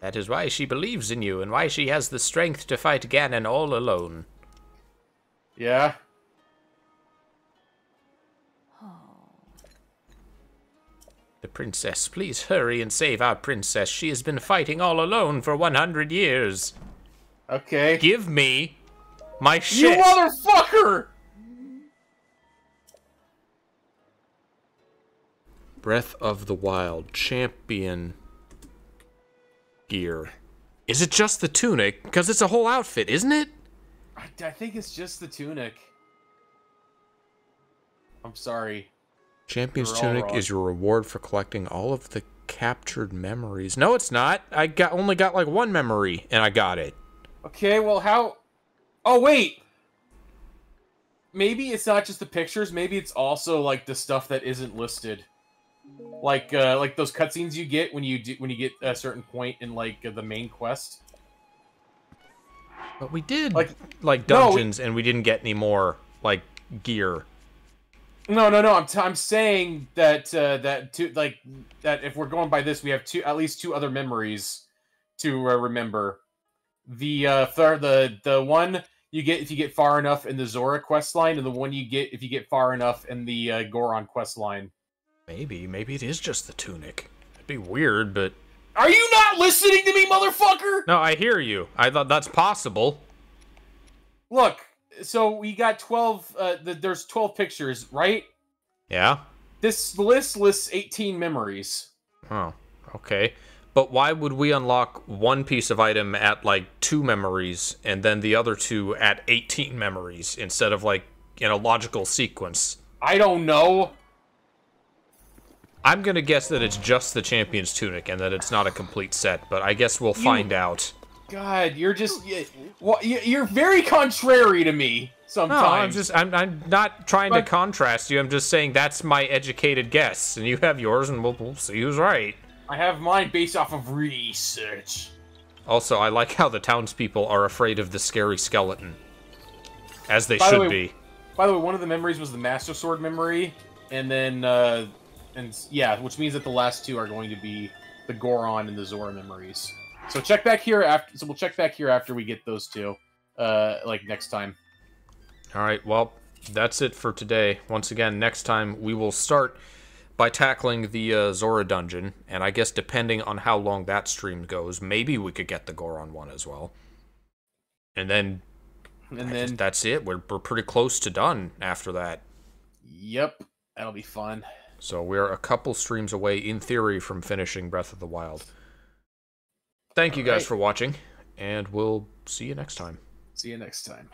That is why she believes in you and why she has the strength to fight Ganon all alone. Yeah. The princess, please hurry and save our princess. She has been fighting all alone for 100 years. Okay. Give me my shit. You motherfucker! Breath of the Wild champion gear. Is it just the tunic? Because it's a whole outfit, isn't it? I think it's just the tunic. I'm sorry. Champion's Tunic is your reward for collecting all of the captured memories. No, it's not. I only got like one memory, and I got it. Okay, well, how... Oh, wait! Maybe it's not just the pictures. Maybe it's also, like, the stuff that isn't listed. Like those cutscenes you get when you get a certain point in, like, the main quest. But we did like dungeons, and we didn't get any more like gear. No. I'm saying that that if we're going by this, we have at least two other memories to remember. The one you get if you get far enough in the Zora quest line, and the one you get if you get far enough in the Goron quest line. Maybe it is just the tunic. That'd be weird, but. Are you not listening to me, motherfucker? No, I hear you. I thought that's possible. Look, so we got 12, there's 12 pictures, right? Yeah. This list lists 18 memories. Oh, okay. But why would we unlock one piece of item at, like, 2 memories, and then the other 2 at 18 memories, instead of, like, in a logical sequence? I don't know. I'm gonna guess that it's just the champion's tunic and that it's not a complete set, but I guess we'll find out. God, you're just you're very contrary to me sometimes. No, I'm not trying to contrast you. I'm just saying that's my educated guess, and you have yours, and we'll see who's right. I have mine based off of research. Also, I like how the townspeople are afraid of the scary skeleton, as they should be. By the way, one of the memories was the Master Sword memory, and then. And yeah, which means that the last 2 are going to be the Goron and the Zora memories. So check back here after. So we'll check back here after we get those 2, like next time. All right. Well, that's it for today. Once again, next time we will start by tackling the Zora dungeon, and I guess depending on how long that stream goes, maybe we could get the Goron one as well. And then that's it. We're pretty close to done after that. Yep, that'll be fun. So we're a couple streams away, in theory, from finishing Breath of the Wild. Thank you guys for watching, and we'll see you next time. See you next time.